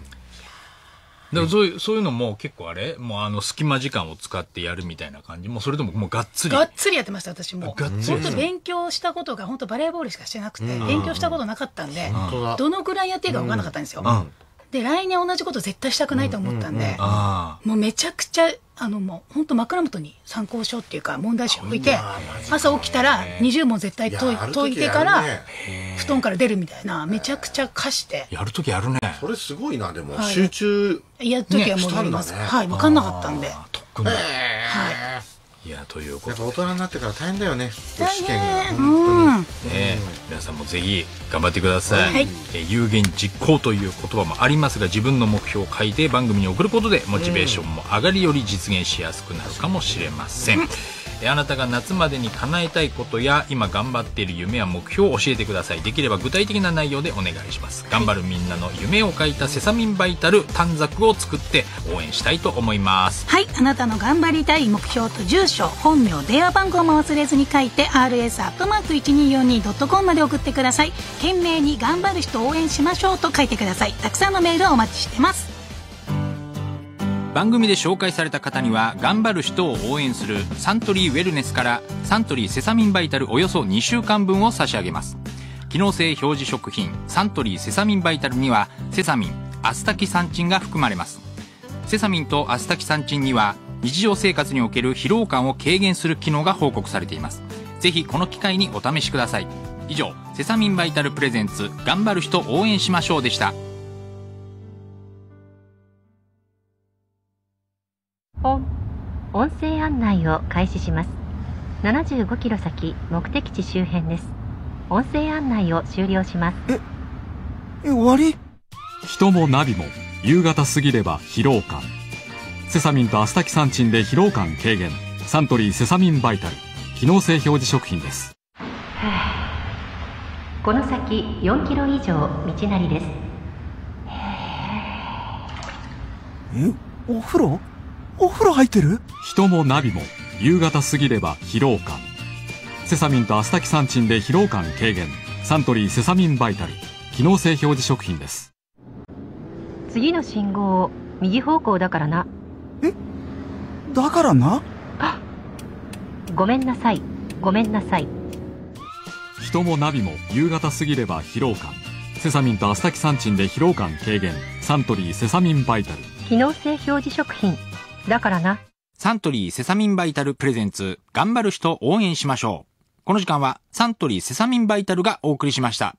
だからそういうそういうのも結構あれもうあの隙間時間を使ってやるみたいな感じ。もうそれとももうがっつり。がっつりやってました私も。がっつり。本当勉強したことが本当バレーボールしかしてなくて勉強したことなかったんでどのくらいやっていいか分からなかったんですよ。で来年同じこと絶対したくないと思ったんでもうめちゃくちゃあのもう本当枕元に参考書っていうか問題集置いて朝起きたらにじゅうもん絶対解いてから布団から出るみたいなめちゃくちゃ課してやるときやるね。それすごいな。でも集中やるときはもうやります。はい分かんなかったんで特にいやということで大人になってから大変だよね試験が。うん皆さんもぜひ頑張ってください、はい、有言実行という言葉もありますが自分の目標を書いて番組に送ることでモチベーションも上がりより実現しやすくなるかもしれません、うん、あなたが夏までに叶えたいことや今頑張っている夢や目標を教えてください。できれば具体的な内容でお願いします。頑張るみんなの夢を書いたセサミンバイタル短冊を作って応援したいと思います。はいあなたの頑張りたい目標と住所本名電話番号も忘れずに書いて アールエス アットマーク いちにーよんにー ドット コム まで送ってください。懸命に頑張る人応援しましょうと書いてください。たくさんのメールをお待ちしてます。番組で紹介された方には頑張る人を応援するサントリーウェルネスからサントリーセサミンバイタルおよそにしゅうかんぶんを差し上げます。機能性表示食品サントリーセサミンバイタルにはセサミン、アスタキサンチンが含まれます。セサミンとアスタキサンチンには日常生活における疲労感を軽減する機能が報告されています。ぜひこの機会にお試しください。以上セサミンバイタルプレゼンツ頑張る人応援しましょうでした。音声案内を開始します。ななじゅうごキロ先目的地周辺です。音声案内を終了します。ええ終わり？人もナビも夕方過ぎれば疲労感。セサミンとアスタキサンチンで疲労感軽減。サントリーセサミンバイタル機能性表示食品です。この先よんキロ以上道なりです。えお風呂お風呂入ってる？人もナビも夕方過ぎれば疲労感。セサミンとアスタキサンチンで疲労感軽減。サントリーセサミンバイタル機能性表示食品です。次の信号右方向だからな。えだからな。あごめんなさいごめんなさい。人もナビも夕方過ぎれば疲労感。セサミンとアスタキサンチンで疲労感軽減。サントリーセサミンバイタル機能性表示食品だからな。サントリーセサミンバイタルプレゼンツ頑張る人応援しましょう。この時間はサントリーセサミンバイタルがお送りしました。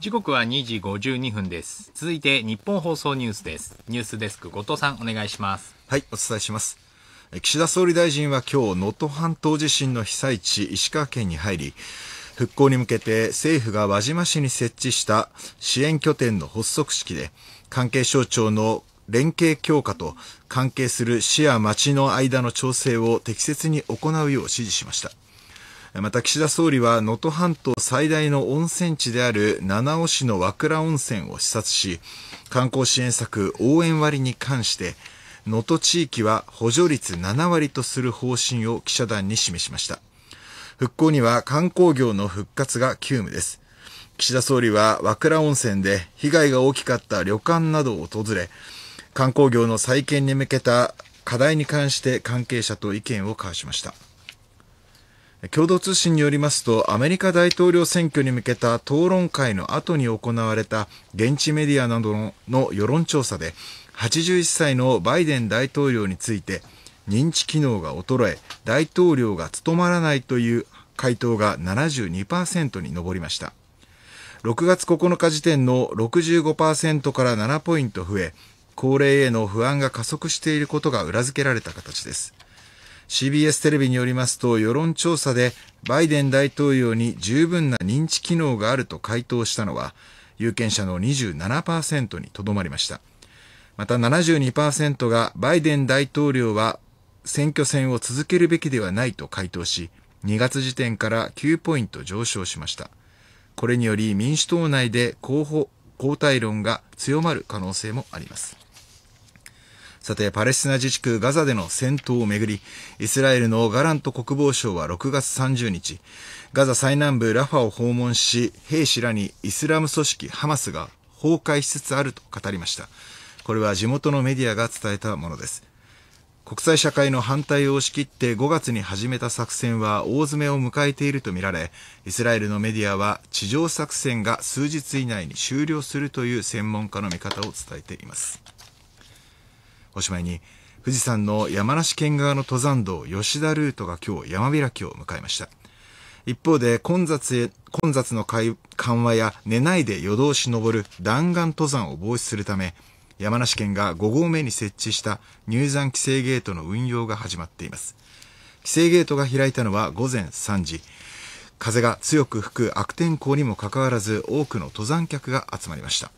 時刻はにじごじゅうにふんです。続いて日本放送ニュースです。ニュースデスク後藤さんお願いします。はいお伝えします。岸田総理大臣は今日能登半島地震の被災地石川県に入り復興に向けて政府が輪島市に設置した支援拠点の発足式で関係省庁の連携強化と関係する市や町の間の調整を適切に行うよう指示しました。また岸田総理は能登半島最大の温泉地である七尾市の和倉温泉を視察し、観光支援策応援割に関して、能登地域は補助率ななわりとする方針を記者団に示しました。復興には観光業の復活が急務です。岸田総理は和倉温泉で被害が大きかった旅館などを訪れ、観光業の再建に向けた課題に関して関係者と意見を交わしました。共同通信によりますと、アメリカ大統領選挙に向けた討論会の後に行われた現地メディアなどの世論調査で、はちじゅういっさいのバイデン大統領について、認知機能が衰え、大統領が務まらないという回答が ななじゅうにパーセント に上りました。ろくがつここのか時点の ろくじゅうごパーセント からななポイント増え、高齢への不安が加速していることが裏付けられた形です。シービーエス テレビによりますと、世論調査でバイデン大統領に十分な認知機能があると回答したのは、有権者の にじゅうななパーセント にとどまりました。また ななじゅうにパーセント がバイデン大統領は選挙戦を続けるべきではないと回答し、にがつ時点からきゅうポイント上昇しました。これにより民主党内で候補交代論が強まる可能性もあります。さて、パレスチナ自治区ガザでの戦闘をめぐり、イスラエルのガラント国防相はろくがつさんじゅうにち、ガザ最南部ラファを訪問し、兵士らにイスラム組織ハマスが崩壊しつつあると語りました。これは地元のメディアが伝えたものです。国際社会の反対を押し切ってごがつに始めた作戦は大詰めを迎えているとみられ、イスラエルのメディアは地上作戦が数日以内に終了するという専門家の見方を伝えています。おしまいに、富士山の山梨県側の登山道吉田ルートが今日山開きを迎えました。一方で混雑へ、混雑の緩和や寝ないで夜通し登る弾丸登山を防止するため、山梨県がごごうめに設置した入山規制ゲートの運用が始まっています。規制ゲートが開いたのはごぜんさんじ。風が強く吹く悪天候にもかかわらず多くの登山客が集まりました。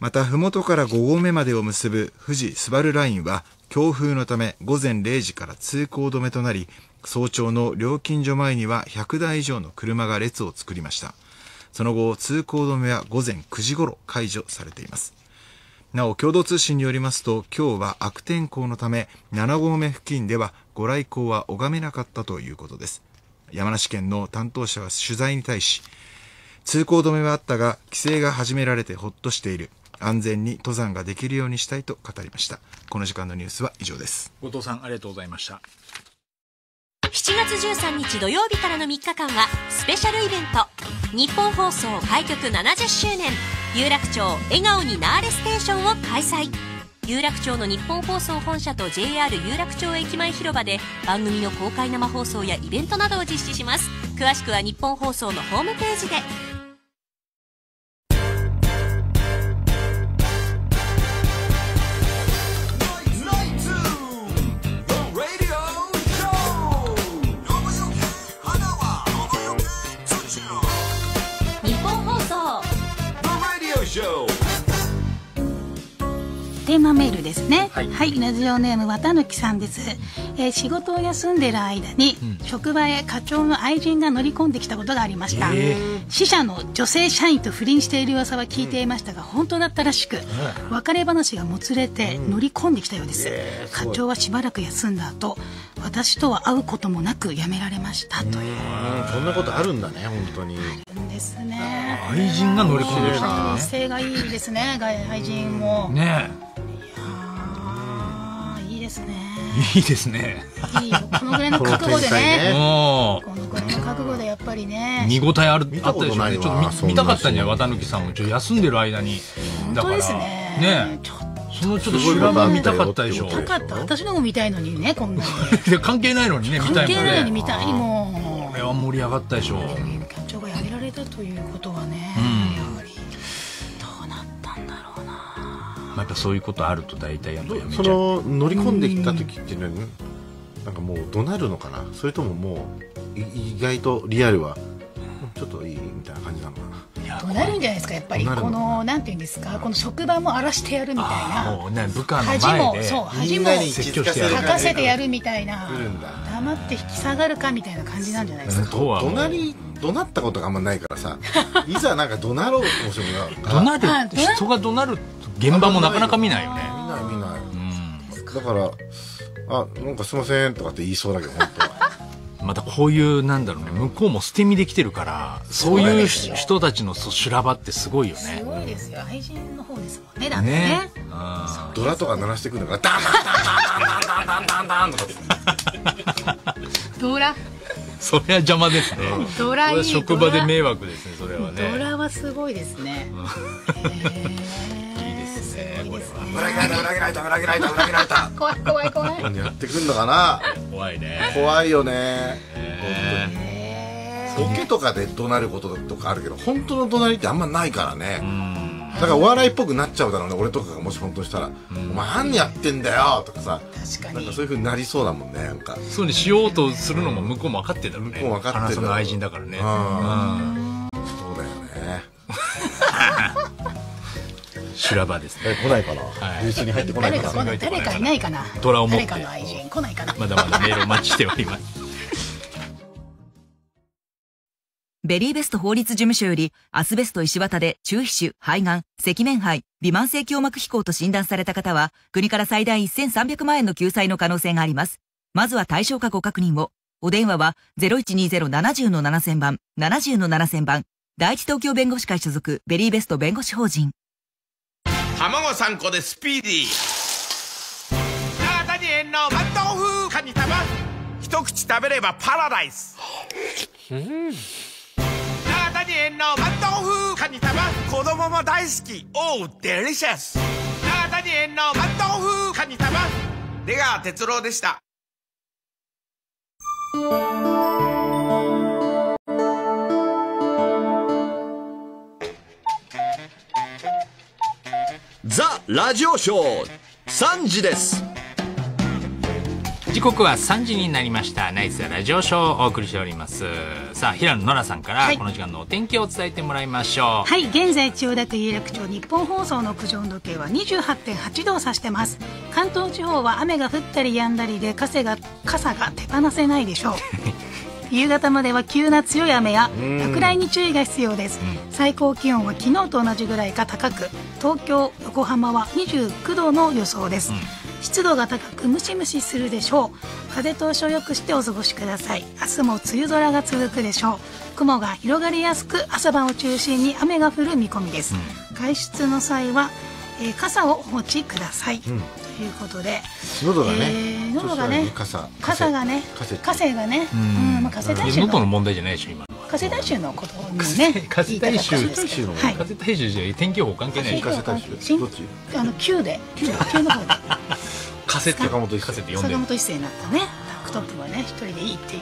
また、麓からごごうめまでを結ぶ富士スバルラインは、強風のためごぜんれいじから通行止めとなり、早朝の料金所前にはひゃくだいいじょうの車が列を作りました。その後、通行止めはごぜんくじごろ解除されています。なお、共同通信によりますと、今日は悪天候のため、ななごうめ付近ではご来光は拝めなかったということです。山梨県の担当者は取材に対し、通行止めはあったが、規制が始められてほっとしている。安全に登山ができるようにしたいと語りました。この時間のニュースは以上です。後藤さん、ありがとうございました。しちがつじゅうさんにち土曜日からのみっかかんはスペシャルイベント、日本放送開局ななじゅっしゅうねん、有楽町笑顔になーれステーションを開催。有楽町の日本放送本社と ジェイアール 有楽町駅前広場で番組の公開生放送やイベントなどを実施します。詳しくは日本放送のホームページで。テーマメールですね。はい、はい、ラジオネーム綿貫さんです、えー、仕事を休んでる間に、うん、職場へ課長の愛人が乗り込んできたことがありました。死者の女性社員と不倫している噂は聞いていましたが、うん、本当だったらしく、うん、別れ話がもつれて乗り込んできたようです、うん、課長はしばらく休んだ後、私とは会うこともなく辞められましたという。そんなことあるんだね。本当にあるんですね。愛人が乗り込んできた。女性がいいですね。愛人もねえ、いいですね。いいよ、このぐらいの覚悟でね。このぐらいの覚悟でやっぱりね。見応えある、あったでしょうね。ちょっと見たかったんじゃない、綿貫さんも。ちょっと休んでる間に。本当ですね。ね、そのちょっと修羅場見たかったでしょ。見たかった。私のも見たいのにね、こんなに。関係ないのにね、見たいもんね。関係ないのに見たいもん。これは盛り上がったでしょう。課長がやめられたということはね。やっぱそういうことあると大体やっぱやめちゃう。その乗り込んできた時っていうのは、ね、なんかもう怒鳴るのかな、それとももう意外とリアルはちょっといいみたいな感じなのかな。いやうなるんじゃないですか、やっぱりこのなんていうんですか、この職場も荒らしてやるみたいな、もうね、部下の前で恥も吐かせてやるみたいな、黙って引き下がるかみたいな感じなんじゃないですか。怒鳴ったことがあんまないからさ、いざなんか怒鳴ろうとしてもな、怒鳴る人が怒鳴る現場もなかなか見ないよね。見ない見ない。だからあ、なんかすいませんとかって言いそうだけど、本当はまたこういうなんだろうね、向こうも捨て身できてるから、そういう人たちの修羅場ってすごいよね。すごいですよ、愛人の方ですもんね。だってね、ドラとか鳴らしてくるんだから、ダンダンダンダンダンダンとかドラ、それは邪魔ですね。ドラは職場で迷惑ですね、それはね。ドラはすごいですね。裏切られた、裏切られた、裏切られた、裏切られた。怖い怖い怖い。やってくんのかな。怖いね。怖いよね。ボケとかで怒鳴ることとかあるけど、本当の怒鳴りってあんまないからね。だからお笑いっぽくなっちゃうだろうね。俺とかがもし本当にしたら、お前何やってんだよとかさ、なんかそういう風になりそうだもんね。なんかそうにしようとするのも向こうも分かってんだろうね。向こう分かってる。愛人だからね。そうだよね。修羅場ですね。来ないかな。流通に入ってこないかな。誰かいないかな。トラを持って。誰かの愛人来ないかな。まだまだメールを待ちしております。ベリーベスト法律事務所より、アスベスト石綿で中皮腫、肺がん、赤面肺、微慢性胸膜飛行と診断された方は、国から最大せんさんびゃくまんえんの救済の可能性があります。まずは対象かご確認を。お電話は ゼロいちにゼロ ななまる ななまるまる 番、ななまる ななまる 番、第一東京弁護士会所属、ベリーベスト弁護士法人。卵さんこでスピーディー。永谷園のマントウ風カニ玉。一口食べればパラダイス。永谷園のマントウ風カニ玉、子供も大好き、オーデリシャス。永谷園のマントウ風カニ玉。出川哲朗でした。ザ・ラジオショーさんじです。時刻はさんじになりました。ナイツラジオショーをお送りしております。さあ、平野ノラさんからこの時間のお天気を伝えてもらいましょう。はい、はい、現在千代田区有楽町日本放送の屋上の時計は にじゅうはってんはちどを指してます。関東地方は雨が降ったり止んだりで傘が傘が手放せないでしょう。夕方までは急な強い雨や落雷に注意が必要です。最高気温は昨日と同じぐらいか高く、東京、横浜はにじゅうきゅうどの予想です。湿度が高くムシムシするでしょう。風通しを良くしてお過ごしください。明日も梅雨空が続くでしょう。雲が広がりやすく、朝晩を中心に雨が降る見込みです。外出の際は、えー、傘をお持ちください。うんということで、喉がね、喉がね、傘がね、風がね、うん、まあ風大衆の喉の問題じゃないでしょ今。風大衆のこともね、風大衆、はい、風大衆じゃ天気予報関係ない。風大衆、どっち？あの九で、九の方で。風って坂本一世って呼んでる。坂本一世になったね。タックトップはね、一人でいいっていう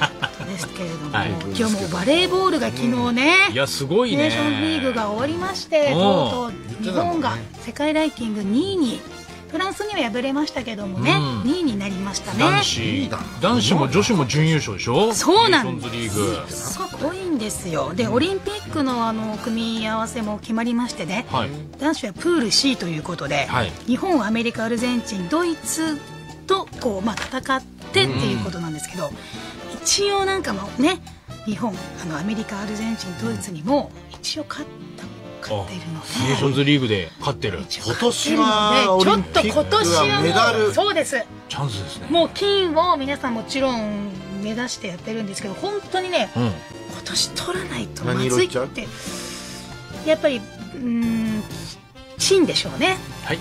ことですけれども、今日もバレーボールが昨日ね、いやすごいね、ネーションズリーグが終わりまして、とうとう日本が世界ランキングにいに。フランスには敗れましたけどもね、にいになりましたね。男子も女子も準優勝でしょ。そうなんです。すごいんですよ。でオリンピックのあの組み合わせも決まりましてね、男子はプール シー ということで、日本、アメリカ、アルゼンチン、ドイツとこうまあ戦ってっていうことなんですけど、一応なんかもね、日本、あのアメリカ、アルゼンチン、ドイツにも一応勝った勝ってるので、ネーションズリーグで勝ってる。今年はちょっと今年はメダル、そうです。チャンスですね。もう金を皆さんもちろん目指してやってるんですけど、本当にね、今年取らないとまずいって、やっぱりうん金でしょうね。はい。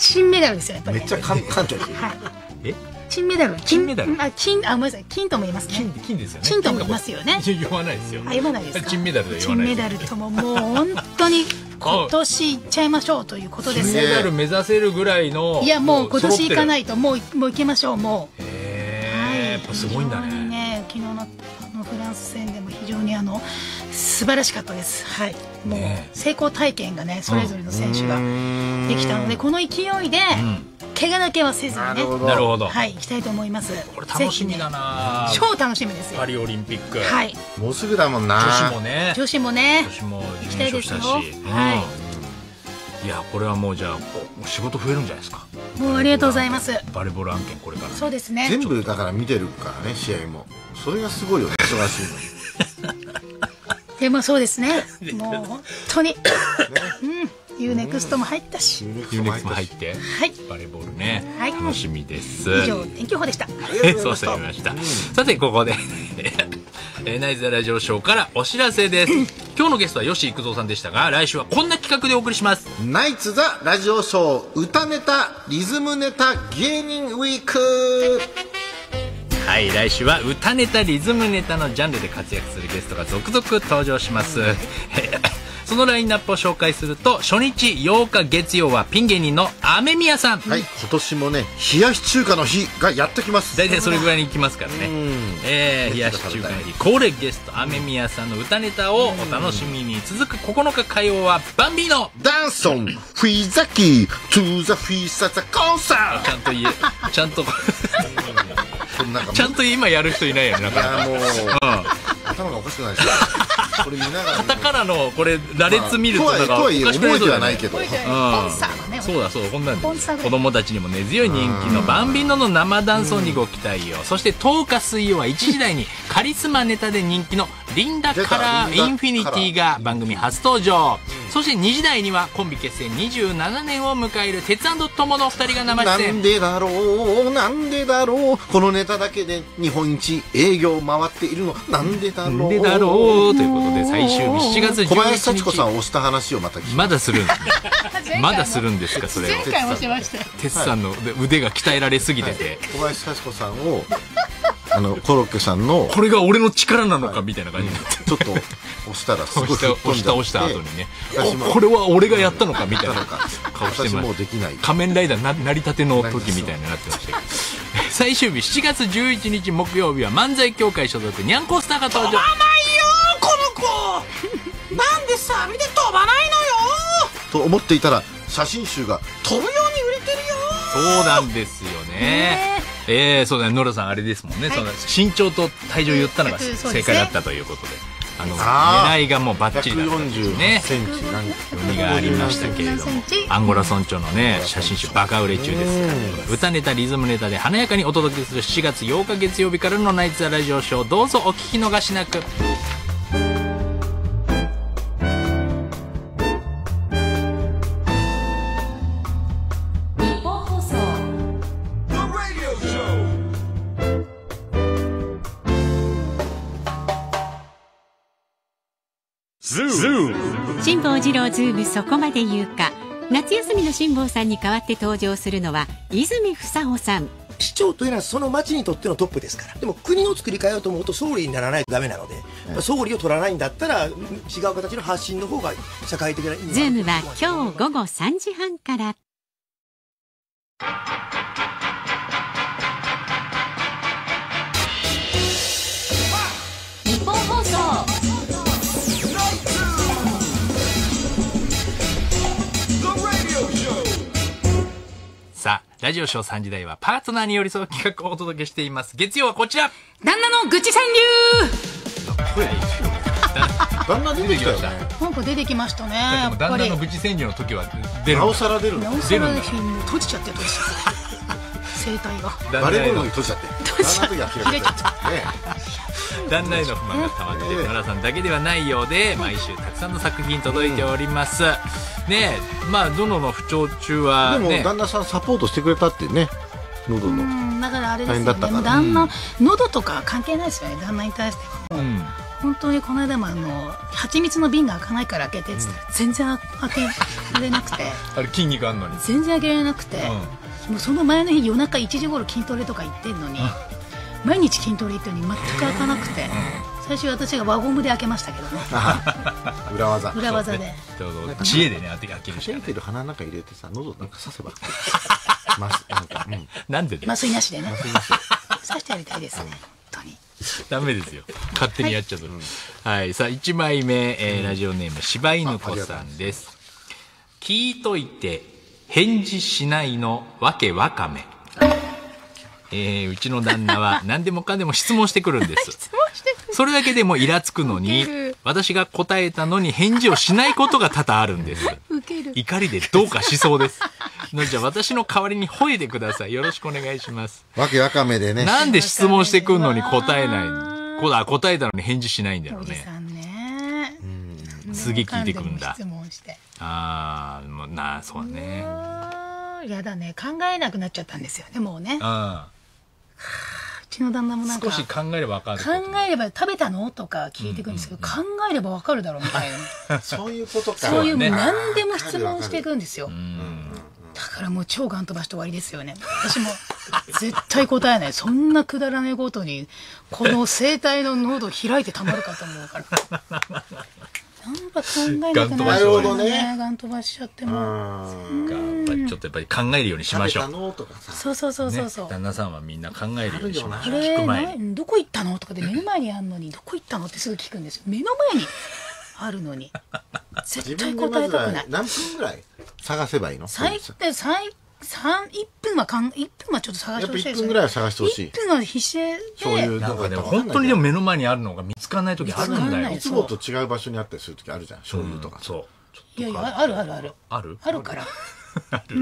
金メダルですよやっぱり。めっちゃ簡単です。はい。え？金メダル、金メダル、あ、金、あ、ごめんなさい、金とも言いますね。金金ですよね。金とも言いますよね。言わないですよ。あ、言わないですか。金メダルで言わない。金メダルとももう本当に今年いっちゃいましょうということですね。金メダル目指せるぐらいの、いやもう今年いかないともうもういきましょうもう。へえ、やっぱすごいんだね。昨日のあのフランス戦でも非常にあの素晴らしかったです。はい、もう成功体験がねそれぞれの選手ができたので、この勢いで。怪我だけはせずにね。なるほど。はい、行きたいと思います。これ楽しみだな。超楽しみです。パリオリンピック。はい。もうすぐだもんな。女子もね。女子もね。女子も行きたいですよ。はい。いや、これはもうじゃあ仕事増えるんじゃないですか。もうありがとうございます。バレーボール案件これから。そうですね。全部だから見てるからね、試合も。それがすごいよね、忙しいのに。でもそうですね。もう本当に。うん。ユーネクストも入ったし。ユーネクストも入って。はい。バレーボールね。はい。楽しみです。以上天気予報でした。そうされました。さてここでナイズラジオショーからお知らせです。今日のゲストは吉幾三さんでしたが、来週はこんな企画でお送りします。ナイツ・ザ・ラジオショー、歌ネタ、リズムネタ、芸人ウィーク。はい、来週は歌ネタ、リズムネタのジャンルで活躍するゲストが続々登場します。そのラインナップを紹介すると、初日ようか月曜はピン芸人の雨宮さん。はい、今年もね、冷やし中華の日がやってきます。大体それぐらいに来ますからね。えー、冷やし中華の日、恒例ゲスト雨宮さんの歌ネタをお楽しみに。続くここのか火曜はバンビーノ。ダンソン、フィザキー、トゥーザフィーサザコンサー。ちゃんと言え、ちゃんと、ちゃんと今やる人いないよね、なかなか。いやもう、頭がおかしくないですか。これ見ながらカタカナのこれ羅列見るとなんかおかしくないじゃないけど、そうだそうだ、こんなんで子供たちにも根強い人気のバンビーノの生ダンスにご期待を。そしてとおか水曜はいちじ台にカリスマネタで人気のリンダカラーインフィニティが番組初登場。そしてにじ台にはコンビ結成にじゅうななねんを迎える鉄&友のふたりが生出演。なんでだろうなんでだろう、このネタだけで日本一営業回っているのなんでだろうなんでだろうということで、最終日しちがつじゅういちにち。小林幸子さんを押した話をまた聞いてまだするんですね。まだするんですか、それを。前回もしましたよ。鉄さんの腕が鍛えられすぎてて、小林幸子さんをあのコロッケさんのこれが俺の力なのかみたいな感じになって、ちょっと押したらすごい吹っ飛んじゃって、押した押した後にね、これは俺がやったのかみたいな顔してます。仮面ライダー成り立ての時みたいになってましたけど。最終日しちがつじゅういちにち木曜日は漫才協会所属にゃんこスターが登場。飛ばないよこの子なんでサビで飛ばないのよと思っていたら、写真集が飛ぶように売れてるよ。そうなんですよね。えー、そうだね、ノラさんあれですもんね、はい、その身長と体重言ったのが正解だったということで、あの狙いがもうバッチリだったんですね。読みがありましたけれども、アンゴラ村長のね写真集バカ売れ中ですから、歌ネタリズムネタで華やかにお届けするしちがつようか月曜日からのナイツ・ザ・ラジオショー、どうぞお聞き逃しなく。辛坊治郎ズームそこまで言うか。夏休みの辛坊さんに代わって登場するのは泉房穂さん。市長というのはその町にとってのトップですから。でも国を作り変えようと思うと総理にならないとダメなので、うん、総理を取らないんだったら違う形の発信の方が社会的な意味がある。ズームは今日ごごさんじはんから。日本放送。ラジオショーさんじ台はパートナーに寄り添う企画をお届けしています。月曜はこちら、旦那の愚痴川柳。旦那出てきたよね。なんか出てきましたね。旦那の愚痴川柳の時は出る、なおさら出る、なおさら閉じちゃって閉じちゃって声帯がバレーボールの時閉じちゃって閉じちゃって開けちゃって旦那への不満がたまって野良さんだけではないようで、毎週たくさんの作品届いておりますね。え、まあどのの不調中は、ね、でも旦那さんサポートしてくれたってね。喉のだからあれですよね、旦那、喉とか関係ないですよね、旦那に対しては。うん、本当にこの間もあの蜂蜜の瓶が開かないから開けてって言ったら、全然開けられなくてあれ筋肉あんのに全然開けられなくて、うん、もうその前の日夜中いちじごろ筋トレとか行ってんのに、毎日筋トレ行ってんのに全く開かなくて、最初私が輪ゴムで開けましたけどね。裏技裏技で、ね、知恵でね開けるしかない。シェル鼻の中入れてさ、喉なんか刺せばなんでね、麻酔なしでね刺してやりたいですね、うん、本当にダメですよ、勝手にやっちゃうと。はい、はい、さあいちまいめ、えー、ラジオネーム柴犬子さんです。聞いといて返事しないのわけわかめ。えー、うちの旦那は何でもかんでも質問してくるんです。それだけでもイラつくのに、私が答えたのに返事をしないことが多々あるんです。怒りでどうかしそうです。のじゃあ私の代わりに吠えてください。よろしくお願いします。わけわかめでね、なんで質問してくるのに答えないこだ答えたのに返事しないんだろうね。すげえ聞いてくるんだ。ああ、もうなあ、そうね。やだね、考えなくなっちゃったんですよね、もうね。ああ、うちの旦那もなんか少し考えれば分かる、考えれば食べたのとか聞いてくるんですけど、考えれば分かるだろうみたいな。そういうことか。そういう何でも質問していくんですよ。だからもう超ガン飛ばして終わりですよね。私も絶対答えない。そんなくだらないことにこの声帯の喉開いてたまるかと思うから。なんか考えなくなるよね。ガン飛ばしちゃっても。ちょっとやっぱり考えるようにしましょう。そうそうそうそうそう。旦那さんはみんな考えるようにしましょう。聞く前にどこ行ったのとかで目の前にあるのにどこ行ったのってすぐ聞くんですよ。目の前にあるのに絶対答えたくない。何分ぐらい探せばいいの？最低最三一分はかん一分はちょっと探してほしい。一分ぐらいは探してほしい。一分は必死で。そういうなんかでも本当にでも目の前にあるのが見つからない時あるんだよ。いつもと違う場所にあったりする時あるじゃん。醤油とか。そう。いやいや、あるあるある。ある？あるから。ある。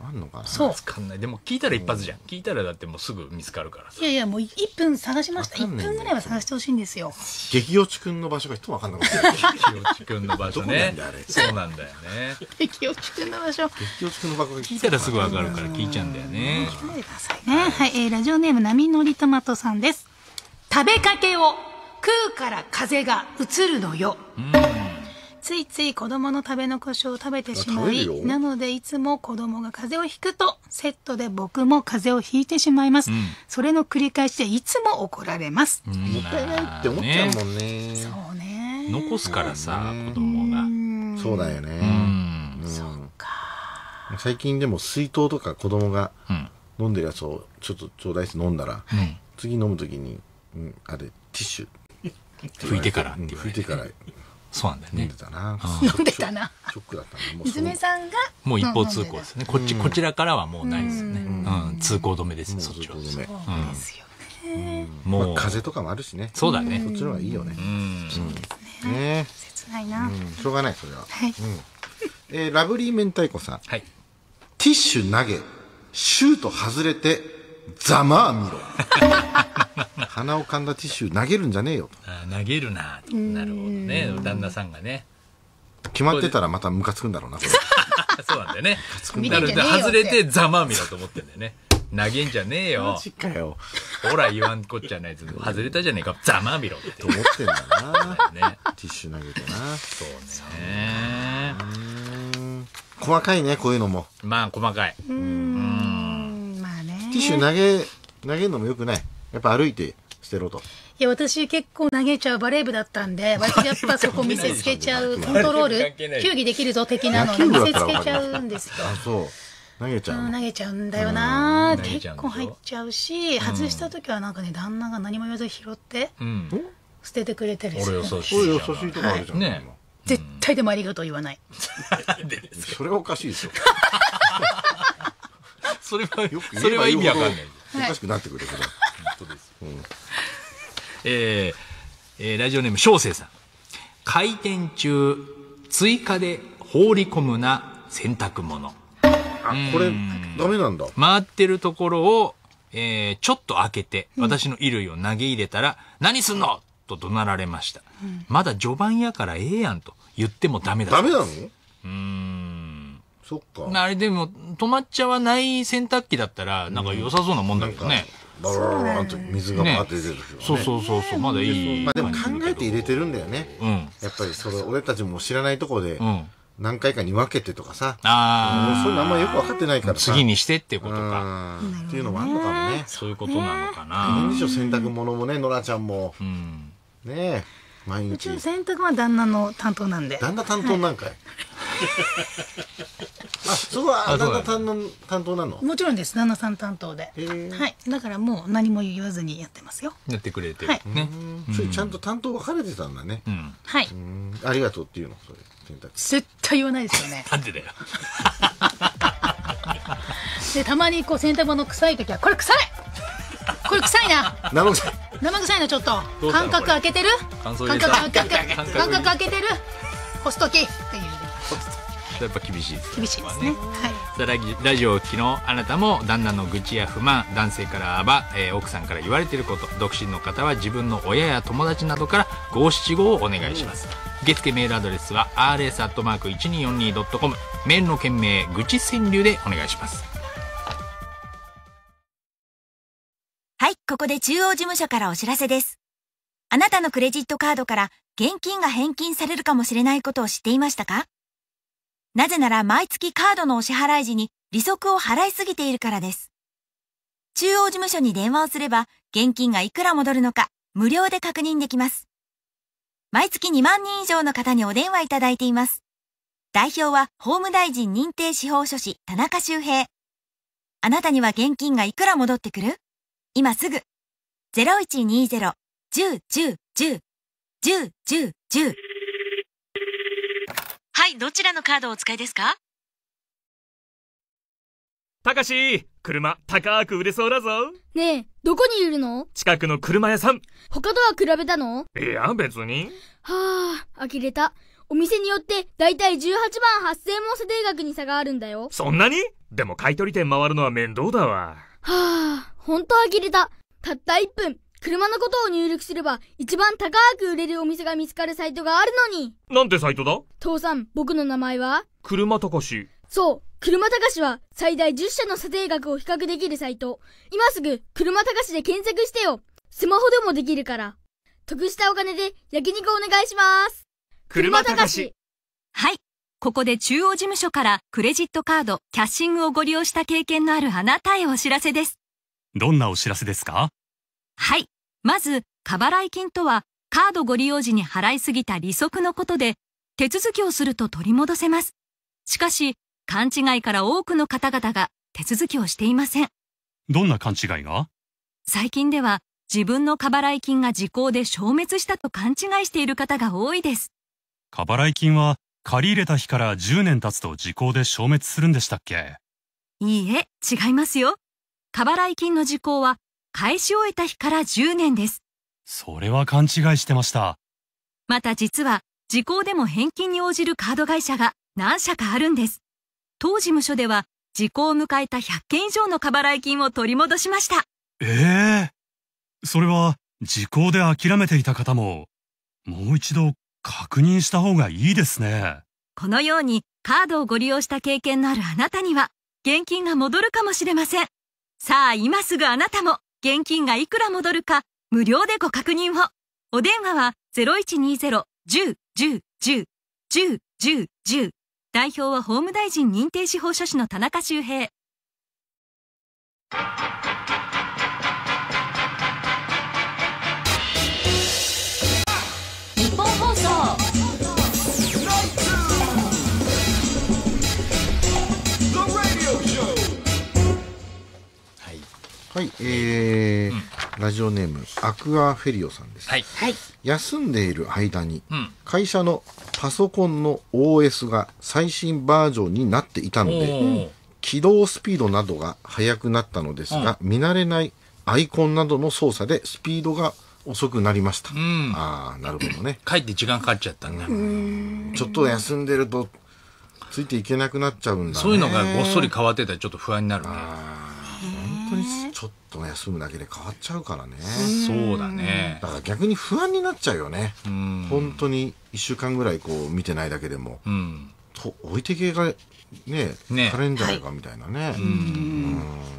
あんのかな。そう。見つかんない。でも聞いたら一発じゃん。聞いたらだってもうすぐ見つかるから。いやいや、もう一分探しました。一分ぐらいは探してほしいんですよ。激落ちくんの場所が一もわかんなかった。激落ちくんの場所ね。そうなんだよね。激落ちくんの場所。激落ちくんの場所。聞いたらすぐわかるから聞いちゃうんだよね。聞いてくださいね。はい、ラジオネーム波乗りトマトさんです。食べかけを食うから風が移るのよ。ついつい子供の食べ残しを食べてしまい、なのでいつも子供が風邪をひくとセットで僕も風邪をひいてしまいます、うん、それの繰り返しでいつも怒られます。もったいないって思っちゃうもんね。そうね、残すからさ、子供が。そうだよね。そうか。最近でも水筒とか子供が飲んでるやつをちょっとちょうだいって飲んだら、はい、次飲むときに、うん、あれティッシュ拭いてからって言われて、拭いてから。そうなんだよね。飲んでたな。飲んでたな。ショックだったね。娘さんがもう一方通行ですね。こっちこちらからはもうないですよね。うん、通行止めです。そっちは。そうですよね。もう風とかもあるしね。そうだね。そっちの方がいいよね。うん。ね。切ないな。しょうがないそれは。はい。えラブリー明太子さん。はい。ティッシュ投げ、シュート外れてざまあ見ろ。鼻をかんだティッシュ投げるんじゃねえよと。ああ、投げるな。なるほどね。旦那さんがね。決まってたらまたムカつくんだろうな。そうなんだよね。なるで外れてざまあみだと思ってんだよね。投げんじゃねえよ。マジかよ。ほら言わんこっちゃないやつ。外れたじゃねえか。ざまあみろって思ってんだな。ね。ティッシュ投げてな。そうね。細かいね、こういうのも。まあ細かい。うん。まあね。ティッシュ投げ投げるのもよくない。やっぱ歩いて捨てろと。いや、私結構投げちゃうバレー部だったんで、割とやっぱそこ見せつけちゃう、コントロール、球技できるぞ的なのを見せつけちゃうんですよ。あ、そう。投げちゃう。投げちゃうんだよな。結構入っちゃうし、外した時はなんかね、旦那が何も言わず拾って、捨ててくれてるし。俺優しい。俺優しいとこあるじゃん。ね。絶対でもありがとう言わない。それはおかしいですよ。それは、それは意味わかんない。おかしくなってくるけど。えー、ラジオネーム小生さん。回転中追加で放り込むな洗濯物。あ、これダメなんだ。回ってるところを、えー、ちょっと開けて私の衣類を投げ入れたら、うん、何すんのと怒鳴られました、うん、まだ序盤やからええやんと言ってもダメだダメなの。うーん、そっか。あれでも止まっちゃわない洗濯機だったらなんか良さそうなもんだけどね。バラバラと水がバーって出てるけどね。そうそうそうそう、まだいい。まあでも考えて入れてるんだよね。うん。やっぱりそれ俺たちも知らないとこで何回かに分けてとかさ。ああ。そういうのあんまよく分かってないからさ。次にしてってことか。っていうのもあるのかもね。そういうことなのかな。何でしょう、洗濯物もね、ノラちゃんも。うん。ねえ、毎日。うちの洗濯は旦那の担当なんで。旦那担当なんかい。そこは旦那さんの担当なの？もちろんです、旦那さん担当で、はい、だからもう何も言わずにやってますよ。やってくれてるね。それちゃんと担当分かれてたんだね。はい、ありがとうっていうの、それ絶対言わないですよね。なんでだよ。でたまにこう洗濯物臭い時はこれ臭い、これ臭いな、生臭い、生臭いな、ちょっと間隔開けてる、間隔開けてる、干す時っていう。やっぱ厳しいですね。厳しいですね。はい。ラジオを聴きのあなたも旦那の愚痴や不満、男性から暴、えー、奥さんから言われていること、独身の方は自分の親や友達などから五七五をお願いします。受付メールアドレスは アールエス アットマーク いちにーよんにー ドット コム。メールの件名愚痴川柳でお願いします。はい、ここで中央事務所からお知らせです。あなたのクレジットカードから現金が返金されるかもしれないことを知っていましたか？なぜなら毎月カードのお支払い時に利息を払いすぎているからです。中央事務所に電話をすれば現金がいくら戻るのか無料で確認できます。毎月にまんにん以上の方にお電話いただいています。代表は法務大臣認定司法書士田中修平。あなたには現金がいくら戻ってくる？今すぐ ゼロいちにーゼロ いちまるいちまるいちまるいちまるいちまるいちまる。はい、どちらのカードをお使いですか？たかし、車高く売れそうだぞ。ねえ、どこにいるの？近くの車屋さん。他とは比べたの？いや、別に。はあ、呆れた。お店によってだいたいじゅうはちまんはっせんえんも査定額に差があるんだよ。そんなに？でも買取店回るのは面倒だわ。はあ、ほんと呆れた。たったいっぷん。車のことを入力すれば一番高く売れるお店が見つかるサイトがあるのに。なんてサイトだ？父さん、僕の名前は車たかし。そう、車たかしは最大じゅっしゃの査定額を比較できるサイト。今すぐ車たかしで検索してよ。スマホでもできるから。得したお金で焼肉お願いします。車たかし。はい、ここで中央事務所からクレジットカード、キャッシングをご利用した経験のあるあなたへお知らせです。どんなお知らせですか？はい。まず、過払い金とは、カードご利用時に払いすぎた利息のことで、手続きをすると取り戻せます。しかし、勘違いから多くの方々が手続きをしていません。どんな勘違いが？最近では、自分の過払い金が時効で消滅したと勘違いしている方が多いです。過払い金は、借り入れた日からじゅうねん経つと時効で消滅するんでしたっけ？いいえ、違いますよ。過払い金の時効は、返し終えた日からじゅうねんです。それは勘違いしてました。また実は、時効でも返金に応じるカード会社が何社かあるんです。当事務所では、時効を迎えたひゃっけん以上の過払い金を取り戻しました。ええー。それは、時効で諦めていた方も、もう一度確認した方がいいですね。このように、カードをご利用した経験のあるあなたには、現金が戻るかもしれません。さあ、今すぐあなたも、現金がいくら戻るか無料でご確認を。お電話は ゼロいちにーゼロ いちまるいちまるいちまるいちまるいちまる。代表は法務大臣認定司法書士の田中修平。日本放送はい、えーうん、ラジオネームアクアフェリオさんです、はい、休んでいる間に、うん、会社のパソコンの オーエス が最新バージョンになっていたので起動スピードなどが速くなったのですが、うん、見慣れないアイコンなどの操作でスピードが遅くなりました、うん、ああなるほどね。帰って時間かかっちゃったね。うーん、ちょっと休んでるとついていけなくなっちゃうんだね。そういうのがごっそり変わってたらちょっと不安になるね。本当にちょっと休むだけで変わっちゃうからね。そうだね。だから逆に不安になっちゃうよね。本当にいっしゅうかんぐらいこう見てないだけでも、うん、と置いてけがね、ねカレンダーがみたいなね。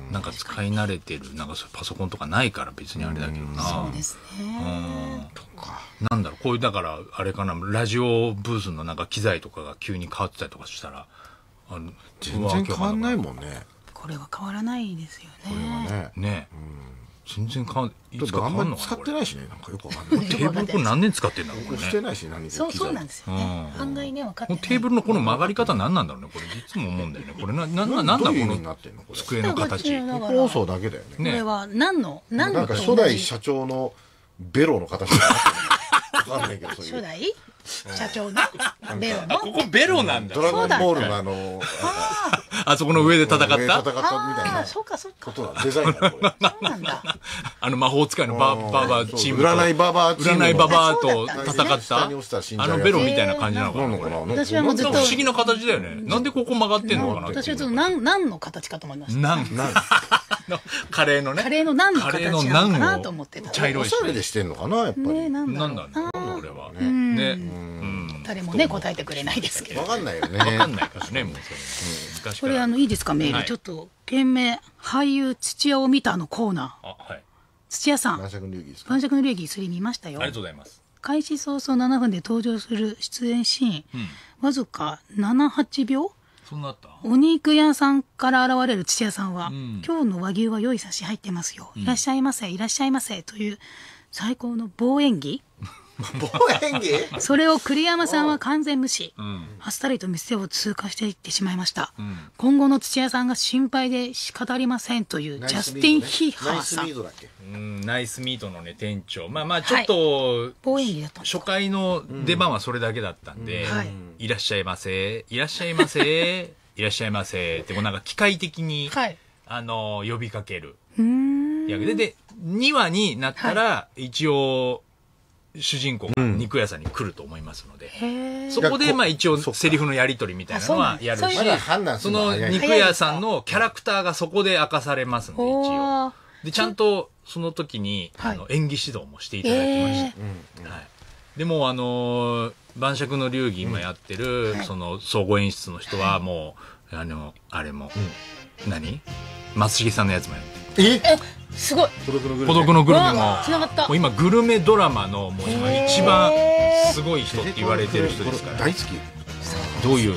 なんか使い慣れてるなんかパソコンとかないから別にあれだけどな。そうですね。とかなんだろう、こういうだからあれかな、ラジオブースのなんか機材とかが急に変わってたりとかしたらあの全然変わんないもんね。これは変わらないですよね。ね。全然かんいつかあんまり使ってないしね、なんかよくわかんない。テーブルこれ何年使ってんだろうこれね。してないし何で。そうそうなんですよね。案外ね分かってない。テーブルのこの曲がり方何なんだろうね、これいつも思うんだよね。これななんなんだこの机の形。構想だけだよね。これは何の何の。なんか初代社長のベロの形。わかんないけどそういう。初代社長のベロの。ここベロなんだ。ドラゴンボールのあの。あそこの上で戦った？上で戦ったみたいな。ああ、そうかそうか。デザインだこれ。そうなんだ。あの魔法使いのバーバーチームと占いバーバーチーム占いババーと戦ったあのベロみたいな感じなのかな。私はもうずっと不思議な形だよね。なんでここ曲がってんのかな。私はちょっと何何の形かと思いました。何何カレーのね。カレーの何の形なのかなと思ってた。茶色いし。おしゃれでしてんのかなやっぱり。なんだろうこれはね。誰もね答えてくれないですけど。わかんないよね。わかんないからねもう難しい。これあのいいですかメールちょっと件名俳優土屋を見たのコーナー。あはい。土屋さん。晩酌の流儀ですか。晩酌の流儀スリー見ましたよ。ありがとうございます。開始早々ななふんで登場する出演シーンわずかなな、はちびょう。そんなあった。お肉屋さんから現れる土屋さんは今日の和牛は良い差し入ってますよ。いらっしゃいませいらっしゃいませという最高の棒演技。棒演技それを栗山さんは完全無視、うん、あっさりと店を通過していってしまいました、うん、今後の土屋さんが心配で仕方ありませんというジャスティン・ヒーハーさんナイスミートだっけ、うん、ナイスミートのね店長まあまあちょっと、はい、棒演技だったんですか初回の出番はそれだけだったんで、うんうんはい、いらっしゃいませいらっしゃいませいらっしゃいませってもうなんか機械的に、はい、あの呼びかけるやででにわになったら、はい、一応主人公が肉屋さんに来ると思いますので、うん、そこでまあ一応セリフのやり取りみたいなのはやるし、その肉屋さんのキャラクターがそこで明かされますので、一応。で、ちゃんとその時に、はい、あの演技指導もしていただきました。はい、でもあのー、晩酌の流儀今やってる、うん、その総合演出の人はもう、はい、あの、あれも、うん、何松重さんのやつもやってる。えすごい孤独のグルメももう今グルメドラマのもう今一番すごい人って言われてる人ですから大好きどういう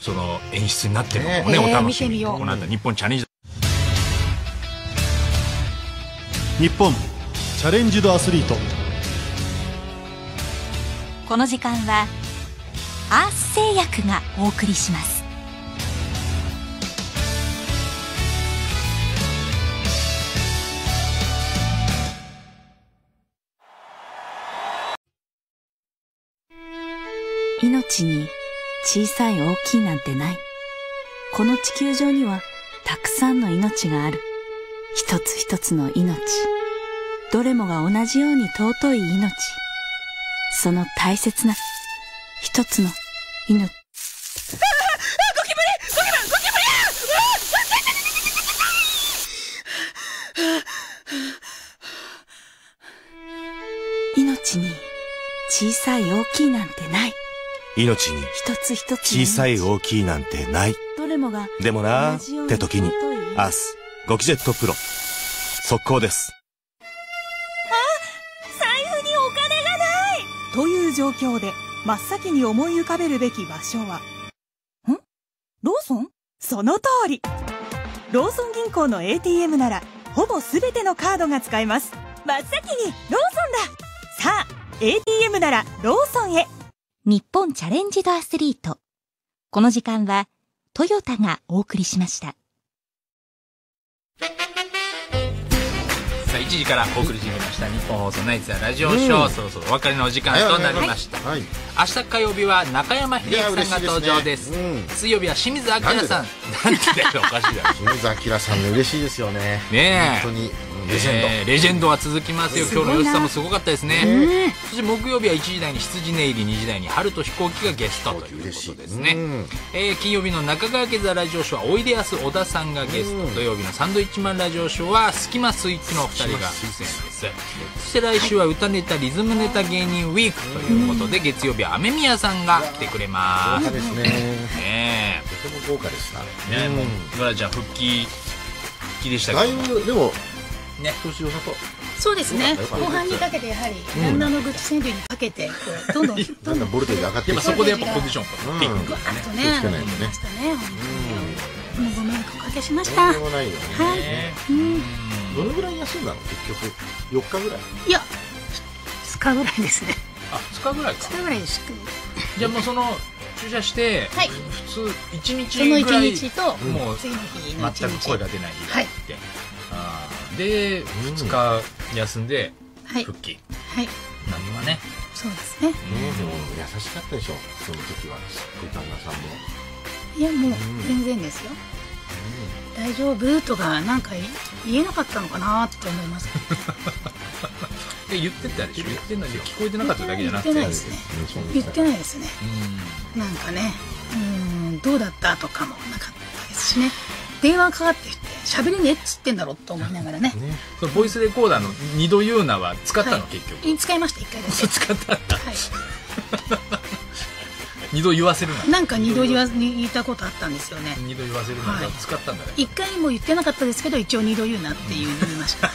その演出になってるのかもねお楽しみにこの後日本チャレンジ日本チャレンジドアスリートこの時間はアース製薬がお送りします。命に小さい大きいなんてない。この地球上にはたくさんの命がある。一つ一つの命。どれもが同じように尊い命。その大切な一つの命。ああゴキブリゴキブリゴキブリああ命に小さい大きいなんてない。命に小さい大きいなんてないでもなーって時にアースゴキジェットプロ速攻ですあ財布にお金がないという状況で真っ先に思い浮かべるべき場所はんローソンその通りローソン銀行の エーティーエム ならほぼ全てのカードが使えます真っ先にローソンださあ エーティーエム ならローソンへ日本チャレンジドアスリート。この時間はトヨタがお送りしました。さあいちじからお送りしました日本放送ナイツザラジオショー、うん、そろそろお別れのお時間となりました。はいはい、明日火曜日は中山秀征さんが登場です。ですねうん、水曜日は清水明さん。なんでだよおかしいだろ。清水明さんね嬉しいですよね。ねえ本当に。レジェンド、えー、レジェンドは続きますよ今日の吉さんもすごかったですねそして木曜日はいちじ台に羊寝入りにじ台に春と飛行機がゲストということですね、えー、金曜日の中川家座ラジオショーはおいでやす小田さんがゲスト土曜日のサンドイッチマンラジオショーはスキマスイッチのお二人が出演ですそして来週は歌ネタリズムネタ芸人ウィークということで月曜日は雨宮さんが来てくれます豪華ですねねとても豪華ですねブラちゃん復帰復帰でしたけどでもね、そうですね後半にかけてやはり女の愚痴川柳にかけてどんどんどんどんボルテージ上がってそこでやっぱコンディションがピックがね気をつけないとねもうご迷惑おかけしました。どのぐらい休んだの？結局よっかぐらい？いやふつかぐらいですね。あ、ふつかぐらいか。ふつかぐらいでしっかり。じゃあもうその注射して、はい、普通いちにちぐらい、そのいちにちともう次の日のいちにち全く声が出ない日があって、はい、あでふつか休んで復帰、はい、何もね。そうですね。ねでも優しかったでしょその時は。すっごい旦那さんも。いやもう全然ですよ。うん、大丈夫とかなんか言えなかったのかなって思います。言ってたでしょ。言ってないで聞こえてなかっただけじゃなくて。言ってないですね。言ってないですね。うん、なんかね、うんどうだったとかもなかったですしね。電話かかってきて喋りねっつってんだろうと思いながらね。そのボイスレコーダーの二度言うなは使ったの結局。使いました一回だけ。使った。二度言わせるな。なんか二度言わ言ったことあったんですよね。二度言わせるなが使ったんだね。一回も言ってなかったですけど一応二度言うなっていう言いました。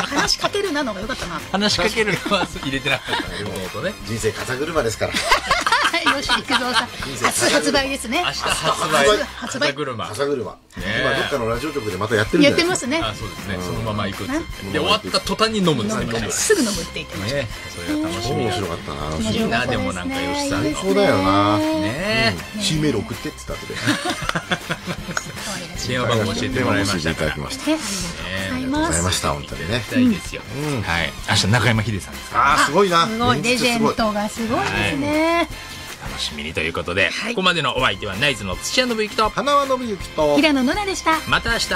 話しかけるなのが良かったな。話しかけるのは入れてなかったね。人生風車ですから。吉幾三さん、初発売ですね。明日発売。発売。風車。今どっかのラジオ局でまたやってるんです。やってますね。そうですね。そのまま行く。で終わった途端に飲むんです。すぐ飲むって言ってました。それが楽しみ。面白かったな。いいなでもなんか吉さん。最高だよな。ねえ。シーメール送ってって言った後で。電話番号教えてもらいました。いただきました。ありがとうございました。本当にね。大事ですよ。はい。明日中山秀さんです。ああすごいな。すごいレジェンドがすごいですね。楽しみにということで、はい、ここまでのお相手はナイツの土屋伸之と花輪信之と平野ノラでした。また明日。